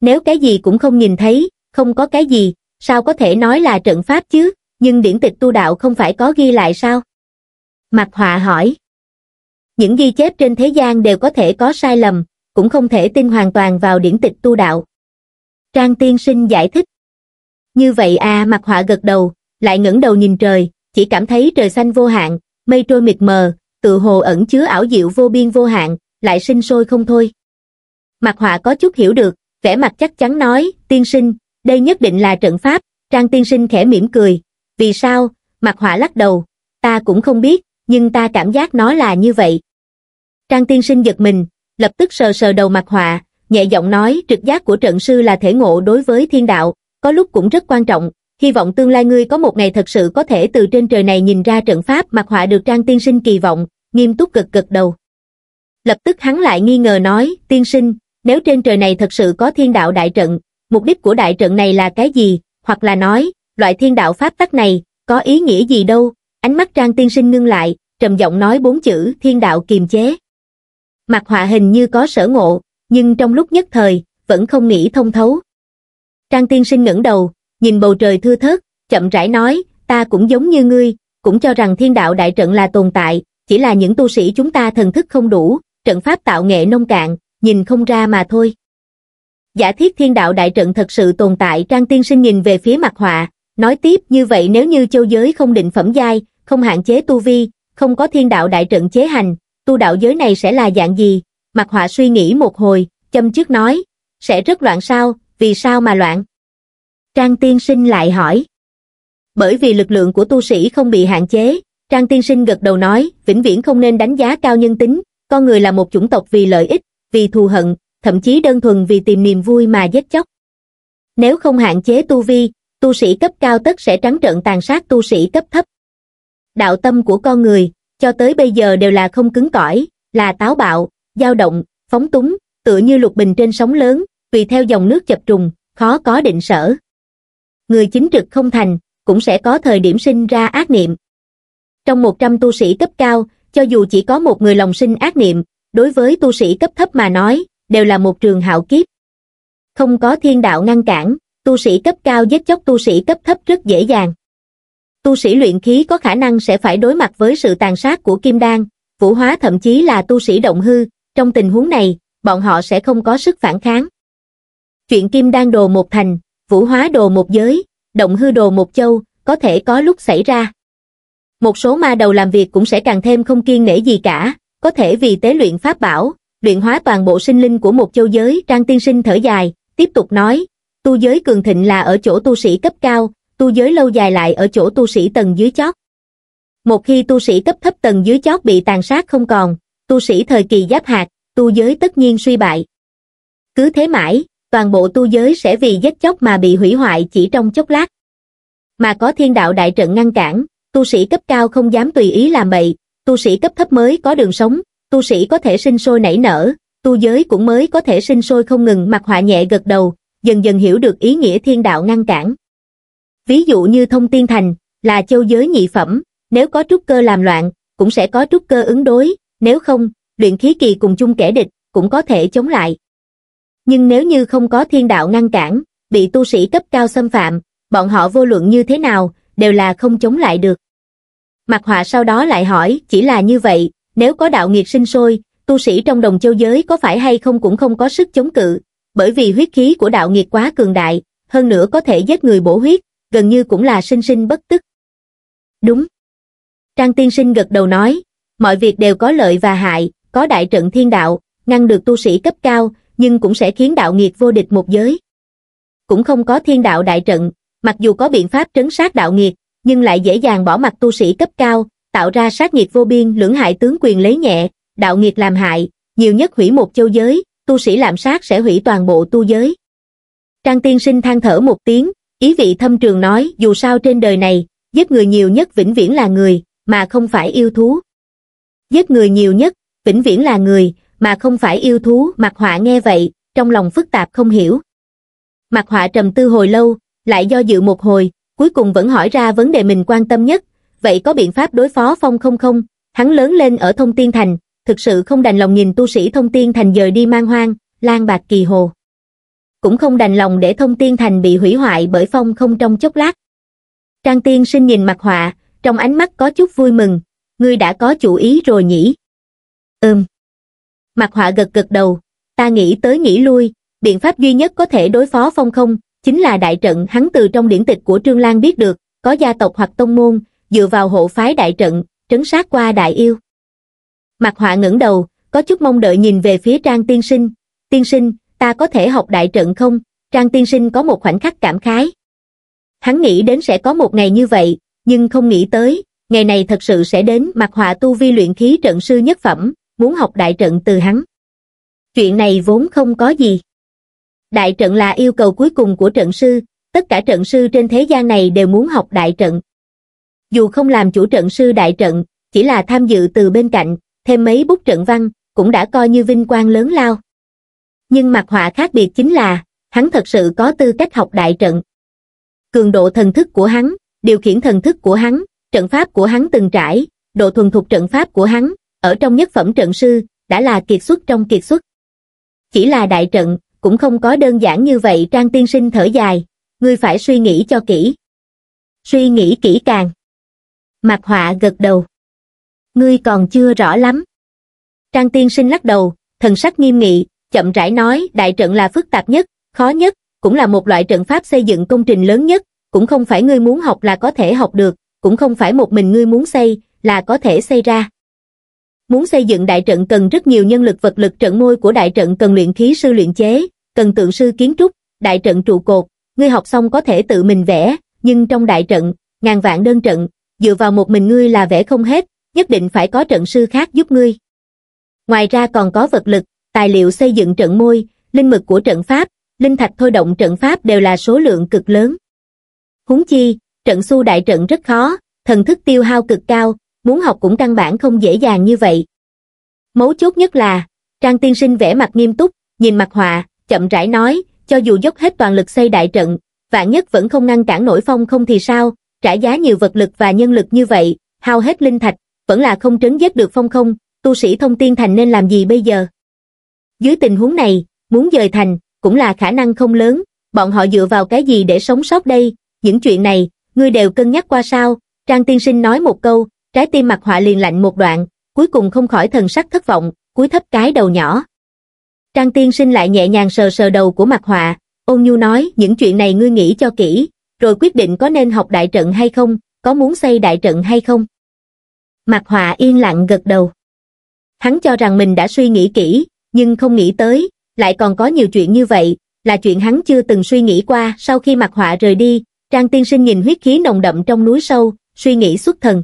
Nếu cái gì cũng không nhìn thấy, không có cái gì, sao có thể nói là trận pháp chứ? Nhưng điển tịch tu đạo không phải có ghi lại sao? Mặc Họa hỏi. Những ghi chép trên thế gian đều có thể có sai lầm, cũng không thể tin hoàn toàn vào điển tịch tu đạo. Trang Tiên Sinh giải thích. Như vậy à? Mặc Họa gật đầu, lại ngẩng đầu nhìn trời, chỉ cảm thấy trời xanh vô hạn, mây trôi mịt mờ, tựa hồ ẩn chứa ảo diệu vô biên vô hạn, lại sinh sôi không thôi. Mặc Họa có chút hiểu được, vẻ mặt chắc chắn nói, Tiên Sinh, đây nhất định là trận pháp. Trang Tiên Sinh khẽ mỉm cười, vì sao? Mặc Họa lắc đầu, ta cũng không biết, nhưng ta cảm giác nó là như vậy. Trang Tiên Sinh giật mình, lập tức sờ sờ đầu Mặc Họa, nhẹ giọng nói, trực giác của trận sư là thể ngộ đối với thiên đạo, có lúc cũng rất quan trọng, hy vọng tương lai ngươi có một ngày thật sự có thể từ trên trời này nhìn ra trận pháp. Mặc Họa được Trang Tiên Sinh kỳ vọng, nghiêm túc gật gật đầu. Lập tức hắn lại nghi ngờ nói, Tiên Sinh, nếu trên trời này thật sự có thiên đạo đại trận, mục đích của đại trận này là cái gì? Hoặc là nói, loại thiên đạo pháp tắc này, có ý nghĩa gì đâu? Ánh mắt Trang Tiên Sinh ngưng lại, trầm giọng nói bốn chữ, thiên đạo kiềm chế. Mặc Họa hình như có sở ngộ, nhưng trong lúc nhất thời, vẫn không nghĩ thông thấu. Trang Tiên Sinh ngẩng đầu, nhìn bầu trời thưa thớt, chậm rãi nói, ta cũng giống như ngươi, cũng cho rằng thiên đạo đại trận là tồn tại, chỉ là những tu sĩ chúng ta thần thức không đủ, trận pháp tạo nghệ nông cạn, nhìn không ra mà thôi. Giả thiết thiên đạo đại trận thật sự tồn tại, Trang Tiên Sinh nhìn về phía Mặc Họa, nói tiếp, như vậy nếu như châu giới không định phẩm giai, không hạn chế tu vi, không có thiên đạo đại trận chế hành, tu đạo giới này sẽ là dạng gì? Mặc Họa suy nghĩ một hồi, châm trước nói, sẽ rất loạn sao? Vì sao mà loạn? Trang Tiên Sinh lại hỏi. Bởi vì lực lượng của tu sĩ không bị hạn chế. Trang Tiên Sinh gật đầu nói, vĩnh viễn không nên đánh giá cao nhân tính, con người là một chủng tộc vì lợi ích, vì thù hận, thậm chí đơn thuần vì tìm niềm vui mà giết chóc. Nếu không hạn chế tu vi, tu sĩ cấp cao tất sẽ trắng trợn tàn sát tu sĩ cấp thấp. Đạo tâm của con người, cho tới bây giờ đều là không cứng cỏi, là táo bạo, dao động, phóng túng, tựa như lục bình trên sóng lớn, tùy theo dòng nước chập trùng, khó có định sở. Người chính trực không thành, cũng sẽ có thời điểm sinh ra ác niệm. Trong một trăm tu sĩ cấp cao, cho dù chỉ có một người lòng sinh ác niệm, đối với tu sĩ cấp thấp mà nói, đều là một trường hạo kiếp. Không có thiên đạo ngăn cản, tu sĩ cấp cao giết chóc tu sĩ cấp thấp rất dễ dàng. Tu sĩ luyện khí có khả năng sẽ phải đối mặt với sự tàn sát của kim đan, vũ hóa, thậm chí là tu sĩ động hư, trong tình huống này, bọn họ sẽ không có sức phản kháng. Chuyện kim đan đồ một thành, vũ hóa đồ một giới, động hư đồ một châu, có thể có lúc xảy ra. Một số ma đầu làm việc cũng sẽ càng thêm không kiêng nể gì cả, có thể vì tế luyện pháp bảo, luyện hóa toàn bộ sinh linh của một châu giới. Trang Tiên Sinh thở dài, tiếp tục nói, tu giới cường thịnh là ở chỗ tu sĩ cấp cao, tu giới lâu dài lại ở chỗ tu sĩ tầng dưới chót. Một khi tu sĩ cấp thấp tầng dưới chót bị tàn sát không còn, tu sĩ thời kỳ giáp hạt, tu giới tất nhiên suy bại. Cứ thế mãi, toàn bộ tu giới sẽ vì giết chóc mà bị hủy hoại chỉ trong chốc lát. Mà có thiên đạo đại trận ngăn cản, tu sĩ cấp cao không dám tùy ý làm bậy, tu sĩ cấp thấp mới có đường sống, tu sĩ có thể sinh sôi nảy nở, tu giới cũng mới có thể sinh sôi không ngừng. Mặc Họa nhẹ gật đầu, dần dần hiểu được ý nghĩa thiên đạo ngăn cản. Ví dụ như Thông Thiên Thành, là châu giới nhị phẩm, nếu có trúc cơ làm loạn, cũng sẽ có trúc cơ ứng đối, nếu không, luyện khí kỳ cùng chung kẻ địch, cũng có thể chống lại. Nhưng nếu như không có thiên đạo ngăn cản, bị tu sĩ cấp cao xâm phạm, bọn họ vô luận như thế nào, đều là không chống lại được. Mặc Họa sau đó lại hỏi, chỉ là như vậy, nếu có đạo nghiệt sinh sôi, tu sĩ trong đồng châu giới có phải hay không cũng không có sức chống cự, bởi vì huyết khí của đạo nghiệt quá cường đại, hơn nữa có thể giết người bổ huyết, gần như cũng là sinh sinh bất tức. Đúng. Trang Tiên Sinh gật đầu nói, mọi việc đều có lợi và hại, có đại trận thiên đạo, ngăn được tu sĩ cấp cao, nhưng cũng sẽ khiến đạo nghiệt vô địch một giới. Cũng không có thiên đạo đại trận, mặc dù có biện pháp trấn sát đạo nghiệt, nhưng lại dễ dàng bỏ mặc tu sĩ cấp cao, tạo ra sát nghiệt vô biên, lưỡng hại tướng quyền lấy nhẹ, đạo nghiệt làm hại, nhiều nhất hủy một châu giới, tu sĩ làm sát sẽ hủy toàn bộ tu giới. Trang Tiên Sinh than thở một tiếng, ý vị thâm trường nói, dù sao trên đời này, giết người nhiều nhất vĩnh viễn là người, mà không phải yêu thú. Giết người nhiều nhất, vĩnh viễn là người, mà không phải yêu thú. Mặc Họa nghe vậy, trong lòng phức tạp không hiểu. Mặc Họa trầm tư hồi lâu, lại do dự một hồi, cuối cùng vẫn hỏi ra vấn đề mình quan tâm nhất, vậy có biện pháp đối phó Phong Không không? Hắn lớn lên ở Thông Thiên Thành, thực sự không đành lòng nhìn tu sĩ Thông Thiên Thành dời đi man hoang, lang bạc kỳ hồ. Cũng không đành lòng để Thông Thiên Thành bị hủy hoại bởi Phong Không trong chốc lát. Trang Tiên Sinh nhìn Mặc Họa, trong ánh mắt có chút vui mừng, ngươi đã có chủ ý rồi nhỉ? Ừm. Mặc Họa gật gật đầu, ta nghĩ tới nghĩ lui, biện pháp duy nhất có thể đối phó Phong Không, chính là đại trận. Hắn từ trong điển tịch của Trương Lan biết được, có gia tộc hoặc tông môn, dựa vào hộ phái đại trận, trấn sát qua đại yêu. Mặc Họa ngẩng đầu, có chút mong đợi nhìn về phía Trang Tiên Sinh, Tiên Sinh, ta có thể học đại trận không? Trang Tiên Sinh có một khoảnh khắc cảm khái. Hắn nghĩ đến sẽ có một ngày như vậy, nhưng không nghĩ tới, ngày này thật sự sẽ đến. Mặc Họa tu vi luyện khí trận sư nhất phẩm, muốn học đại trận từ hắn. Chuyện này vốn không có gì. Đại trận là yêu cầu cuối cùng của trận sư, tất cả trận sư trên thế gian này đều muốn học đại trận. Dù không làm chủ trận sư đại trận, chỉ là tham dự từ bên cạnh, thêm mấy bút trận văn, cũng đã coi như vinh quang lớn lao. Nhưng Mặc Họa khác biệt chính là, hắn thật sự có tư cách học đại trận. Cường độ thần thức của hắn, điều khiển thần thức của hắn, trận pháp của hắn từng trải, độ thuần thục trận pháp của hắn, ở trong nhất phẩm trận sư, đã là kiệt xuất trong kiệt xuất. Chỉ là đại trận, cũng không có đơn giản như vậy. Trang Tiên Sinh thở dài, ngươi phải suy nghĩ cho kỹ. Suy nghĩ kỹ càng. Mặc Họa gật đầu. Ngươi còn chưa rõ lắm. Trang Tiên Sinh lắc đầu, thần sắc nghiêm nghị, chậm rãi nói, đại trận là phức tạp nhất, khó nhất, cũng là một loại trận pháp xây dựng công trình lớn nhất, cũng không phải ngươi muốn học là có thể học được, cũng không phải một mình ngươi muốn xây là có thể xây ra. Muốn xây dựng đại trận cần rất nhiều nhân lực vật lực, trận môi của đại trận cần luyện khí sư luyện chế, cần tượng sư kiến trúc, đại trận trụ cột, ngươi học xong có thể tự mình vẽ, nhưng trong đại trận, ngàn vạn đơn trận, dựa vào một mình ngươi là vẽ không hết, nhất định phải có trận sư khác giúp ngươi. Ngoài ra còn có vật lực, tài liệu xây dựng trận môi, linh mực của trận pháp, linh thạch thôi động trận pháp đều là số lượng cực lớn. Huống chi, trận xu đại trận rất khó, thần thức tiêu hao cực cao, muốn học cũng căn bản không dễ dàng như vậy. Mấu chốt nhất là, Trang Tiên Sinh vẽ mặt nghiêm túc, nhìn Mặc Họa, chậm rãi nói, cho dù dốc hết toàn lực xây đại trận, vạn nhất vẫn không ngăn cản nổi Phong Không thì sao, trả giá nhiều vật lực và nhân lực như vậy, hao hết linh thạch, vẫn là không trấn giết được Phong Không, tu sĩ Thông Thiên Thành nên làm gì bây giờ? Dưới tình huống này, muốn dời thành, cũng là khả năng không lớn, bọn họ dựa vào cái gì để sống sót đây? Những chuyện này, ngươi đều cân nhắc qua sao? Trang Tiên Sinh nói một câu, trái tim Mặc Họa liền lạnh một đoạn, cuối cùng không khỏi thần sắc thất vọng, cúi thấp cái đầu nhỏ. Trang Tiên Sinh lại nhẹ nhàng sờ sờ đầu của Mặc Họa, ôn nhu nói, những chuyện này ngươi nghĩ cho kỹ, rồi quyết định có nên học đại trận hay không, có muốn xây đại trận hay không. Mặc Họa yên lặng gật đầu. Hắn cho rằng mình đã suy nghĩ kỹ, nhưng không nghĩ tới, lại còn có nhiều chuyện như vậy, là chuyện hắn chưa từng suy nghĩ qua. Sau khi Mặc Họa rời đi, Trang Tiên Sinh nhìn huyết khí nồng đậm trong núi sâu, suy nghĩ xuất thần.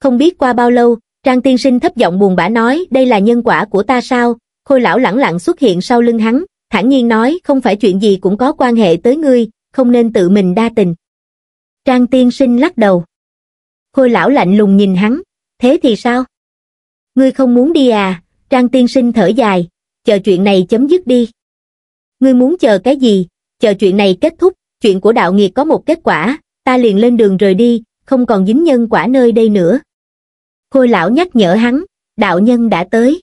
Không biết qua bao lâu, Trang Tiên Sinh thấp giọng buồn bã nói, đây là nhân quả của ta sao? Khôi lão lẳng lặng xuất hiện sau lưng hắn, thản nhiên nói, không phải chuyện gì cũng có quan hệ tới ngươi, không nên tự mình đa tình. Trang Tiên Sinh lắc đầu. Khôi lão lạnh lùng nhìn hắn, thế thì sao? Ngươi không muốn đi à? Trang Tiên Sinh thở dài, chờ chuyện này chấm dứt đi. Ngươi muốn chờ cái gì? Chờ chuyện này kết thúc, chuyện của đạo nghiệt có một kết quả, ta liền lên đường rời đi, không còn dính nhân quả nơi đây nữa. Khôi lão nhắc nhở hắn, đạo nhân đã tới.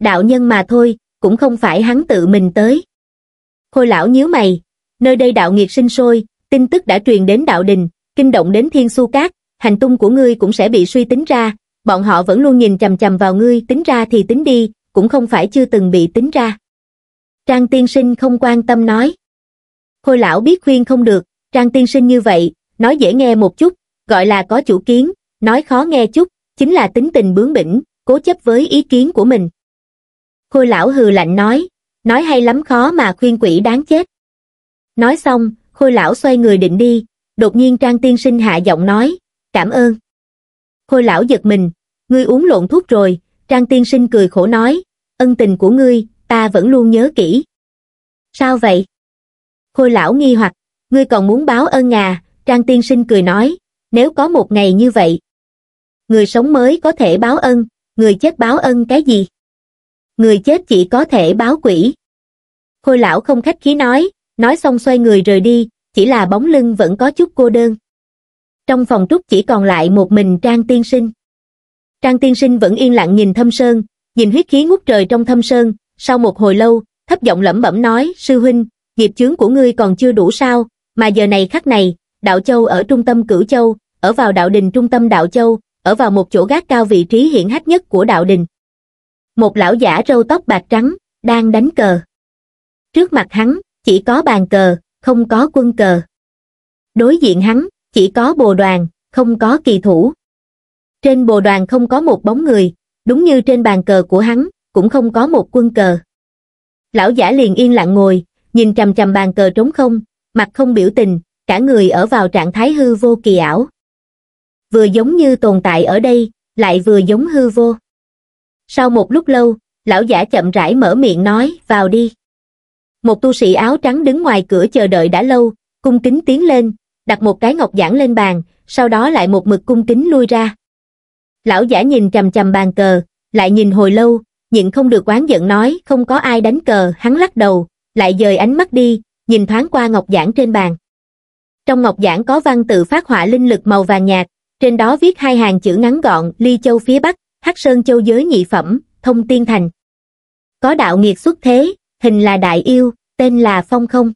Đạo nhân mà thôi, cũng không phải hắn tự mình tới. Khôi lão nhíu mày, nơi đây đạo nghiệt sinh sôi, tin tức đã truyền đến đạo đình, kinh động đến Thiên Xu Các, hành tung của ngươi cũng sẽ bị suy tính ra, bọn họ vẫn luôn nhìn chằm chằm vào ngươi, tính ra thì tính đi, cũng không phải chưa từng bị tính ra. Trang Tiên Sinh không quan tâm nói. Khôi lão biết khuyên không được, Trang Tiên Sinh như vậy, nói dễ nghe một chút, gọi là có chủ kiến, nói khó nghe chút, chính là tính tình bướng bỉnh, cố chấp với ý kiến của mình. Khôi lão hừ lạnh nói, nói hay lắm khó mà khuyên quỷ đáng chết. Nói xong, Khôi lão xoay người định đi, đột nhiên Trang Tiên Sinh hạ giọng nói, cảm ơn. Khôi lão giật mình, ngươi uống lộn thuốc rồi. Trang Tiên Sinh cười khổ nói, ân tình của ngươi, ta vẫn luôn nhớ kỹ. Sao vậy? Khôi lão nghi hoặc, ngươi còn muốn báo ơn à? Trang Tiên Sinh cười nói, nếu có một ngày như vậy, người sống mới có thể báo ân, người chết báo ân cái gì? Người chết chỉ có thể báo quỷ. Khôi lão không khách khí nói, nói xong xoay người rời đi, chỉ là bóng lưng vẫn có chút cô đơn. Trong phòng trúc chỉ còn lại một mình Trang Tiên Sinh. Trang Tiên Sinh vẫn yên lặng nhìn thâm sơn, nhìn huyết khí ngút trời trong thâm sơn, sau một hồi lâu, thấp giọng lẩm bẩm nói, sư huynh, nghiệp chướng của ngươi còn chưa đủ sao, mà giờ này khắc này, Đạo Châu ở trung tâm Cửu Châu, ở vào đạo đình trung tâm Đạo Châu, ở vào một chỗ gác cao vị trí hiển hách nhất của đạo đình. Một lão giả râu tóc bạc trắng, đang đánh cờ. Trước mặt hắn, chỉ có bàn cờ, không có quân cờ. Đối diện hắn, chỉ có bồ đoàn, không có kỳ thủ. Trên bồ đoàn không có một bóng người, đúng như trên bàn cờ của hắn, cũng không có một quân cờ. Lão giả liền yên lặng ngồi, nhìn chằm chằm bàn cờ trống không, mặt không biểu tình, cả người ở vào trạng thái hư vô kỳ ảo. Vừa giống như tồn tại ở đây, lại vừa giống hư vô. Sau một lúc lâu, lão giả chậm rãi mở miệng nói, vào đi. Một tu sĩ áo trắng đứng ngoài cửa chờ đợi đã lâu, cung kính tiến lên, đặt một cái ngọc giản lên bàn, sau đó lại một mực cung kính lui ra. Lão giả nhìn chằm chằm bàn cờ, lại nhìn hồi lâu, nhịn không được oán giận nói, không có ai đánh cờ. Hắn lắc đầu, lại dời ánh mắt đi, nhìn thoáng qua ngọc giản trên bàn. Trong ngọc giản có văn tự phát họa linh lực màu vàng nhạt, trên đó viết hai hàng chữ ngắn gọn, Ly Châu phía Bắc, Hắc Sơn Châu giới nhị phẩm, Thông Thiên Thành. Có đạo nghiệt xuất thế, hình là đại yêu, tên là Phong Không.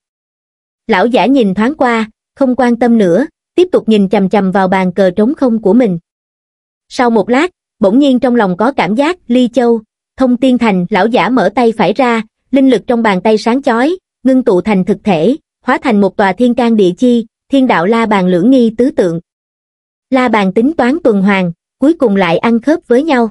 Lão giả nhìn thoáng qua, không quan tâm nữa, tiếp tục nhìn chằm chằm vào bàn cờ trống không của mình. Sau một lát, bỗng nhiên trong lòng có cảm giác, Ly Châu, Thông Thiên Thành. Lão giả mở tay phải ra, linh lực trong bàn tay sáng chói, ngưng tụ thành thực thể, hóa thành một tòa thiên can địa chi, thiên đạo la bàn lưỡng nghi tứ tượng. La bàn tính toán tuần hoàn, cuối cùng lại ăn khớp với nhau.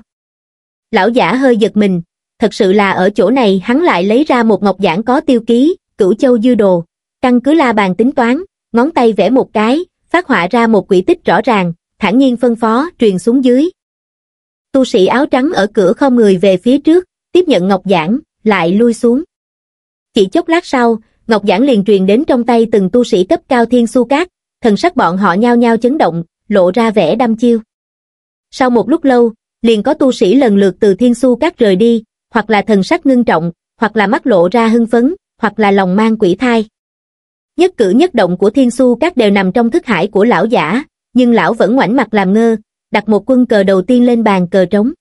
Lão giả hơi giật mình, thật sự là ở chỗ này hắn lại lấy ra một ngọc giản có tiêu ký, Cửu Châu dư đồ, căn cứ la bàn tính toán, ngón tay vẽ một cái, phát họa ra một quỹ tích rõ ràng, thản nhiên phân phó truyền xuống dưới. Tu sĩ áo trắng ở cửa khom người về phía trước, tiếp nhận ngọc giản, lại lui xuống. Chỉ chốc lát sau, ngọc giản liền truyền đến trong tay từng tu sĩ cấp cao Thiên Xu Các, thần sắc bọn họ nhao nhao chấn động, lộ ra vẻ đăm chiêu. Sau một lúc lâu, liền có tu sĩ lần lượt từ Thiên Xu Các rời đi, hoặc là thần sắc ngưng trọng, hoặc là mắt lộ ra hưng phấn, hoặc là lòng mang quỷ thai. Nhất cử nhất động của Thiên Xu Các đều nằm trong thức hải của lão giả, nhưng lão vẫn ngoảnh mặt làm ngơ, đặt một quân cờ đầu tiên lên bàn cờ trống.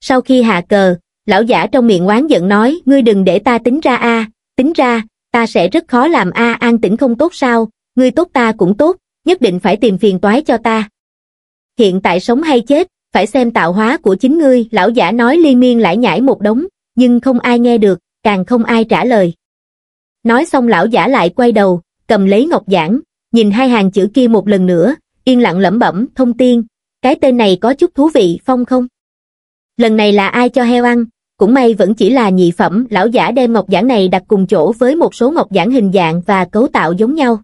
Sau khi hạ cờ, lão giả trong miệng oán giận nói, ngươi đừng để ta tính ra a, à, tính ra, ta sẽ rất khó làm a. À, an tĩnh không tốt sao, ngươi tốt ta cũng tốt, nhất định phải tìm phiền toái cho ta. Hiện tại sống hay chết, phải xem tạo hóa của chính ngươi. Lão giả nói liên miên lải nhải một đống, nhưng không ai nghe được, càng không ai trả lời. Nói xong lão giả lại quay đầu, cầm lấy ngọc giản, nhìn hai hàng chữ kia một lần nữa, yên lặng lẩm bẩm, Thông Tiên, cái tên này có chút thú vị. Phong Không, lần này là ai cho heo ăn, cũng may vẫn chỉ là nhị phẩm. Lão giả đem ngọc giản này đặt cùng chỗ với một số ngọc giản hình dạng và cấu tạo giống nhau.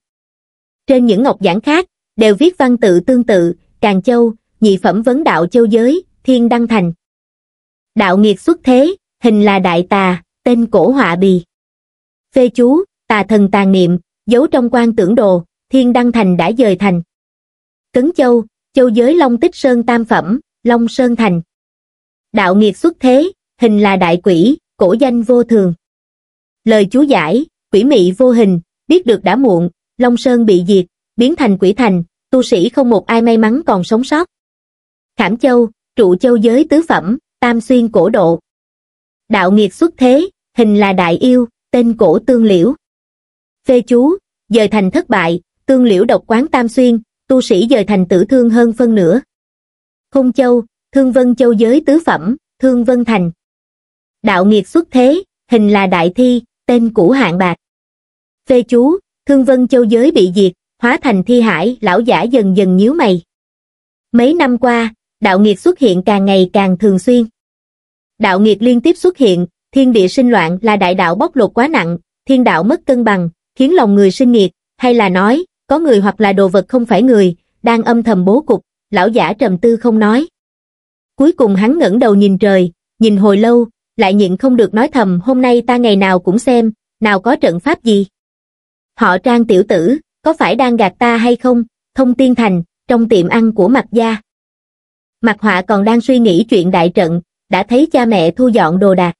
Trên những ngọc giản khác, đều viết văn tự tương tự, Càn Châu, nhị phẩm vấn đạo châu giới, Thiên Đăng Thành. Đạo nghiệt xuất thế, hình là đại tà, tên cổ họa bì. Phê chú, tà thần tàn niệm, giấu trong quan tưởng đồ, Thiên Đăng Thành đã dời thành. Cấn Châu, châu giới Long Tích Sơn tam phẩm, Long Sơn Thành. Đạo nghiệt xuất thế, hình là đại quỷ, cổ danh vô thường. Lời chú giải, quỷ mị vô hình, biết được đã muộn, Long Sơn bị diệt, biến thành quỷ thành, tu sĩ không một ai may mắn còn sống sót. Khảm Châu, trụ châu giới tứ phẩm, Tam Xuyên cổ độ. Đạo nghiệt xuất thế, hình là đại yêu, tên cổ tương liễu. Phê chú, dời thành thất bại, tương liễu độc quán Tam Xuyên, tu sĩ dời thành tử thương hơn phân nửa. Hung Châu, Thương Vân Châu giới tứ phẩm, Thương Vân Thành. Đạo nghiệt xuất thế, hình là đại thi, tên cũ hạng bạc. Phê chú, Thương Vân Châu giới bị diệt, hóa thành thi hải, lão giả dần dần nhíu mày. Mấy năm qua, đạo nghiệt xuất hiện càng ngày càng thường xuyên. Đạo nghiệt liên tiếp xuất hiện, thiên địa sinh loạn là đại đạo bóc lột quá nặng, thiên đạo mất cân bằng, khiến lòng người sinh nghiệt, hay là nói, có người hoặc là đồ vật không phải người, đang âm thầm bố cục, lão giả trầm tư không nói. Cuối cùng hắn ngẩng đầu nhìn trời, nhìn hồi lâu, lại nhịn không được nói thầm hôm nay ta ngày nào cũng xem, nào có trận pháp gì. Họ Trang tiểu tử, có phải đang gạt ta hay không? Thông Thiên Thành, trong tiệm ăn của Mặc gia. Mặc Họa còn đang suy nghĩ chuyện đại trận, đã thấy cha mẹ thu dọn đồ đạc.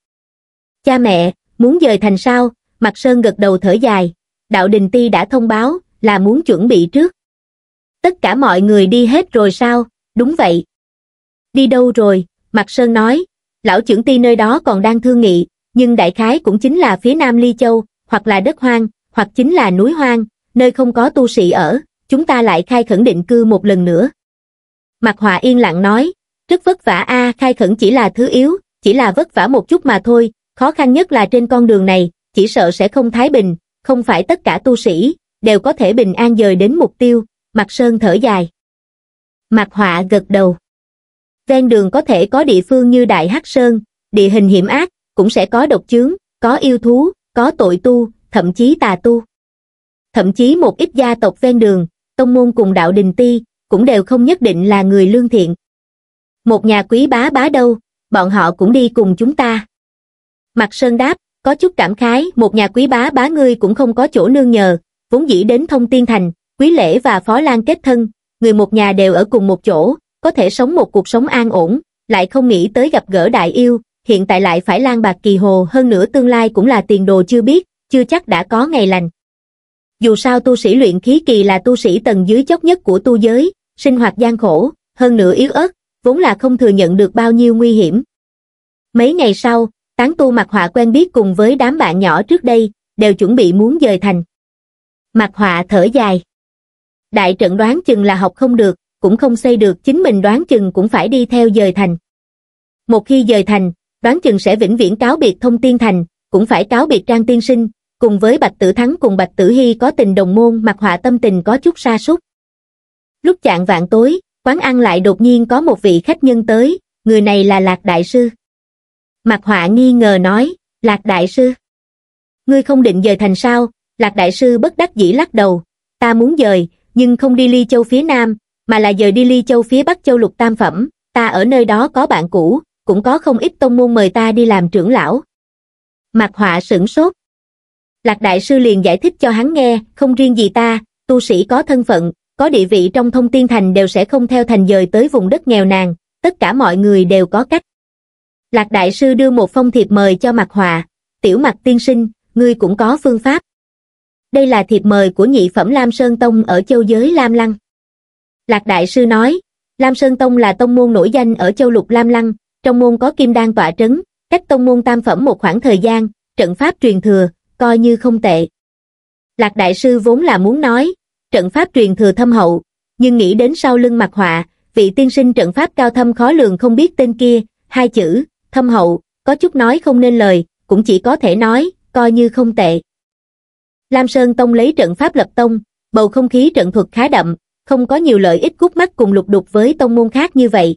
Cha mẹ, muốn dời thành sao? Mặc Sơn gật đầu thở dài, Đạo Đình Ti đã thông báo, là muốn chuẩn bị trước. Tất cả mọi người đi hết rồi sao? Đúng vậy. Đi đâu rồi? Mặc Sơn nói, lão trưởng ty nơi đó còn đang thương nghị, nhưng đại khái cũng chính là phía Nam Ly Châu, hoặc là đất hoang, hoặc chính là núi hoang, nơi không có tu sĩ ở, chúng ta lại khai khẩn định cư một lần nữa. Mặc Họa yên lặng nói, rất vất vả a à, khai khẩn chỉ là thứ yếu, chỉ là vất vả một chút mà thôi, khó khăn nhất là trên con đường này, chỉ sợ sẽ không thái bình, không phải tất cả tu sĩ đều có thể bình an dời đến mục tiêu. Mặc Sơn thở dài. Mặc Họa gật đầu. Ven đường có thể có địa phương như Đại Hắc Sơn, địa hình hiểm ác, cũng sẽ có độc chướng, có yêu thú, có tội tu, thậm chí tà tu. Thậm chí một ít gia tộc ven đường, tông môn cùng Đạo Đình Ti, cũng đều không nhất định là người lương thiện. Một nhà quý bá bá đâu, bọn họ cũng đi cùng chúng ta. Mặc Sơn đáp, có chút cảm khái, một nhà quý bá bá ngươi cũng không có chỗ nương nhờ, vốn dĩ đến Thông Thiên Thành, Quý Lễ và Phó Lan kết thân, người một nhà đều ở cùng một chỗ, có thể sống một cuộc sống an ổn, lại không nghĩ tới gặp gỡ đại yêu, hiện tại lại phải lang bạc kỳ hồ, hơn nữa tương lai cũng là tiền đồ chưa biết, chưa chắc đã có ngày lành. Dù sao tu sĩ luyện khí kỳ là tu sĩ tầng dưới chót nhất của tu giới, sinh hoạt gian khổ, hơn nữa yếu ớt, vốn là không thừa nhận được bao nhiêu nguy hiểm. Mấy ngày sau, tán tu Mặc Họa quen biết cùng với đám bạn nhỏ trước đây, đều chuẩn bị muốn dời thành. Mặc Họa thở dài. Đại trận đoán chừng là học không được, cũng không xây được, chính mình đoán chừng cũng phải đi theo dời thành. Một khi dời thành, đoán chừng sẽ vĩnh viễn cáo biệt Thông Thiên Thành, cũng phải cáo biệt Trang Tiên Sinh, cùng với Bạch Tử Thắng cùng Bạch Tử Hy có tình đồng môn. Mặc Họa tâm tình có chút sa sút. Lúc chạng vạn tối, quán ăn lại đột nhiên có một vị khách nhân tới, người này là Lạc Đại Sư. Mặc Họa nghi ngờ nói, Lạc Đại Sư, ngươi không định dời thành sao? Lạc Đại Sư bất đắc dĩ lắc đầu, ta muốn dời, nhưng không đi Ly Châu phía Nam, mà là dời đi Ly Châu phía Bắc Châu lục tam phẩm, ta ở nơi đó có bạn cũ, cũng có không ít tông môn mời ta đi làm trưởng lão. Mặc Họa sửng sốt. Lạc Đại Sư liền giải thích cho hắn nghe, không riêng gì ta, tu sĩ có thân phận, có địa vị trong Thông Thiên Thành đều sẽ không theo thành dời tới vùng đất nghèo nàn, tất cả mọi người đều có cách. Lạc Đại Sư đưa một phong thiệp mời cho Mặc Họa, tiểu Mặc tiên sinh, ngươi cũng có phương pháp. Đây là thiệp mời của nhị phẩm Lam Sơn Tông ở châu giới Lam Lăng. Lạc Đại Sư nói, Lam Sơn Tông là tông môn nổi danh ở châu lục Lam Lăng, trong môn có kim đan tọa trấn, cách tông môn tam phẩm một khoảng thời gian, trận pháp truyền thừa, coi như không tệ. Lạc Đại Sư vốn là muốn nói, trận pháp truyền thừa thâm hậu, nhưng nghĩ đến sau lưng Mặc Họa, vị tiên sinh trận pháp cao thâm khó lường không biết tên kia, hai chữ, thâm hậu, có chút nói không nên lời, cũng chỉ có thể nói, coi như không tệ. Lam Sơn Tông lấy trận pháp lập tông, bầu không khí trận thuật khá đậm, không có nhiều lợi ích gút mắt cùng lục đục với tông môn khác như vậy.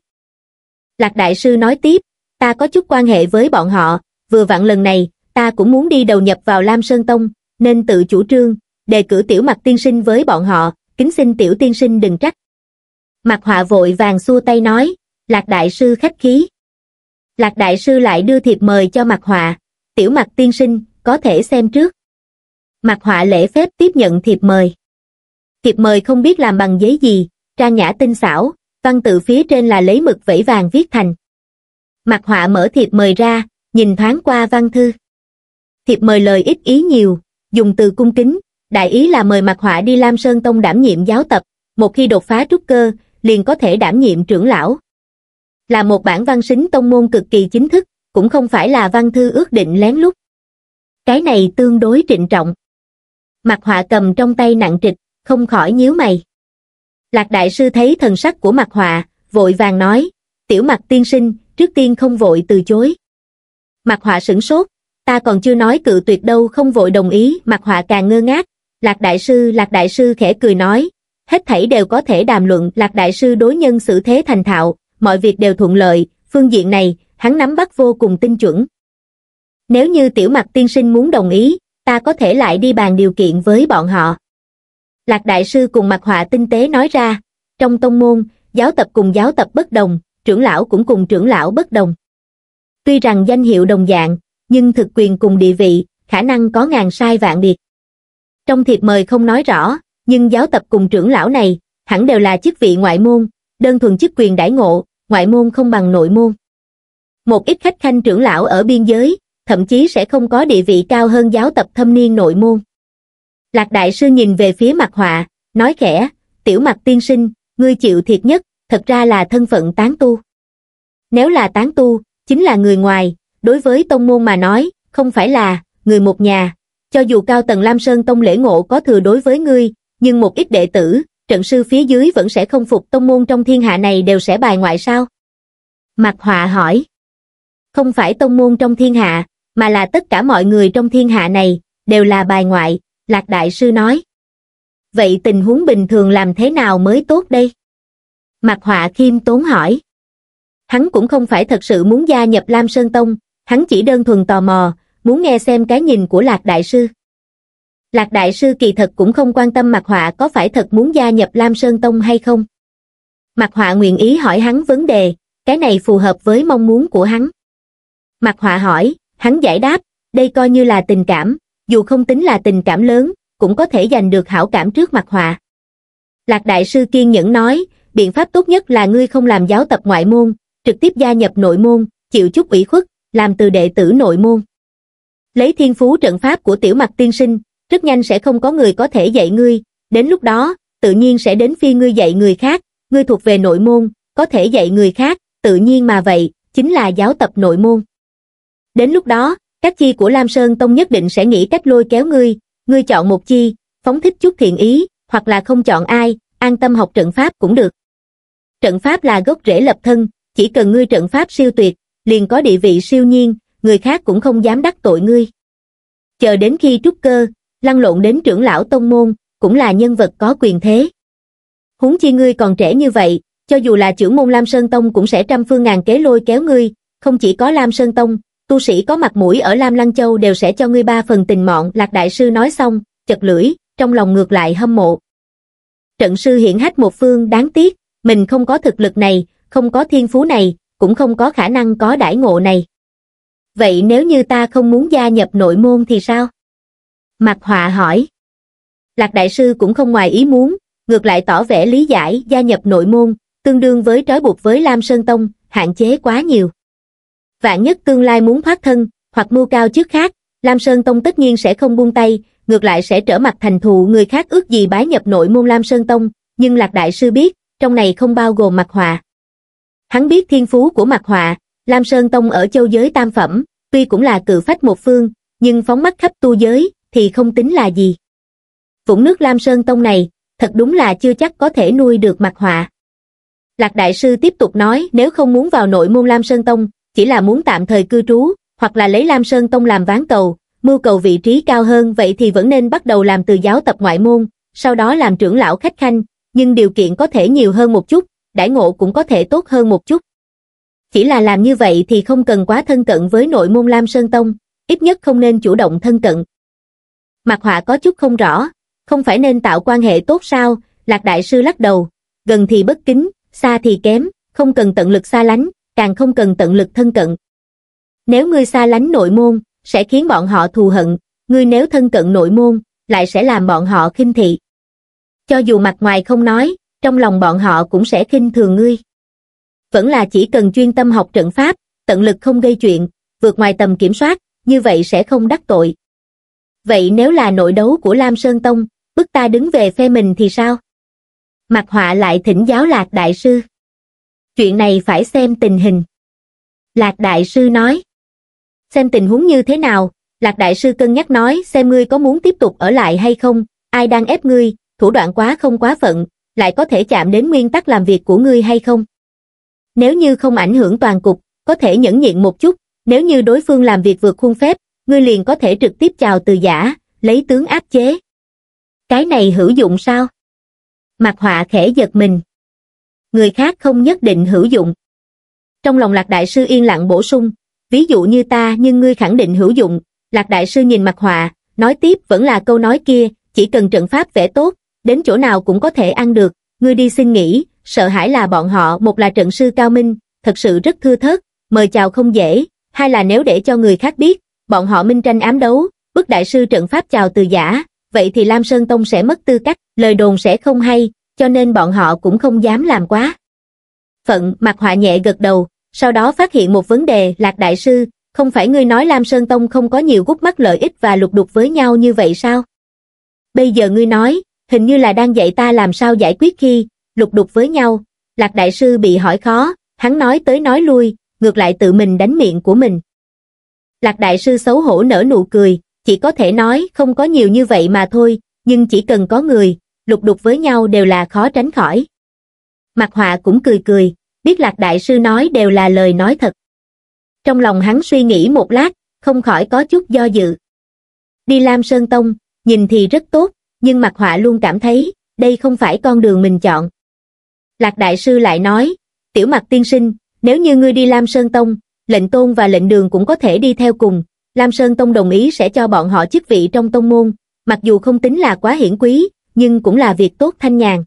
Lạc Đại Sư nói tiếp, ta có chút quan hệ với bọn họ, vừa vặn lần này, ta cũng muốn đi đầu nhập vào Lam Sơn Tông, nên tự chủ trương, đề cử tiểu Mặc tiên sinh với bọn họ, kính xin tiểu tiên sinh đừng trách. Mặc Họa vội vàng xua tay nói, Lạc Đại Sư khách khí. Lạc Đại Sư lại đưa thiệp mời cho Mặc Họa, tiểu Mặc tiên sinh, có thể xem trước. Mặc Họa lễ phép tiếp nhận thiệp mời. Thiệp mời không biết làm bằng giấy gì, trang nhã tinh xảo, văn tự phía trên là lấy mực vẩy vàng viết thành. Mặc Họa mở thiệp mời ra, nhìn thoáng qua văn thư. Thiệp mời lời ít ý nhiều, dùng từ cung kính, đại ý là mời Mặc Họa đi Lam Sơn Tông đảm nhiệm giáo tập, một khi đột phá trúc cơ, liền có thể đảm nhiệm trưởng lão. Là một bản văn xính tông môn cực kỳ chính thức, cũng không phải là văn thư ước định lén lút. Cái này tương đối trịnh trọng. Mặc Họa cầm trong tay nặng trịch, không khỏi nhíu mày. Lạc Đại Sư thấy thần sắc của Mặc Họa, vội vàng nói, tiểu Mặc tiên sinh, trước tiên không vội từ chối. Mặc Họa sửng sốt, ta còn chưa nói cự tuyệt đâu, không vội đồng ý. Mặc Họa càng ngơ ngác. Lạc Đại Sư, Lạc Đại Sư khẽ cười nói, hết thảy đều có thể đàm luận. Lạc Đại Sư đối nhân xử thế thành thạo, mọi việc đều thuận lợi, phương diện này, hắn nắm bắt vô cùng tinh chuẩn. Nếu như tiểu Mặc tiên sinh muốn đồng ý, ta có thể lại đi bàn điều kiện với bọn họ. Lạc Đại Sư cùng Mặc Họa tinh tế nói ra, trong tông môn, giáo tập cùng giáo tập bất đồng, trưởng lão cũng cùng trưởng lão bất đồng. Tuy rằng danh hiệu đồng dạng, nhưng thực quyền cùng địa vị, khả năng có ngàn sai vạn biệt. Trong thiệp mời không nói rõ, nhưng giáo tập cùng trưởng lão này, hẳn đều là chức vị ngoại môn, đơn thuần chức quyền đãi ngộ, ngoại môn không bằng nội môn. Một ít khách khanh trưởng lão ở biên giới, thậm chí sẽ không có địa vị cao hơn giáo tập thâm niên nội môn. Lạc Đại Sư nhìn về phía Mặc Họa, nói khẽ, tiểu Mặc tiên sinh, ngươi chịu thiệt nhất, thật ra là thân phận tán tu. Nếu là tán tu, chính là người ngoài, đối với tông môn mà nói, không phải là người một nhà. Cho dù cao tầng Lam Sơn Tông lễ ngộ có thừa đối với ngươi, nhưng một ít đệ tử, trận sư phía dưới vẫn sẽ không phục. Tông môn trong thiên hạ này đều sẽ bài ngoại sao? Mặc Họa hỏi. Không phải tông môn trong thiên hạ, mà là tất cả mọi người trong thiên hạ này, đều là bài ngoại, Lạc Đại Sư nói. Vậy tình huống bình thường làm thế nào mới tốt đây? Mặc Họa khiêm tốn hỏi. Hắn cũng không phải thật sự muốn gia nhập Lam Sơn Tông, hắn chỉ đơn thuần tò mò, muốn nghe xem cái nhìn của Lạc Đại Sư. Lạc Đại Sư kỳ thật cũng không quan tâm Mặc Họa có phải thật muốn gia nhập Lam Sơn Tông hay không. Mặc Họa nguyện ý hỏi hắn vấn đề, cái này phù hợp với mong muốn của hắn. Mặc Họa hỏi, hắn giải đáp, đây coi như là tình cảm, dù không tính là tình cảm lớn, cũng có thể giành được hảo cảm trước Mặc Họa. Lạc Đại Sư kiên nhẫn nói, biện pháp tốt nhất là ngươi không làm giáo tập ngoại môn, trực tiếp gia nhập nội môn, chịu chút ủy khuất, làm từ đệ tử nội môn. Lấy thiên phú trận pháp của tiểu Mặc tiên sinh, rất nhanh sẽ không có người có thể dạy ngươi, đến lúc đó, tự nhiên sẽ đến phi ngươi dạy người khác, ngươi thuộc về nội môn, có thể dạy người khác, tự nhiên mà vậy, chính là giáo tập nội môn. Đến lúc đó, các chi của Lam Sơn Tông nhất định sẽ nghĩ cách lôi kéo ngươi, ngươi chọn một chi, phóng thích chút thiện ý, hoặc là không chọn ai, an tâm học trận pháp cũng được. Trận pháp là gốc rễ lập thân, chỉ cần ngươi trận pháp siêu tuyệt, liền có địa vị siêu nhiên, người khác cũng không dám đắc tội ngươi. Chờ đến khi trúc cơ, lăn lộn đến trưởng lão tông môn, cũng là nhân vật có quyền thế. Huống chi ngươi còn trẻ như vậy, cho dù là trưởng môn Lam Sơn Tông cũng sẽ trăm phương ngàn kế lôi kéo ngươi, không chỉ có Lam Sơn Tông, tu sĩ có mặt mũi ở Lam Lăng Châu đều sẽ cho ngươi ba phần tình mọn. Lạc Đại Sư nói xong, chật lưỡi, trong lòng ngược lại hâm mộ. Trận sư hiển hách một phương, đáng tiếc, mình không có thực lực này, không có thiên phú này, cũng không có khả năng có đãi ngộ này. Vậy nếu như ta không muốn gia nhập nội môn thì sao? Mặc Họa hỏi. Lạc Đại Sư cũng không ngoài ý muốn, ngược lại tỏ vẻ lý giải. Gia nhập nội môn, tương đương với trói buộc với Lam Sơn Tông, hạn chế quá nhiều. Vạn nhất tương lai muốn thoát thân, hoặc mưu cao trước khác, Lam Sơn Tông tất nhiên sẽ không buông tay, ngược lại sẽ trở mặt thành thù. Người khác ước gì bái nhập nội môn Lam Sơn Tông, nhưng Lạc Đại Sư biết, trong này không bao gồm Mặc Họa. Hắn biết thiên phú của Mặc Họa, Lam Sơn Tông ở châu giới tam phẩm, tuy cũng là cự phách một phương, nhưng phóng mắt khắp tu giới, thì không tính là gì. Vũng nước Lam Sơn Tông này, thật đúng là chưa chắc có thể nuôi được Mặc Họa. Lạc Đại Sư tiếp tục nói, nếu không muốn vào nội môn Lam Sơn Tông, chỉ là muốn tạm thời cư trú, hoặc là lấy Lam Sơn Tông làm ván cầu, mưu cầu vị trí cao hơn, vậy thì vẫn nên bắt đầu làm từ giáo tập ngoại môn, sau đó làm trưởng lão khách khanh, nhưng điều kiện có thể nhiều hơn một chút, đãi ngộ cũng có thể tốt hơn một chút. Chỉ là làm như vậy thì không cần quá thân cận với nội môn Lam Sơn Tông, ít nhất không nên chủ động thân cận. Mặc Họa có chút không rõ, không phải nên tạo quan hệ tốt sao? Lạc Đại Sư lắc đầu, gần thì bất kính, xa thì kém, không cần tận lực xa lánh, càng không cần tận lực thân cận. Nếu ngươi xa lánh nội môn, sẽ khiến bọn họ thù hận, ngươi nếu thân cận nội môn, lại sẽ làm bọn họ khinh thị. Cho dù mặt ngoài không nói, trong lòng bọn họ cũng sẽ khinh thường ngươi. Vẫn là chỉ cần chuyên tâm học trận pháp, tận lực không gây chuyện, vượt ngoài tầm kiểm soát, như vậy sẽ không đắc tội. Vậy nếu là nội đấu của Lam Sơn Tông, bức ta đứng về phe mình thì sao? Mặc Họa lại thỉnh giáo Lạc Đại Sư. Chuyện này phải xem tình hình. Lạc Đại Sư nói. Xem tình huống như thế nào? Lạc Đại Sư cân nhắc nói, xem ngươi có muốn tiếp tục ở lại hay không, ai đang ép ngươi, thủ đoạn quá không quá phận, lại có thể chạm đến nguyên tắc làm việc của ngươi hay không. Nếu như không ảnh hưởng toàn cục, có thể nhẫn nhịn một chút, nếu như đối phương làm việc vượt khuôn phép, ngươi liền có thể trực tiếp chào từ giả, lấy tướng áp chế. Cái này hữu dụng sao? Mặc Họa khẽ giật mình. Người khác không nhất định hữu dụng. Trong lòng Lạc Đại Sư yên lặng bổ sung, ví dụ như ta nhưng ngươi khẳng định hữu dụng. Lạc Đại Sư nhìn Mặc Họa, nói tiếp vẫn là câu nói kia, chỉ cần trận pháp vẽ tốt, đến chỗ nào cũng có thể ăn được, ngươi đi xin nghỉ, sợ hãi là bọn họ một là trận sư cao minh, thật sự rất thưa thớt, mời chào không dễ, hai là nếu để cho người khác biết, bọn họ minh tranh ám đấu, bức đại sư trận pháp chào từ giả, vậy thì Lam Sơn Tông sẽ mất tư cách, lời đồn sẽ không hay, cho nên bọn họ cũng không dám làm quá. Phận Mặc Họa nhẹ gật đầu, sau đó phát hiện một vấn đề, Lạc Đại Sư, không phải ngươi nói Lam Sơn Tông không có nhiều gút mắt lợi ích và lục đục với nhau như vậy sao? Bây giờ ngươi nói, hình như là đang dạy ta làm sao giải quyết khi lục đục với nhau. Lạc Đại Sư bị hỏi khó, hắn nói tới nói lui, ngược lại tự mình đánh miệng của mình. Lạc Đại Sư xấu hổ nở nụ cười, chỉ có thể nói không có nhiều như vậy mà thôi, nhưng chỉ cần có người, lục đục với nhau đều là khó tránh khỏi. Mặc Họa cũng cười cười, biết Lạc Đại Sư nói đều là lời nói thật. Trong lòng hắn suy nghĩ một lát, không khỏi có chút do dự. Đi Lam Sơn Tông, nhìn thì rất tốt, nhưng Mặc Họa luôn cảm thấy, đây không phải con đường mình chọn. Lạc Đại Sư lại nói, tiểu Mặc tiên sinh, nếu như ngươi đi Lam Sơn Tông, lệnh tôn và lệnh đường cũng có thể đi theo cùng, Lam Sơn Tông đồng ý sẽ cho bọn họ chức vị trong tông môn, mặc dù không tính là quá hiển quý, nhưng cũng là việc tốt thanh nhàn.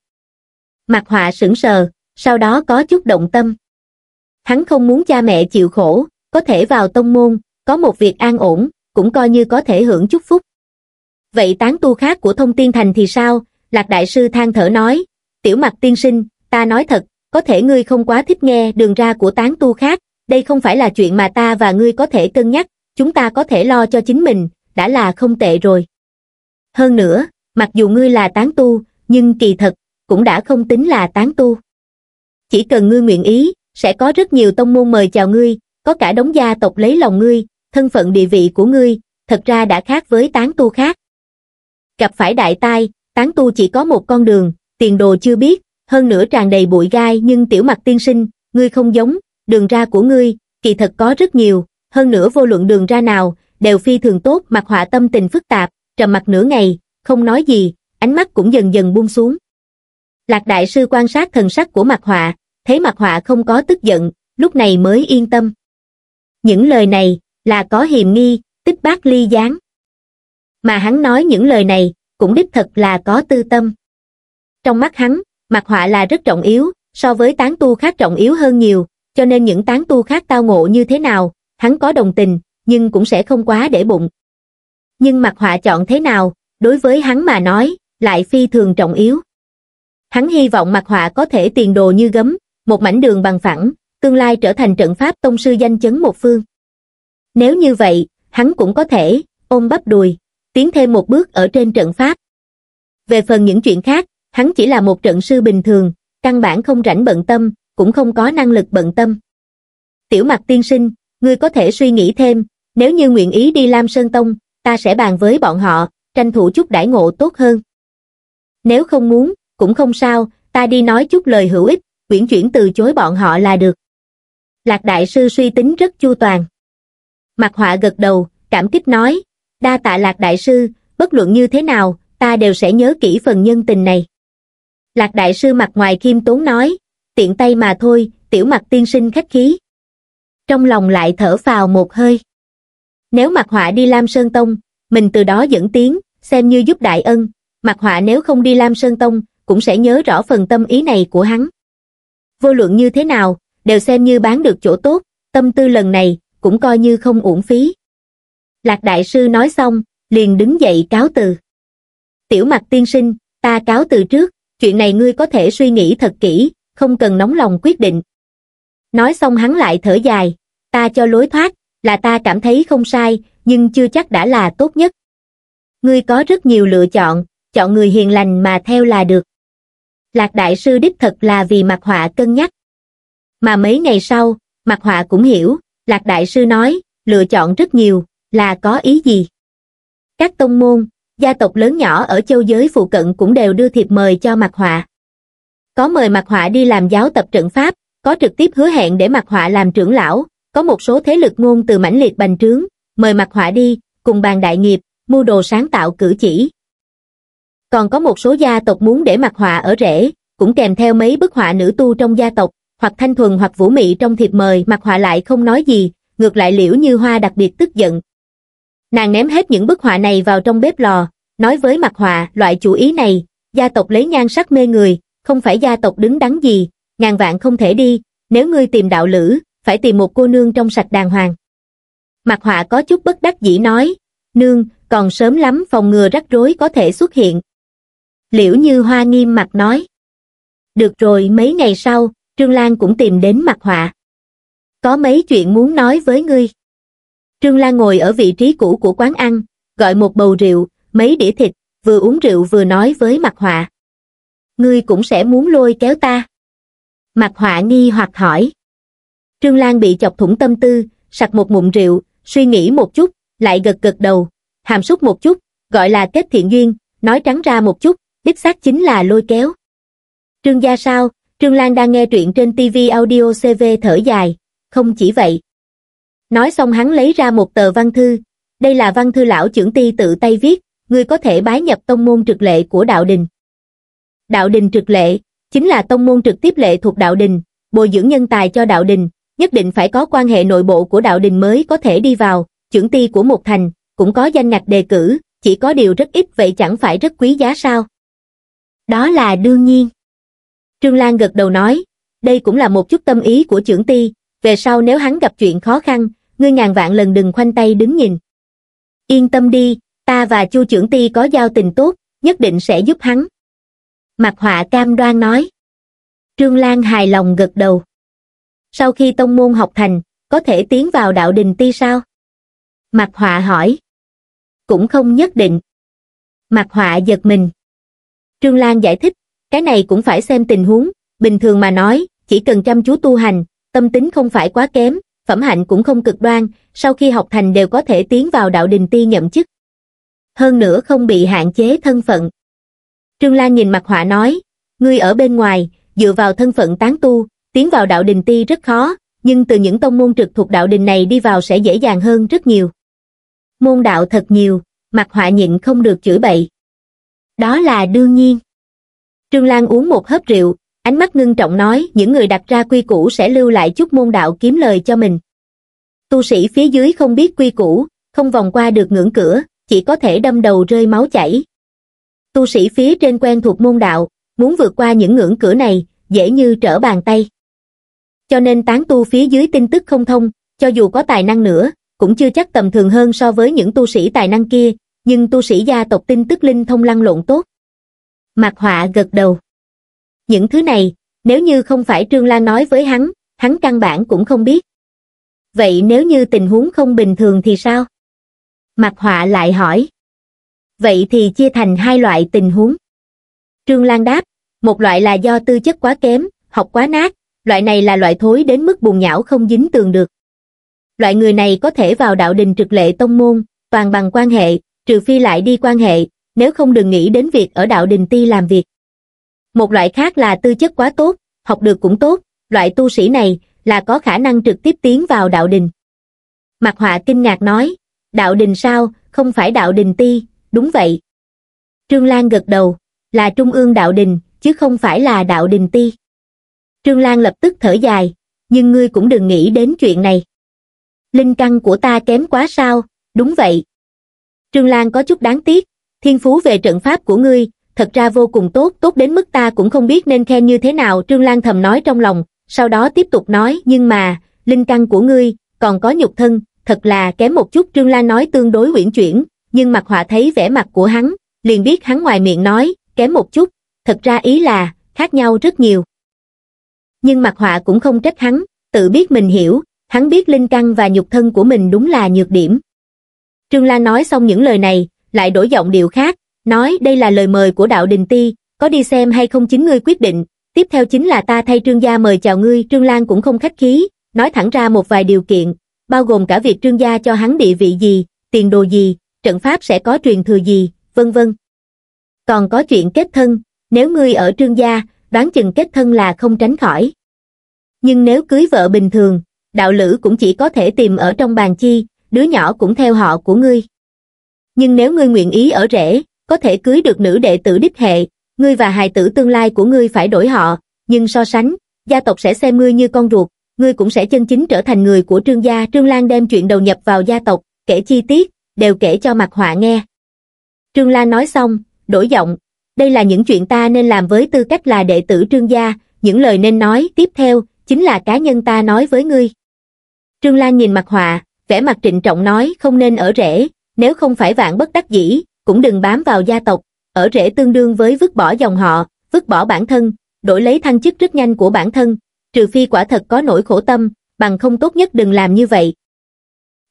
Mặc Họa sững sờ, sau đó có chút động tâm. Hắn không muốn cha mẹ chịu khổ, có thể vào tông môn, có một việc an ổn, cũng coi như có thể hưởng chúc phúc. Vậy tán tu khác của Thông Thiên Thành thì sao? Lạc Đại Sư than thở nói, tiểu Mặc tiên sinh, ta nói thật, có thể ngươi không quá thích nghe đường ra của tán tu khác, đây không phải là chuyện mà ta và ngươi có thể cân nhắc, chúng ta có thể lo cho chính mình, đã là không tệ rồi. Hơn nữa, mặc dù ngươi là tán tu, nhưng kỳ thật, cũng đã không tính là tán tu. Chỉ cần ngươi nguyện ý, sẽ có rất nhiều tông môn mời chào ngươi, có cả đống gia tộc lấy lòng ngươi, thân phận địa vị của ngươi, thật ra đã khác với tán tu khác. Gặp phải đại tai, tán tu chỉ có một con đường, tiền đồ chưa biết, hơn nữa tràn đầy bụi gai, nhưng tiểu Mặc tiên sinh, ngươi không giống, đường ra của ngươi, kỳ thật có rất nhiều, hơn nữa vô luận đường ra nào, đều phi thường tốt. Mặc Họa tâm tình phức tạp, trầm mặc nửa ngày, không nói gì, ánh mắt cũng dần dần buông xuống. Lạc Đại Sư quan sát thần sắc của Mặc Họa, thấy Mặc Họa không có tức giận, lúc này mới yên tâm. Những lời này, là có hiềm nghi, tích bác ly gián. Mà hắn nói những lời này, cũng đích thật là có tư tâm. Trong mắt hắn, Mặc Họa là rất trọng yếu, so với tán tu khác trọng yếu hơn nhiều, cho nên những tán tu khác tao ngộ như thế nào, hắn có đồng tình, nhưng cũng sẽ không quá để bụng. Nhưng Mặc Họa chọn thế nào, đối với hắn mà nói, lại phi thường trọng yếu. Hắn hy vọng Mặc Họa có thể tiền đồ như gấm, một mảnh đường bằng phẳng, tương lai trở thành trận pháp tông sư danh chấn một phương. Nếu như vậy, hắn cũng có thể ôm bắp đùi, tiến thêm một bước ở trên trận pháp. Về phần những chuyện khác, hắn chỉ là một trận sư bình thường, căn bản không rảnh bận tâm, cũng không có năng lực bận tâm. Tiểu Mặc tiên sinh, ngươi có thể suy nghĩ thêm, nếu như nguyện ý đi Lam Sơn Tông, ta sẽ bàn với bọn họ, tranh thủ chút đãi ngộ tốt hơn. Nếu không muốn, cũng không sao, ta đi nói chút lời hữu ích, uyển chuyển từ chối bọn họ là được. Lạc Đại Sư suy tính rất chu toàn. Mặc Họa gật đầu, cảm kích nói, đa tạ Lạc Đại Sư, bất luận như thế nào, ta đều sẽ nhớ kỹ phần nhân tình này. Lạc Đại Sư mặt ngoài khiêm tốn nói, tiện tay mà thôi, tiểu Mặc tiên sinh khách khí. Trong lòng lại thở phào một hơi. Nếu Mặc Họa đi Lam Sơn Tông, mình từ đó dẫn tiếng, xem như giúp đại ân. Mặc Họa nếu không đi Lam Sơn Tông, cũng sẽ nhớ rõ phần tâm ý này của hắn. Vô luận như thế nào, đều xem như bán được chỗ tốt, tâm tư lần này, cũng coi như không uổng phí. Lạc Đại Sư nói xong, liền đứng dậy cáo từ. Tiểu Mặc tiên sinh, ta cáo từ trước, chuyện này ngươi có thể suy nghĩ thật kỹ, không cần nóng lòng quyết định. Nói xong hắn lại thở dài, ta cho lối thoát, là ta cảm thấy không sai, nhưng chưa chắc đã là tốt nhất. Ngươi có rất nhiều lựa chọn, chọn người hiền lành mà theo là được. Lạc Đại Sư đích thật là vì Mặc Họa cân nhắc. Mà mấy ngày sau, Mặc Họa cũng hiểu, Lạc Đại Sư nói, lựa chọn rất nhiều, là có ý gì? Các tông môn, gia tộc lớn nhỏ ở châu giới phụ cận cũng đều đưa thiệp mời cho Mặc Họa. Có mời Mặc Họa đi làm giáo tập trận pháp, có trực tiếp hứa hẹn để Mặc Họa làm trưởng lão, có một số thế lực ngôn từ mãnh liệt bành trướng, mời Mặc Họa đi, cùng bàn đại nghiệp, mưu đồ sáng tạo cử chỉ. Còn có một số gia tộc muốn để Mặc Họa ở rễ, cũng kèm theo mấy bức họa nữ tu trong gia tộc, hoặc thanh thuần hoặc vũ mị trong thiệp mời. Mặc Họa lại không nói gì, ngược lại Liễu Như Hoa đặc biệt tức giận. Nàng ném hết những bức họa này vào trong bếp lò, nói với Mặc Họa, loại chủ ý này, gia tộc lấy nhan sắc mê người, không phải gia tộc đứng đắn gì, ngàn vạn không thể đi, nếu ngươi tìm đạo lữ, phải tìm một cô nương trong sạch đàng hoàng. Mặc Họa có chút bất đắc dĩ nói, nương, còn sớm lắm, phòng ngừa rắc rối có thể xuất hiện. Liễu Như Hoa nghiêm mặt nói. Được rồi, mấy ngày sau, Trương Lan cũng tìm đến Mặc Họa. Có mấy chuyện muốn nói với ngươi. Trương Lan ngồi ở vị trí cũ của quán ăn, gọi một bầu rượu, mấy đĩa thịt, vừa uống rượu vừa nói với Mặc Họa. Ngươi cũng sẽ muốn lôi kéo ta. Mặc Họa nghi hoặc hỏi. Trương Lan bị chọc thủng tâm tư, sặc một ngụm rượu, suy nghĩ một chút, lại gật gật đầu, hàm xúc một chút, gọi là kết thiện duyên, nói trắng ra một chút, đích xác chính là lôi kéo. Trương gia sao? Trương Lan đang nghe truyện trên TvAudiocv thở dài, không chỉ vậy. Nói xong hắn lấy ra một tờ văn thư, đây là văn thư lão trưởng ty tự tay viết, ngươi có thể bái nhập tông môn trực lệ của đạo đình. Đạo đình trực lệ, chính là tông môn trực tiếp lệ thuộc đạo đình, bồi dưỡng nhân tài cho đạo đình, nhất định phải có quan hệ nội bộ của đạo đình mới có thể đi vào, trưởng ty của một thành, cũng có danh ngạch đề cử, chỉ có điều rất ít, vậy chẳng phải rất quý giá sao? Đó là đương nhiên. Trương Lan gật đầu nói, đây cũng là một chút tâm ý của trưởng ty, về sau nếu hắn gặp chuyện khó khăn, ngươi ngàn vạn lần đừng khoanh tay đứng nhìn. Yên tâm đi, ta và Chu trưởng ty có giao tình tốt, nhất định sẽ giúp hắn. Mặc Họa cam đoan nói. Trương Lan hài lòng gật đầu. Sau khi tông môn học thành, có thể tiến vào đạo đình ti sao? Mặc Họa hỏi. Cũng không nhất định. Mặc Họa giật mình. Trương Lan giải thích, cái này cũng phải xem tình huống, bình thường mà nói, chỉ cần chăm chú tu hành, tâm tính không phải quá kém, phẩm hạnh cũng không cực đoan, sau khi học thành đều có thể tiến vào đạo đình ti nhậm chức. Hơn nữa không bị hạn chế thân phận. Trương Lan nhìn Mặc Họa nói, ngươi ở bên ngoài, dựa vào thân phận tán tu, tiến vào đạo đình ti rất khó, nhưng từ những tông môn trực thuộc đạo đình này đi vào sẽ dễ dàng hơn rất nhiều. Môn đạo thật nhiều, Mặc Họa nhịn không được chửi bậy. Đó là đương nhiên. Trương Lan uống một hớp rượu, ánh mắt ngưng trọng nói, những người đặt ra quy củ sẽ lưu lại chút môn đạo kiếm lời cho mình. Tu sĩ phía dưới không biết quy củ, không vòng qua được ngưỡng cửa, chỉ có thể đâm đầu rơi máu chảy. Tu sĩ phía trên quen thuộc môn đạo, muốn vượt qua những ngưỡng cửa này, dễ như trở bàn tay. Cho nên tán tu phía dưới tin tức không thông, cho dù có tài năng nữa, cũng chưa chắc tầm thường hơn so với những tu sĩ tài năng kia, nhưng tu sĩ gia tộc tin tức linh thông lăn lộn tốt. Mặc Họa gật đầu. Những thứ này, nếu như không phải Trương Lan nói với hắn, hắn căn bản cũng không biết. Vậy nếu như tình huống không bình thường thì sao? Mặc Họa lại hỏi. Vậy thì chia thành hai loại tình huống. Trương Lan đáp, một loại là do tư chất quá kém, học quá nát, loại này là loại thối đến mức bùn nhão không dính tường được. Loại người này có thể vào đạo đình trực lệ tông môn, toàn bằng quan hệ, trừ phi lại đi quan hệ, nếu không đừng nghĩ đến việc ở đạo đình ti làm việc. Một loại khác là tư chất quá tốt, học được cũng tốt, loại tu sĩ này là có khả năng trực tiếp tiến vào đạo đình. Mặc Họa kinh ngạc nói, đạo đình sao, không phải đạo đình ti, đúng vậy. Trương Lan gật đầu, là trung ương đạo đình, chứ không phải là đạo đình ti. Trương Lan lập tức thở dài, nhưng ngươi cũng đừng nghĩ đến chuyện này. Linh căn của ta kém quá sao, đúng vậy. Trương Lan có chút đáng tiếc, thiên phú về trận pháp của ngươi, thật ra vô cùng tốt, tốt đến mức ta cũng không biết nên khen như thế nào. Trương Lan thầm nói trong lòng, sau đó tiếp tục nói, nhưng mà, linh căn của ngươi, còn có nhục thân, thật là kém một chút. Trương Lan nói tương đối uyển chuyển, nhưng Mặc Họa thấy vẻ mặt của hắn, liền biết hắn ngoài miệng nói, kém một chút, thật ra ý là, khác nhau rất nhiều. Nhưng Mặc Họa cũng không trách hắn, tự biết mình hiểu, hắn biết linh căn và nhục thân của mình đúng là nhược điểm. Trương Lan nói xong những lời này, lại đổi giọng điệu khác, nói đây là lời mời của đạo đình ti, có đi xem hay không chính ngươi quyết định, tiếp theo chính là ta thay Trương gia mời chào ngươi. Trương Lan cũng không khách khí, nói thẳng ra một vài điều kiện, bao gồm cả việc Trương gia cho hắn địa vị gì, tiền đồ gì, trận pháp sẽ có truyền thừa gì, vân vân. Còn có chuyện kết thân, nếu ngươi ở Trương gia, đoán chừng kết thân là không tránh khỏi. Nhưng nếu cưới vợ bình thường, đạo lữ cũng chỉ có thể tìm ở trong bàn chi, đứa nhỏ cũng theo họ của ngươi. Nhưng nếu ngươi nguyện ý ở rể, có thể cưới được nữ đệ tử đích hệ, ngươi và hài tử tương lai của ngươi phải đổi họ, nhưng so sánh, gia tộc sẽ xem ngươi như con ruột, ngươi cũng sẽ chân chính trở thành người của Trương gia. Trương Lan đem chuyện đầu nhập vào gia tộc, kể chi tiết, đều kể cho Mặc Họa nghe. Trương Lan nói xong, đổi giọng, đây là những chuyện ta nên làm với tư cách là đệ tử Trương gia, những lời nên nói tiếp theo, chính là cá nhân ta nói với ngươi. Trương Lan nhìn Mặc Họa, vẻ mặt trịnh trọng nói không nên ở rễ, nếu không phải vạn bất đắc dĩ, cũng đừng bám vào gia tộc, ở rễ tương đương với vứt bỏ dòng họ, vứt bỏ bản thân, đổi lấy thăng chức rất nhanh của bản thân, trừ phi quả thật có nỗi khổ tâm, bằng không tốt nhất đừng làm như vậy.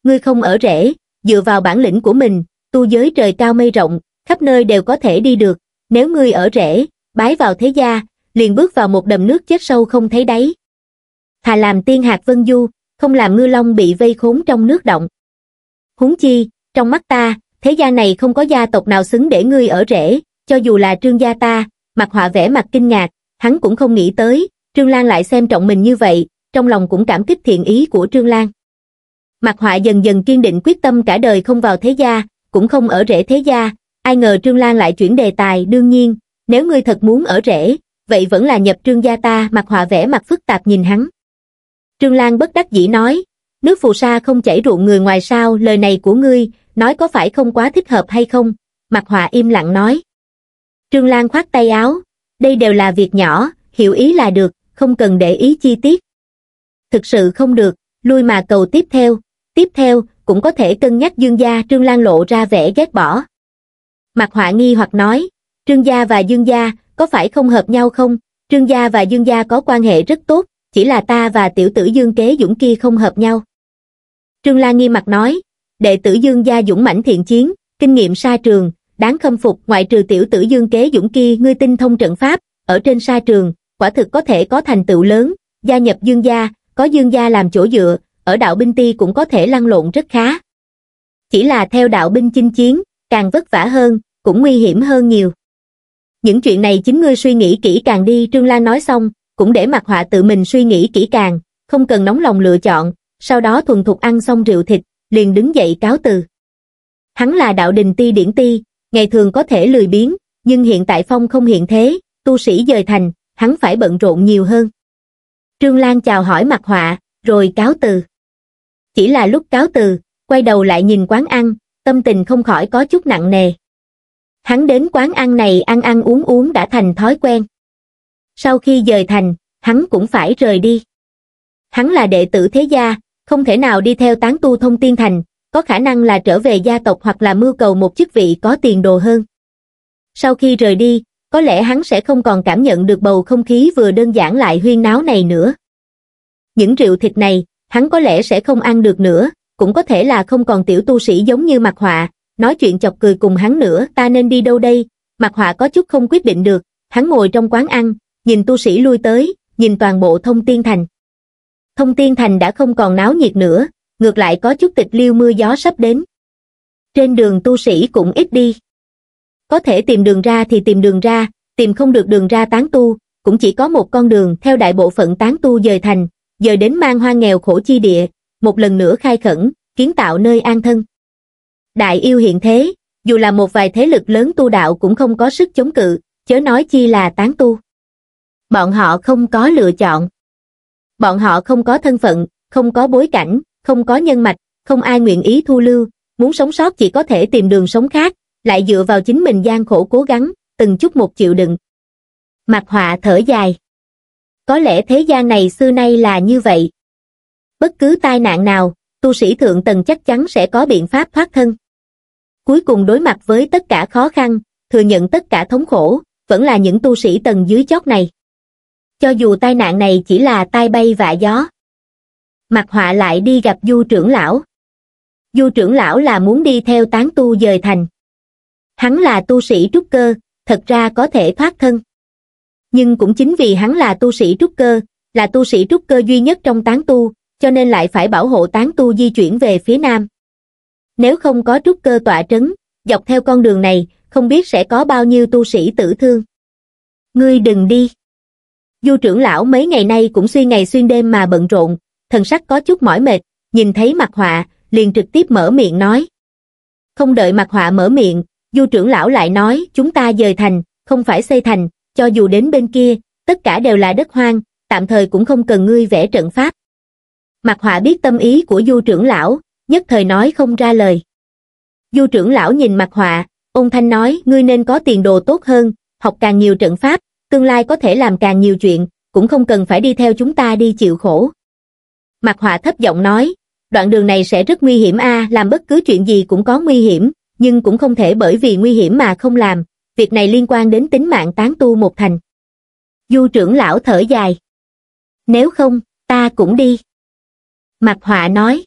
Ngươi không ở rễ, dựa vào bản lĩnh của mình, tu giới trời cao mây rộng, khắp nơi đều có thể đi được, nếu ngươi ở rễ, bái vào thế gia, liền bước vào một đầm nước chết sâu không thấy đáy. Thà làm tiên hạt vân du, không làm ngư long bị vây khốn trong nước động. Huống chi, trong mắt ta, thế gia này không có gia tộc nào xứng để ngươi ở rễ, cho dù là Trương gia ta. Mặc Họa vẻ mặt kinh ngạc, hắn cũng không nghĩ tới, Trương Lan lại xem trọng mình như vậy, trong lòng cũng cảm kích thiện ý của Trương Lan. Mặc Họa dần dần kiên định quyết tâm cả đời không vào thế gia, cũng không ở rễ thế gia, ai ngờ Trương Lan lại chuyển đề tài, đương nhiên, nếu ngươi thật muốn ở rễ, vậy vẫn là nhập Trương gia ta. Mặc Họa vẻ mặt phức tạp nhìn hắn. Trương Lan bất đắc dĩ nói, nước phù sa không chảy ruộng người ngoài sao, lời này của ngươi, nói có phải không quá thích hợp hay không? Mặc Họa im lặng nói. Trương Lan khoát tay áo, đây đều là việc nhỏ, hiểu ý là được, không cần để ý chi tiết. Thực sự không được, lui mà cầu tiếp theo, tiếp theo, cũng có thể cân nhắc Dương gia. Trương Lan lộ ra vẻ ghét bỏ. Mặc Họa nghi hoặc nói, Trương gia và Dương gia, có phải không hợp nhau không? Trương gia và Dương gia có quan hệ rất tốt, chỉ là ta và tiểu tử Dương Kế Dũng kia không hợp nhau. Trương Lan nghi mặt nói, đệ tử Dương gia dũng mãnh thiện chiến, kinh nghiệm sa trường, đáng khâm phục, ngoại trừ tiểu tử Dương Kế Dũng kia ngươi tinh thông trận pháp, ở trên sa trường, quả thực có thể có thành tựu lớn, gia nhập Dương gia, có Dương gia làm chỗ dựa, ở đạo binh ti cũng có thể lăn lộn rất khá. Chỉ là theo đạo binh chinh chiến, càng vất vả hơn, cũng nguy hiểm hơn nhiều. Những chuyện này chính ngươi suy nghĩ kỹ càng đi. Trương Lan nói xong, cũng để Mặc Họa tự mình suy nghĩ kỹ càng, không cần nóng lòng lựa chọn, sau đó thuần thục ăn xong rượu thịt, liền đứng dậy cáo từ. Hắn là đạo đình ti điển ti, ngày thường có thể lười biếng, nhưng hiện tại Phong Không hiện thế, tu sĩ dời thành, hắn phải bận rộn nhiều hơn. Trương Lan chào hỏi Mặc Họa, rồi cáo từ. Chỉ là lúc cáo từ, quay đầu lại nhìn quán ăn, tâm tình không khỏi có chút nặng nề. Hắn đến quán ăn này ăn ăn uống uống đã thành thói quen. Sau khi dời thành, hắn cũng phải rời đi. Hắn là đệ tử thế gia, không thể nào đi theo tán tu Thông Thiên Thành, có khả năng là trở về gia tộc hoặc là mưu cầu một chức vị có tiền đồ hơn. Sau khi rời đi, có lẽ hắn sẽ không còn cảm nhận được bầu không khí vừa đơn giản lại huyên náo này nữa. Những rượu thịt này, hắn có lẽ sẽ không ăn được nữa, cũng có thể là không còn tiểu tu sĩ giống như Mặc Họa, nói chuyện chọc cười cùng hắn nữa. Ta nên đi đâu đây? Mặc Họa có chút không quyết định được, hắn ngồi trong quán ăn, nhìn tu sĩ lui tới, nhìn toàn bộ Thông Thiên Thành. Thông Thiên Thành đã không còn náo nhiệt nữa, ngược lại có chút tịch liêu, mưa gió sắp đến. Trên đường tu sĩ cũng ít đi. Có thể tìm đường ra thì tìm đường ra, tìm không được đường ra tán tu, cũng chỉ có một con đường theo đại bộ phận tán tu dời thành, dời đến mang hoa nghèo khổ chi địa, một lần nữa khai khẩn, kiến tạo nơi an thân. Đại yêu hiện thế, dù là một vài thế lực lớn tu đạo cũng không có sức chống cự, chớ nói chi là tán tu. Bọn họ không có lựa chọn. Bọn họ không có thân phận, không có bối cảnh, không có nhân mạch, không ai nguyện ý thu lưu, muốn sống sót chỉ có thể tìm đường sống khác, lại dựa vào chính mình gian khổ cố gắng, từng chút một chịu đựng. Mặc Họa thở dài. Có lẽ thế gian này xưa nay là như vậy. Bất cứ tai nạn nào, tu sĩ thượng tầng chắc chắn sẽ có biện pháp thoát thân. Cuối cùng đối mặt với tất cả khó khăn, thừa nhận tất cả thống khổ, vẫn là những tu sĩ tầng dưới chót này. Cho dù tai nạn này chỉ là tai bay vạ gió. Mặc Họa lại đi gặp Du trưởng lão. Du trưởng lão là muốn đi theo tán tu dời thành. Hắn là tu sĩ trúc cơ, thật ra có thể thoát thân. Nhưng cũng chính vì hắn là tu sĩ trúc cơ, là tu sĩ trúc cơ duy nhất trong tán tu, cho nên lại phải bảo hộ tán tu di chuyển về phía nam. Nếu không có trúc cơ tọa trấn, dọc theo con đường này, không biết sẽ có bao nhiêu tu sĩ tử thương. Ngươi đừng đi. Du trưởng lão mấy ngày nay cũng xuyên ngày xuyên đêm mà bận rộn, thần sắc có chút mỏi mệt, nhìn thấy Mặc Họa, liền trực tiếp mở miệng nói. Không đợi Mặc Họa mở miệng, Du trưởng lão lại nói, chúng ta dời thành, không phải xây thành, cho dù đến bên kia, tất cả đều là đất hoang, tạm thời cũng không cần ngươi vẽ trận pháp. Mặc Họa biết tâm ý của Du trưởng lão, nhất thời nói không ra lời. Du trưởng lão nhìn Mặc Họa, ôn thanh nói, ngươi nên có tiền đồ tốt hơn, học càng nhiều trận pháp, tương lai có thể làm càng nhiều chuyện, cũng không cần phải đi theo chúng ta đi chịu khổ. Mặc Họa thấp giọng nói, đoạn đường này sẽ rất nguy hiểm a, à, làm bất cứ chuyện gì cũng có nguy hiểm, nhưng cũng không thể bởi vì nguy hiểm mà không làm, việc này liên quan đến tính mạng tán tu một thành. Du trưởng lão thở dài. Nếu không, ta cũng đi. Mặc Họa nói.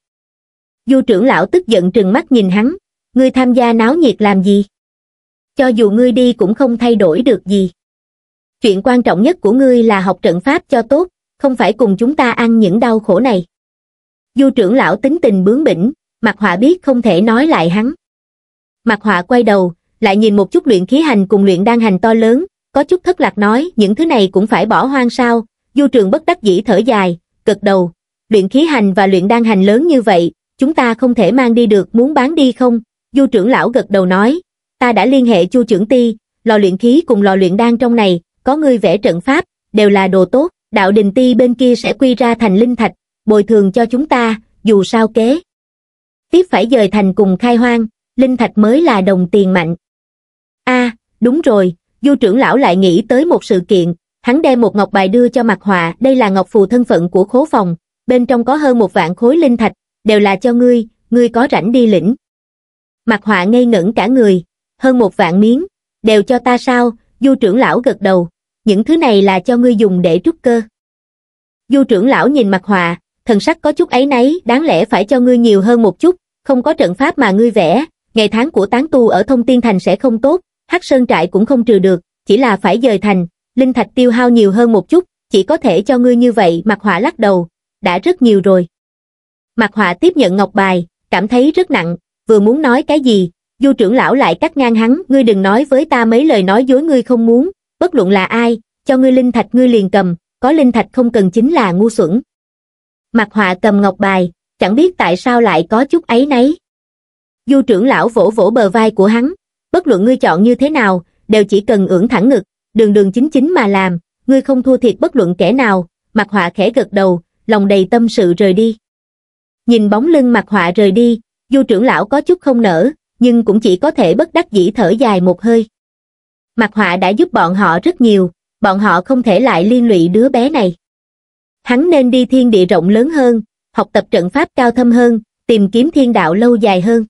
Du trưởng lão tức giận trừng mắt nhìn hắn, ngươi tham gia náo nhiệt làm gì? Cho dù ngươi đi cũng không thay đổi được gì. Chuyện quan trọng nhất của ngươi là học trận pháp cho tốt, không phải cùng chúng ta ăn những đau khổ này. Du trưởng lão tính tình bướng bỉnh, Mặc Họa biết không thể nói lại hắn. Mặc Họa quay đầu, lại nhìn một chút luyện khí hành cùng luyện đan hành to lớn, có chút thất lạc nói, những thứ này cũng phải bỏ hoang sao? Du trường bất đắc dĩ thở dài, gật đầu, luyện khí hành và luyện đan hành lớn như vậy, chúng ta không thể mang đi được, muốn bán đi không? Du trưởng lão gật đầu nói, ta đã liên hệ Chu trưởng ty, lò luyện khí cùng lò luyện đan trong này, có người vẽ trận pháp, đều là đồ tốt, Đạo Đình Ti bên kia sẽ quy ra thành linh thạch, bồi thường cho chúng ta, dù sao kế tiếp phải dời thành cùng khai hoang, linh thạch mới là đồng tiền mạnh. A, à, đúng rồi, Du trưởng lão lại nghĩ tới một sự kiện, hắn đem một ngọc bài đưa cho Mặc Họa, đây là ngọc phù thân phận của khố phòng, bên trong có hơn một vạn khối linh thạch, đều là cho ngươi, ngươi có rảnh đi lĩnh. Mặc Họa ngây ngẩn cả người, hơn một vạn miếng, đều cho ta sao? Du trưởng lão gật đầu, những thứ này là cho ngươi dùng để trúc cơ. Du trưởng lão nhìn Mặc Họa, thần sắc có chút áy náy, đáng lẽ phải cho ngươi nhiều hơn một chút, không có trận pháp mà ngươi vẽ, ngày tháng của tán tu ở Thông Thiên Thành sẽ không tốt, Hắc Sơn trại cũng không trừ được, chỉ là phải dời thành, linh thạch tiêu hao nhiều hơn một chút, chỉ có thể cho ngươi như vậy. Mặc Họa lắc đầu, đã rất nhiều rồi. Mặc Họa tiếp nhận ngọc bài, cảm thấy rất nặng, vừa muốn nói cái gì, Du trưởng lão lại cắt ngang hắn, ngươi đừng nói với ta mấy lời nói dối ngươi không muốn, bất luận là ai, cho ngươi linh thạch ngươi liền cầm, có linh thạch không cần chính là ngu xuẩn. Mặc Họa cầm ngọc bài, chẳng biết tại sao lại có chút áy náy. Du trưởng lão vỗ vỗ bờ vai của hắn, bất luận ngươi chọn như thế nào, đều chỉ cần ưỡn thẳng ngực, đường đường chính chính mà làm, ngươi không thua thiệt bất luận kẻ nào. Mặc Họa khẽ gật đầu, lòng đầy tâm sự rời đi. Nhìn bóng lưng Mặc Họa rời đi, Du trưởng lão có chút không nỡ, nhưng cũng chỉ có thể bất đắc dĩ thở dài một hơi. Mặc Họa đã giúp bọn họ rất nhiều, bọn họ không thể lại liên lụy đứa bé này. Hắn nên đi thiên địa rộng lớn hơn, học tập trận pháp cao thâm hơn, tìm kiếm thiên đạo lâu dài hơn.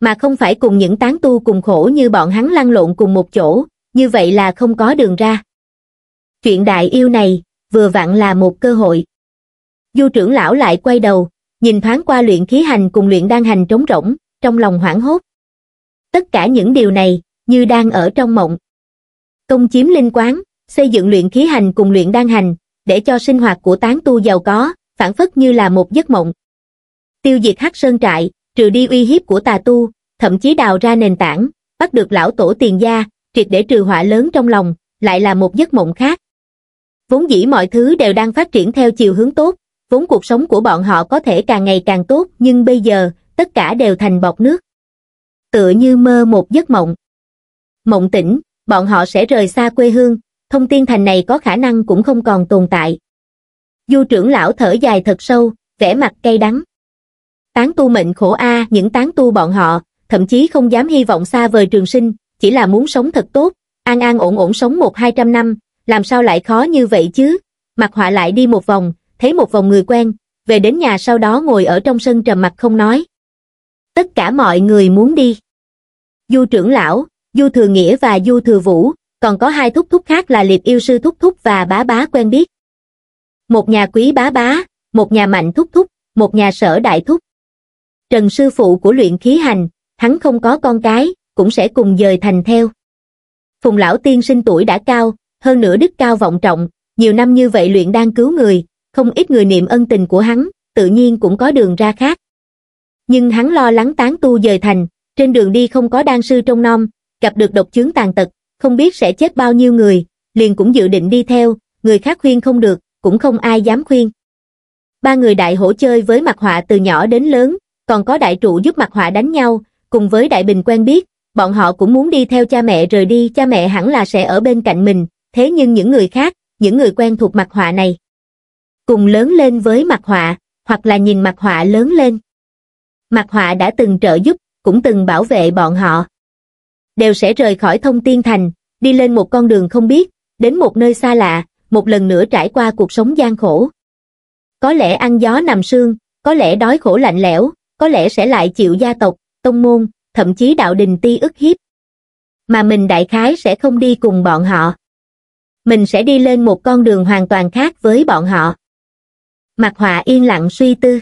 Mà không phải cùng những tán tu cùng khổ như bọn hắn lăn lộn cùng một chỗ, như vậy là không có đường ra. Chuyện đại yêu này, vừa vặn là một cơ hội. Du trưởng lão lại quay đầu, nhìn thoáng qua luyện khí hành cùng luyện đan hành trống rỗng, trong lòng hoảng hốt. Tất cả những điều này, như đang ở trong mộng. Công chiếm linh quán, xây dựng luyện khí hành cùng luyện đan hành, để cho sinh hoạt của tán tu giàu có, phảng phất như là một giấc mộng. Tiêu diệt Hắc Sơn trại, trừ đi uy hiếp của tà tu, thậm chí đào ra nền tảng, bắt được lão tổ Tiền gia, triệt để trừ họa lớn trong lòng, lại là một giấc mộng khác. Vốn dĩ mọi thứ đều đang phát triển theo chiều hướng tốt, vốn cuộc sống của bọn họ có thể càng ngày càng tốt, nhưng bây giờ, tất cả đều thành bọt nước. Tựa như mơ một giấc mộng. Mộng tỉnh, bọn họ sẽ rời xa quê hương, Thông Thiên Thành này có khả năng cũng không còn tồn tại. Du trưởng lão thở dài thật sâu, vẻ mặt cay đắng. Tán tu mệnh khổ a, à, những tán tu bọn họ, thậm chí không dám hy vọng xa vời trường sinh, chỉ là muốn sống thật tốt, an an ổn ổn sống một hai trăm năm, làm sao lại khó như vậy chứ? Mặc Họa lại đi một vòng, thấy một vòng người quen, về đến nhà sau đó ngồi ở trong sân trầm mặc không nói. Tất cả mọi người muốn đi. Du trưởng lão, Du Thừa Nghĩa và Du Thừa Vũ, còn có hai thúc thúc khác là Liệt Yêu Sư Thúc Thúc và Bá Bá quen biết. Một nhà Quý Bá Bá, một nhà Mạnh Thúc Thúc, một nhà Sở Đại Thúc. Trần sư phụ của luyện khí hành, hắn không có con cái, cũng sẽ cùng dời thành theo. Phùng lão tiên sinh tuổi đã cao, hơn nữa đức cao vọng trọng, nhiều năm như vậy luyện đan cứu người, không ít người niệm ân tình của hắn, tự nhiên cũng có đường ra khác. Nhưng hắn lo lắng tán tu dời thành, trên đường đi không có đan sư trông nom, gặp được độc chứng tàn tật, không biết sẽ chết bao nhiêu người, liền cũng dự định đi theo, người khác khuyên không được, cũng không ai dám khuyên. Ba người Đại Hổ chơi với Mặc Họa từ nhỏ đến lớn, còn có Đại Trụ giúp Mặc Họa đánh nhau, cùng với Đại Bình quen biết, bọn họ cũng muốn đi theo cha mẹ rời đi, cha mẹ hẳn là sẽ ở bên cạnh mình, thế nhưng những người khác, những người quen thuộc Mặc Họa này, cùng lớn lên với Mặc Họa, hoặc là nhìn Mặc Họa lớn lên. Mặc Họa đã từng trợ giúp, cũng từng bảo vệ bọn họ. Đều sẽ rời khỏi Thông Thiên Thành, đi lên một con đường không biết, đến một nơi xa lạ, một lần nữa trải qua cuộc sống gian khổ. Có lẽ ăn gió nằm sương, có lẽ đói khổ lạnh lẽo, có lẽ sẽ lại chịu gia tộc, tông môn, thậm chí đạo đình ti ức hiếp. Mà mình đại khái sẽ không đi cùng bọn họ. Mình sẽ đi lên một con đường hoàn toàn khác với bọn họ. Mặc Họa yên lặng suy tư.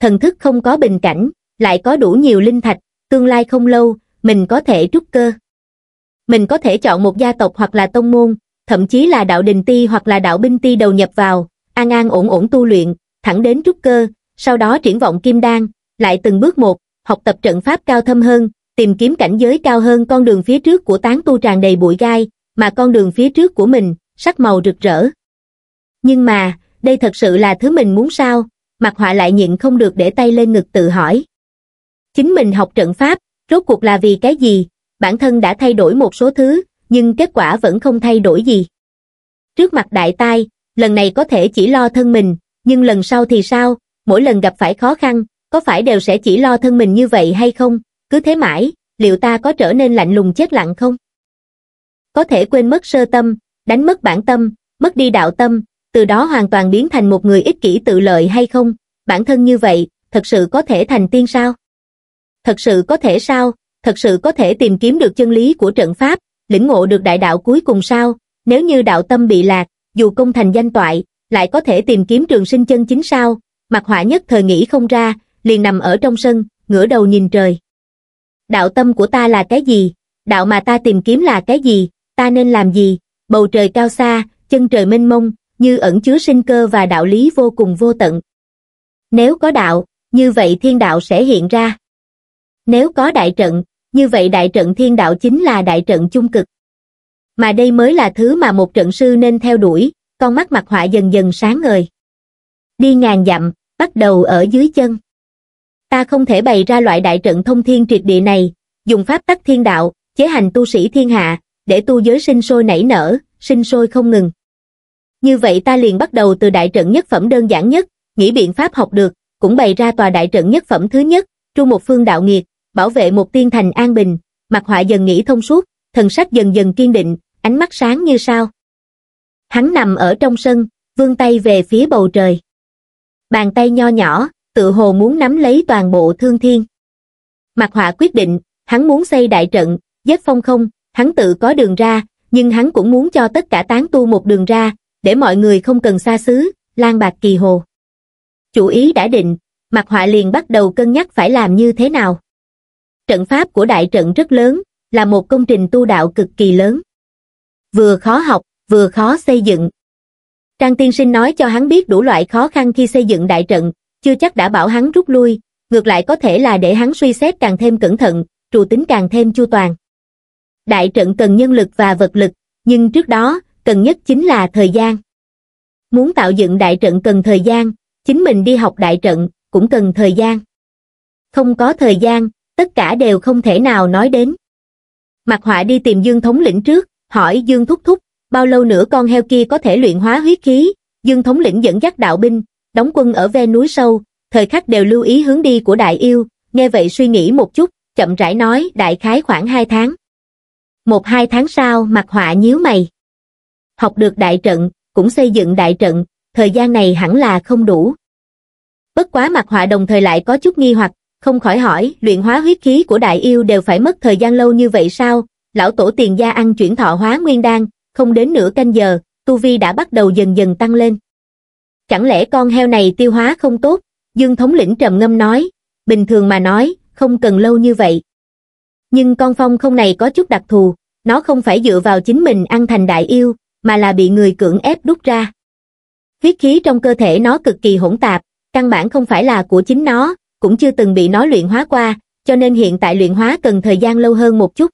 Thần thức không có bình cảnh, lại có đủ nhiều linh thạch, tương lai không lâu, mình có thể trúc cơ. Mình có thể chọn một gia tộc hoặc là tông môn, thậm chí là đạo đình ti hoặc là đạo binh ti đầu nhập vào, an an ổn ổn tu luyện, thẳng đến trúc cơ, sau đó triển vọng kim đan, lại từng bước một, học tập trận pháp cao thâm hơn, tìm kiếm cảnh giới cao hơn. Con đường phía trước của tán tu tràn đầy bụi gai, mà con đường phía trước của mình, sắc màu rực rỡ. Nhưng mà, đây thật sự là thứ mình muốn sao? Mặc Họa lại nhịn không được để tay lên ngực tự hỏi. Chính mình học trận pháp, rốt cuộc là vì cái gì? Bản thân đã thay đổi một số thứ, nhưng kết quả vẫn không thay đổi gì. Trước mặt đại tai, lần này có thể chỉ lo thân mình, nhưng lần sau thì sao? Mỗi lần gặp phải khó khăn, có phải đều sẽ chỉ lo thân mình như vậy hay không? Cứ thế mãi, liệu ta có trở nên lạnh lùng chết lặng không? Có thể quên mất sơ tâm, đánh mất bản tâm, mất đi đạo tâm, từ đó hoàn toàn biến thành một người ích kỷ tự lợi hay không? Bản thân như vậy, thật sự có thể thành tiên sao? Thật sự có thể sao? Thật sự có thể tìm kiếm được chân lý của trận pháp, lĩnh ngộ được đại đạo cuối cùng sao? Nếu như đạo tâm bị lạc, dù công thành danh toại, lại có thể tìm kiếm trường sinh chân chính sao? Mặc Họa nhất thời nghĩ không ra, liền nằm ở trong sân, ngửa đầu nhìn trời. Đạo tâm của ta là cái gì? Đạo mà ta tìm kiếm là cái gì? Ta nên làm gì? Bầu trời cao xa, chân trời mênh mông, như ẩn chứa sinh cơ và đạo lý vô cùng vô tận. Nếu có đạo, như vậy thiên đạo sẽ hiện ra. Nếu có đại trận, như vậy đại trận thiên đạo chính là đại trận chung cực. Mà đây mới là thứ mà một trận sư nên theo đuổi. Con mắt Mặc Họa dần dần sáng ngời. Đi ngàn dặm, bắt đầu ở dưới chân. Ta không thể bày ra loại đại trận thông thiên triệt địa này, dùng pháp tắc thiên đạo, chế hành tu sĩ thiên hạ, để tu giới sinh sôi nảy nở, sinh sôi không ngừng. Như vậy ta liền bắt đầu từ đại trận nhất phẩm đơn giản nhất, nghĩ biện pháp học được, cũng bày ra tòa đại trận nhất phẩm thứ nhất, tru một phương đạo nghiệt, bảo vệ một tiên thành an bình. Mặc Họa dần nghĩ thông suốt, thần sắc dần dần kiên định, ánh mắt sáng như sao. Hắn nằm ở trong sân, vươn tay về phía bầu trời. Bàn tay nho nhỏ, tự hồ muốn nắm lấy toàn bộ thương thiên. Mặc Họa quyết định, hắn muốn xây đại trận, giết phong không, hắn tự có đường ra, nhưng hắn cũng muốn cho tất cả tán tu một đường ra, để mọi người không cần xa xứ, lang bạc kỳ hồ. Chủ ý đã định, Mặc Họa liền bắt đầu cân nhắc phải làm như thế nào. Trận pháp của đại trận rất lớn, là một công trình tu đạo cực kỳ lớn. Vừa khó học, vừa khó xây dựng. Trang Tiên Sinh nói cho hắn biết đủ loại khó khăn khi xây dựng đại trận, chưa chắc đã bảo hắn rút lui, ngược lại có thể là để hắn suy xét càng thêm cẩn thận, trù tính càng thêm chu toàn. Đại trận cần nhân lực và vật lực, nhưng trước đó, cần nhất chính là thời gian. Muốn tạo dựng đại trận cần thời gian, chính mình đi học đại trận cũng cần thời gian. Không có thời gian, tất cả đều không thể nào nói đến. Mặc Họa đi tìm Dương Thống lĩnh trước, hỏi Dương Thúc Thúc, bao lâu nữa con heo kia có thể luyện hóa huyết khí? Dương Thống lĩnh dẫn dắt đạo binh, đóng quân ở ven núi sâu, thời khắc đều lưu ý hướng đi của đại yêu, nghe vậy suy nghĩ một chút, chậm rãi nói đại khái khoảng hai tháng. Một hai tháng sau Mặc Họa nhíu mày. Học được đại trận, cũng xây dựng đại trận, thời gian này hẳn là không đủ. Bất quá Mặc Họa đồng thời lại có chút nghi hoặc, không khỏi hỏi, luyện hóa huyết khí của đại yêu đều phải mất thời gian lâu như vậy sao? Lão tổ Tiền gia ăn chuyển thọ hóa nguyên đan, không đến nửa canh giờ, tu vi đã bắt đầu dần dần tăng lên. Chẳng lẽ con heo này tiêu hóa không tốt? Dương Thống lĩnh trầm ngâm nói, bình thường mà nói, không cần lâu như vậy. Nhưng con phong không này có chút đặc thù, nó không phải dựa vào chính mình ăn thành đại yêu, mà là bị người cưỡng ép đút ra. Huyết khí trong cơ thể nó cực kỳ hỗn tạp, căn bản không phải là của chính nó, cũng chưa từng bị nó luyện hóa qua, cho nên hiện tại luyện hóa cần thời gian lâu hơn một chút.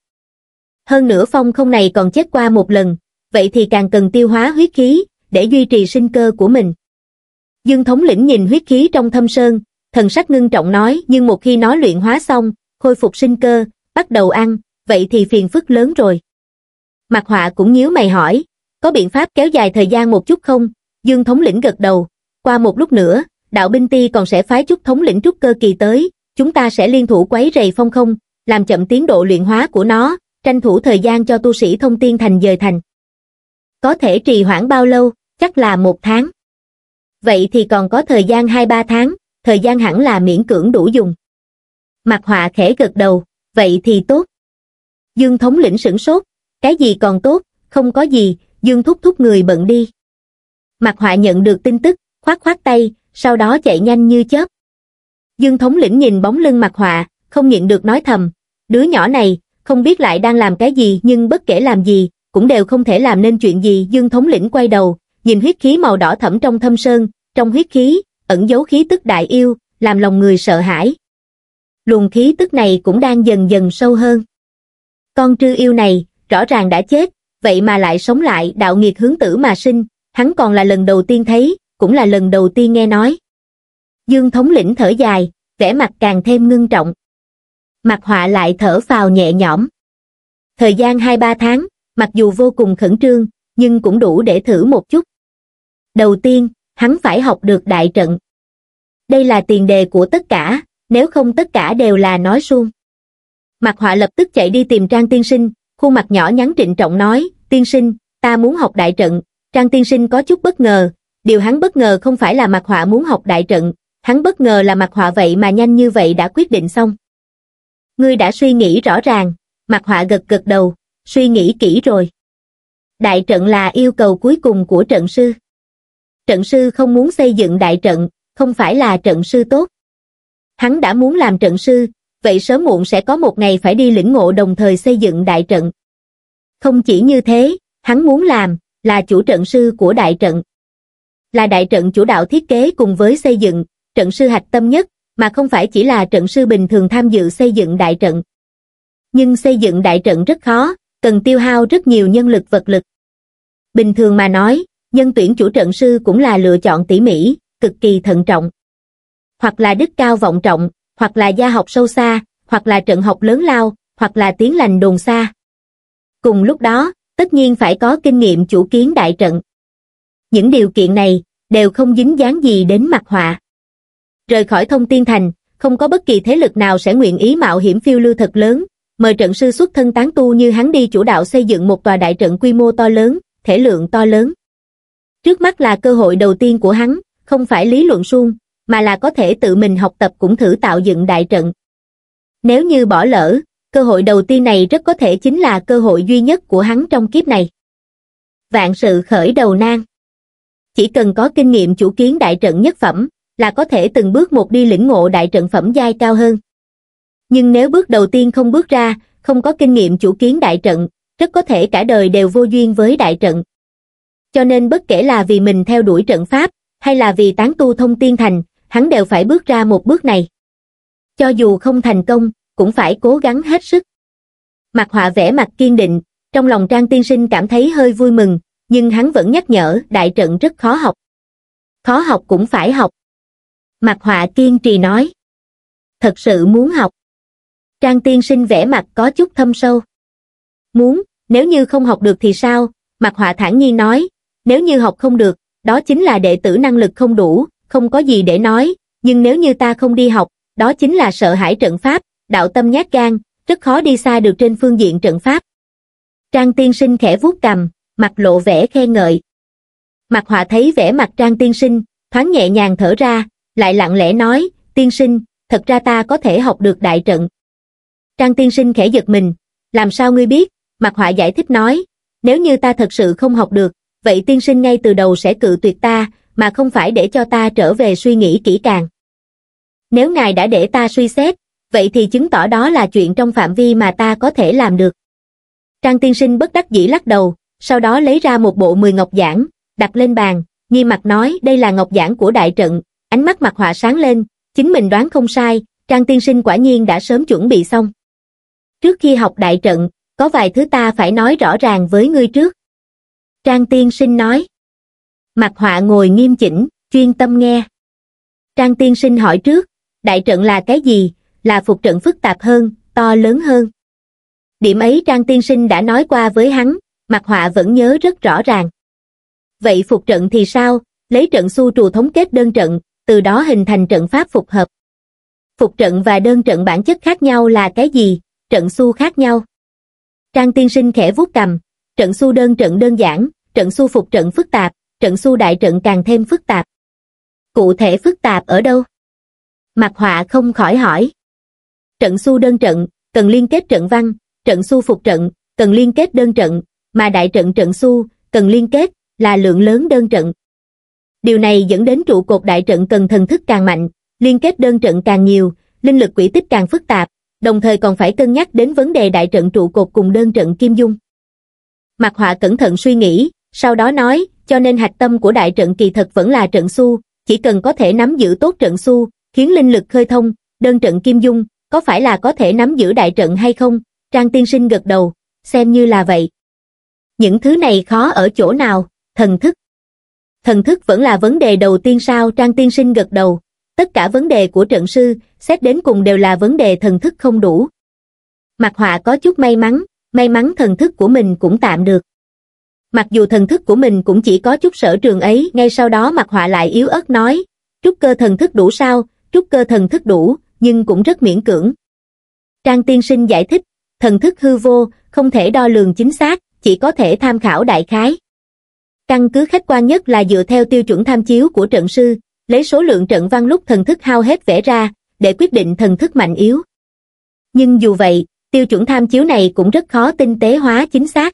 Hơn nữa phong không này còn chết qua một lần, vậy thì càng cần tiêu hóa huyết khí, để duy trì sinh cơ của mình. Dương thống lĩnh nhìn huyết khí trong thâm sơn, thần sắc ngưng trọng nói, nhưng một khi nó luyện hóa xong, khôi phục sinh cơ, bắt đầu ăn, vậy thì phiền phức lớn rồi. Mặc Họa cũng nhíu mày hỏi, có biện pháp kéo dài thời gian một chút không? Dương thống lĩnh gật đầu, qua một lúc nữa, đạo binh ti còn sẽ phái chút thống lĩnh trúc cơ kỳ tới, chúng ta sẽ liên thủ quấy rầy Phong Không, làm chậm tiến độ luyện hóa của nó, tranh thủ thời gian cho tu sĩ Thông Thiên Thành dời thành. Có thể trì hoãn bao lâu, chắc là một tháng. Vậy thì còn có thời gian hai ba tháng, thời gian hẳn là miễn cưỡng đủ dùng. Mặc Họa khẽ gật đầu, vậy thì tốt. Dương thống lĩnh sửng sốt, cái gì còn tốt, không có gì, Dương thúc thúc người bận đi. Mặc Họa nhận được tin tức, khoát khoát tay, sau đó chạy nhanh như chớp. Dương thống lĩnh nhìn bóng lưng Mặc Họa, không nhịn được nói thầm, đứa nhỏ này, không biết lại đang làm cái gì, nhưng bất kể làm gì, cũng đều không thể làm nên chuyện gì. Dương thống lĩnh quay đầu, nhìn huyết khí màu đỏ thẫm trong thâm sơn, trong huyết khí, ẩn giấu khí tức đại yêu, làm lòng người sợ hãi. Luồng khí tức này cũng đang dần dần sâu hơn. Con trư yêu này, rõ ràng đã chết, vậy mà lại sống lại, đạo nghiệt hướng tử mà sinh, hắn còn là lần đầu tiên thấy, cũng là lần đầu tiên nghe nói. Dương thống lĩnh thở dài, vẻ mặt càng thêm ngưng trọng. Mặc Họa lại thở phào nhẹ nhõm. Thời gian hai ba tháng, mặc dù vô cùng khẩn trương, nhưng cũng đủ để thử một chút. Đầu tiên, hắn phải học được đại trận. Đây là tiền đề của tất cả, nếu không tất cả đều là nói suông. Mặc Họa lập tức chạy đi tìm Trang Tiên Sinh, khuôn mặt nhỏ nhắn trịnh trọng nói, Tiên Sinh, ta muốn học đại trận. Trang Tiên Sinh có chút bất ngờ, điều hắn bất ngờ không phải là Mặc Họa muốn học đại trận, hắn bất ngờ là Mặc Họa vậy mà nhanh như vậy đã quyết định xong. Ngươi đã suy nghĩ rõ ràng, Mặc Họa gật gật đầu, suy nghĩ kỹ rồi. Đại trận là yêu cầu cuối cùng của trận sư. Trận sư không muốn xây dựng đại trận, không phải là trận sư tốt. Hắn đã muốn làm trận sư, vậy sớm muộn sẽ có một ngày phải đi lĩnh ngộ đồng thời xây dựng đại trận. Không chỉ như thế, hắn muốn làm, là chủ trận sư của đại trận. Là đại trận chủ đạo thiết kế cùng với xây dựng, trận sư hạch tâm nhất, mà không phải chỉ là trận sư bình thường tham dự xây dựng đại trận. Nhưng xây dựng đại trận rất khó, cần tiêu hao rất nhiều nhân lực vật lực. Bình thường mà nói, nhân tuyển chủ trận sư cũng là lựa chọn tỉ mỉ, cực kỳ thận trọng. Hoặc là đức cao vọng trọng, hoặc là gia học sâu xa, hoặc là trận học lớn lao, hoặc là tiếng lành đồn xa. Cùng lúc đó, tất nhiên phải có kinh nghiệm chủ kiến đại trận. Những điều kiện này đều không dính dáng gì đến Mặc Họa. Rời khỏi Thông Thiên Thành, không có bất kỳ thế lực nào sẽ nguyện ý mạo hiểm phiêu lưu thật lớn, mời trận sư xuất thân tán tu như hắn đi chủ đạo xây dựng một tòa đại trận quy mô to lớn, thể lượng to lớn. Trước mắt là cơ hội đầu tiên của hắn, không phải lý luận suông, mà là có thể tự mình học tập cũng thử tạo dựng đại trận. Nếu như bỏ lỡ, cơ hội đầu tiên này rất có thể chính là cơ hội duy nhất của hắn trong kiếp này. Vạn sự khởi đầu nan. Chỉ cần có kinh nghiệm chủ kiến đại trận nhất phẩm, là có thể từng bước một đi lĩnh ngộ đại trận phẩm giai cao hơn. Nhưng nếu bước đầu tiên không bước ra, không có kinh nghiệm chủ kiến đại trận, rất có thể cả đời đều vô duyên với đại trận. Cho nên bất kể là vì mình theo đuổi trận pháp, hay là vì tán tu Thông Thiên Thành, hắn đều phải bước ra một bước này. Cho dù không thành công, cũng phải cố gắng hết sức. Mặc Họa vẻ mặt kiên định, trong lòng Trang Tiên Sinh cảm thấy hơi vui mừng, nhưng hắn vẫn nhắc nhở đại trận rất khó học. Khó học cũng phải học. Mặc Họa kiên trì nói. Thật sự muốn học. Trang Tiên Sinh vẻ mặt có chút thâm sâu. Muốn, nếu như không học được thì sao? Mặc Họa thản nhiên nói, nếu như học không được, đó chính là đệ tử năng lực không đủ, không có gì để nói, nhưng nếu như ta không đi học, đó chính là sợ hãi trận pháp, đạo tâm nhát gan, rất khó đi xa được trên phương diện trận pháp. Trang Tiên Sinh khẽ vuốt cằm, mặt lộ vẻ khen ngợi. Mặc Họa thấy vẻ mặt Trang Tiên Sinh, thoáng nhẹ nhàng thở ra, lại lặng lẽ nói, Tiên Sinh, thật ra ta có thể học được đại trận. Trang Tiên Sinh khẽ giật mình, làm sao ngươi biết? Mặc Họa giải thích nói, nếu như ta thật sự không học được, vậy Tiên Sinh ngay từ đầu sẽ cự tuyệt ta, mà không phải để cho ta trở về suy nghĩ kỹ càng. Nếu ngài đã để ta suy xét, vậy thì chứng tỏ đó là chuyện trong phạm vi mà ta có thể làm được. Trang Tiên Sinh bất đắc dĩ lắc đầu, sau đó lấy ra một bộ mười ngọc giản, đặt lên bàn, nghiêm mặt nói đây là ngọc giản của đại trận. Ánh mắt Mặc Họa sáng lên, chính mình đoán không sai, Trang Tiên Sinh quả nhiên đã sớm chuẩn bị xong. Trước khi học đại trận, có vài thứ ta phải nói rõ ràng với ngươi trước. Trang Tiên Sinh nói. Mặc Họa ngồi nghiêm chỉnh, chuyên tâm nghe. Trang Tiên Sinh hỏi trước, đại trận là cái gì? Là phục trận phức tạp hơn, to lớn hơn. Điểm ấy Trang Tiên Sinh đã nói qua với hắn, Mặc Họa vẫn nhớ rất rõ ràng. Vậy phục trận thì sao? Lấy trận xu trù thống kết đơn trận, từ đó hình thành trận pháp phục hợp. Phục trận và đơn trận bản chất khác nhau là cái gì? Trận xu khác nhau. Trang Tiên Sinh khẽ vuốt cằm, trận xu đơn trận đơn giản, trận xu phục trận phức tạp, trận xu đại trận càng thêm phức tạp. Cụ thể phức tạp ở đâu? Mặc Họa không khỏi hỏi. Trận xu đơn trận, cần liên kết trận văn, trận xu phục trận, cần liên kết đơn trận, mà đại trận trận xu, cần liên kết, là lượng lớn đơn trận. Điều này dẫn đến trụ cột đại trận cần thần thức càng mạnh, liên kết đơn trận càng nhiều, linh lực quỹ tích càng phức tạp, đồng thời còn phải cân nhắc đến vấn đề đại trận trụ cột cùng đơn trận kim dung. Mặc Họa cẩn thận suy nghĩ, sau đó nói, cho nên hạch tâm của đại trận kỳ thật vẫn là trận xu, chỉ cần có thể nắm giữ tốt trận xu, khiến linh lực khơi thông, đơn trận kim dung, có phải là có thể nắm giữ đại trận hay không? Trang Tiên Sinh gật đầu, xem như là vậy. Những thứ này khó ở chỗ nào? Thần thức. Thần thức vẫn là vấn đề đầu tiên sao? Trang Tiên Sinh gật đầu, tất cả vấn đề của trận sư, xét đến cùng đều là vấn đề thần thức không đủ. Mặc Họa có chút may mắn, may mắn thần thức của mình cũng tạm được. Mặc dù thần thức của mình cũng chỉ có chút sở trường ấy, ngay sau đó Mặc Họa lại yếu ớt nói, trúc cơ thần thức đủ sao? Trúc cơ thần thức đủ, nhưng cũng rất miễn cưỡng. Trang Tiên Sinh giải thích, thần thức hư vô, không thể đo lường chính xác, chỉ có thể tham khảo đại khái. Căn cứ khách quan nhất là dựa theo tiêu chuẩn tham chiếu của trận sư, lấy số lượng trận văn lúc thần thức hao hết vẽ ra, để quyết định thần thức mạnh yếu. Nhưng dù vậy, tiêu chuẩn tham chiếu này cũng rất khó tinh tế hóa chính xác.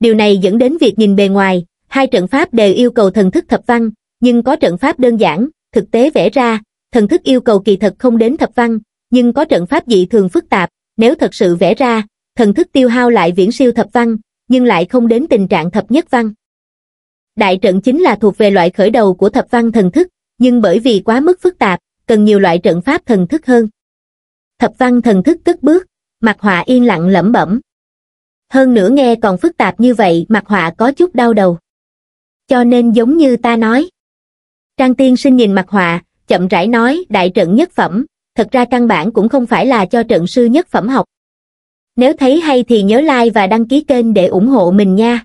Điều này dẫn đến việc nhìn bề ngoài, hai trận pháp đều yêu cầu thần thức thập văn, nhưng có trận pháp đơn giản, thực tế vẽ ra, thần thức yêu cầu kỳ thật không đến thập văn, nhưng có trận pháp dị thường phức tạp, nếu thật sự vẽ ra, thần thức tiêu hao lại viễn siêu thập văn, nhưng lại không đến tình trạng thập nhất văn. Đại trận chính là thuộc về loại khởi đầu của thập văn thần thức, nhưng bởi vì quá mức phức tạp, cần nhiều loại trận pháp thần thức hơn. Thập văn thần thức cất bước, Mặc Họa yên lặng lẩm bẩm. Hơn nữa nghe còn phức tạp như vậy, Mặc Họa có chút đau đầu. Cho nên giống như ta nói. Trang Tiên Sinh nhìn Mặc Họa, chậm rãi nói, đại trận nhất phẩm, thật ra căn bản cũng không phải là cho trận sư nhất phẩm học. Nếu thấy hay thì nhớ like và đăng ký kênh để ủng hộ mình nha.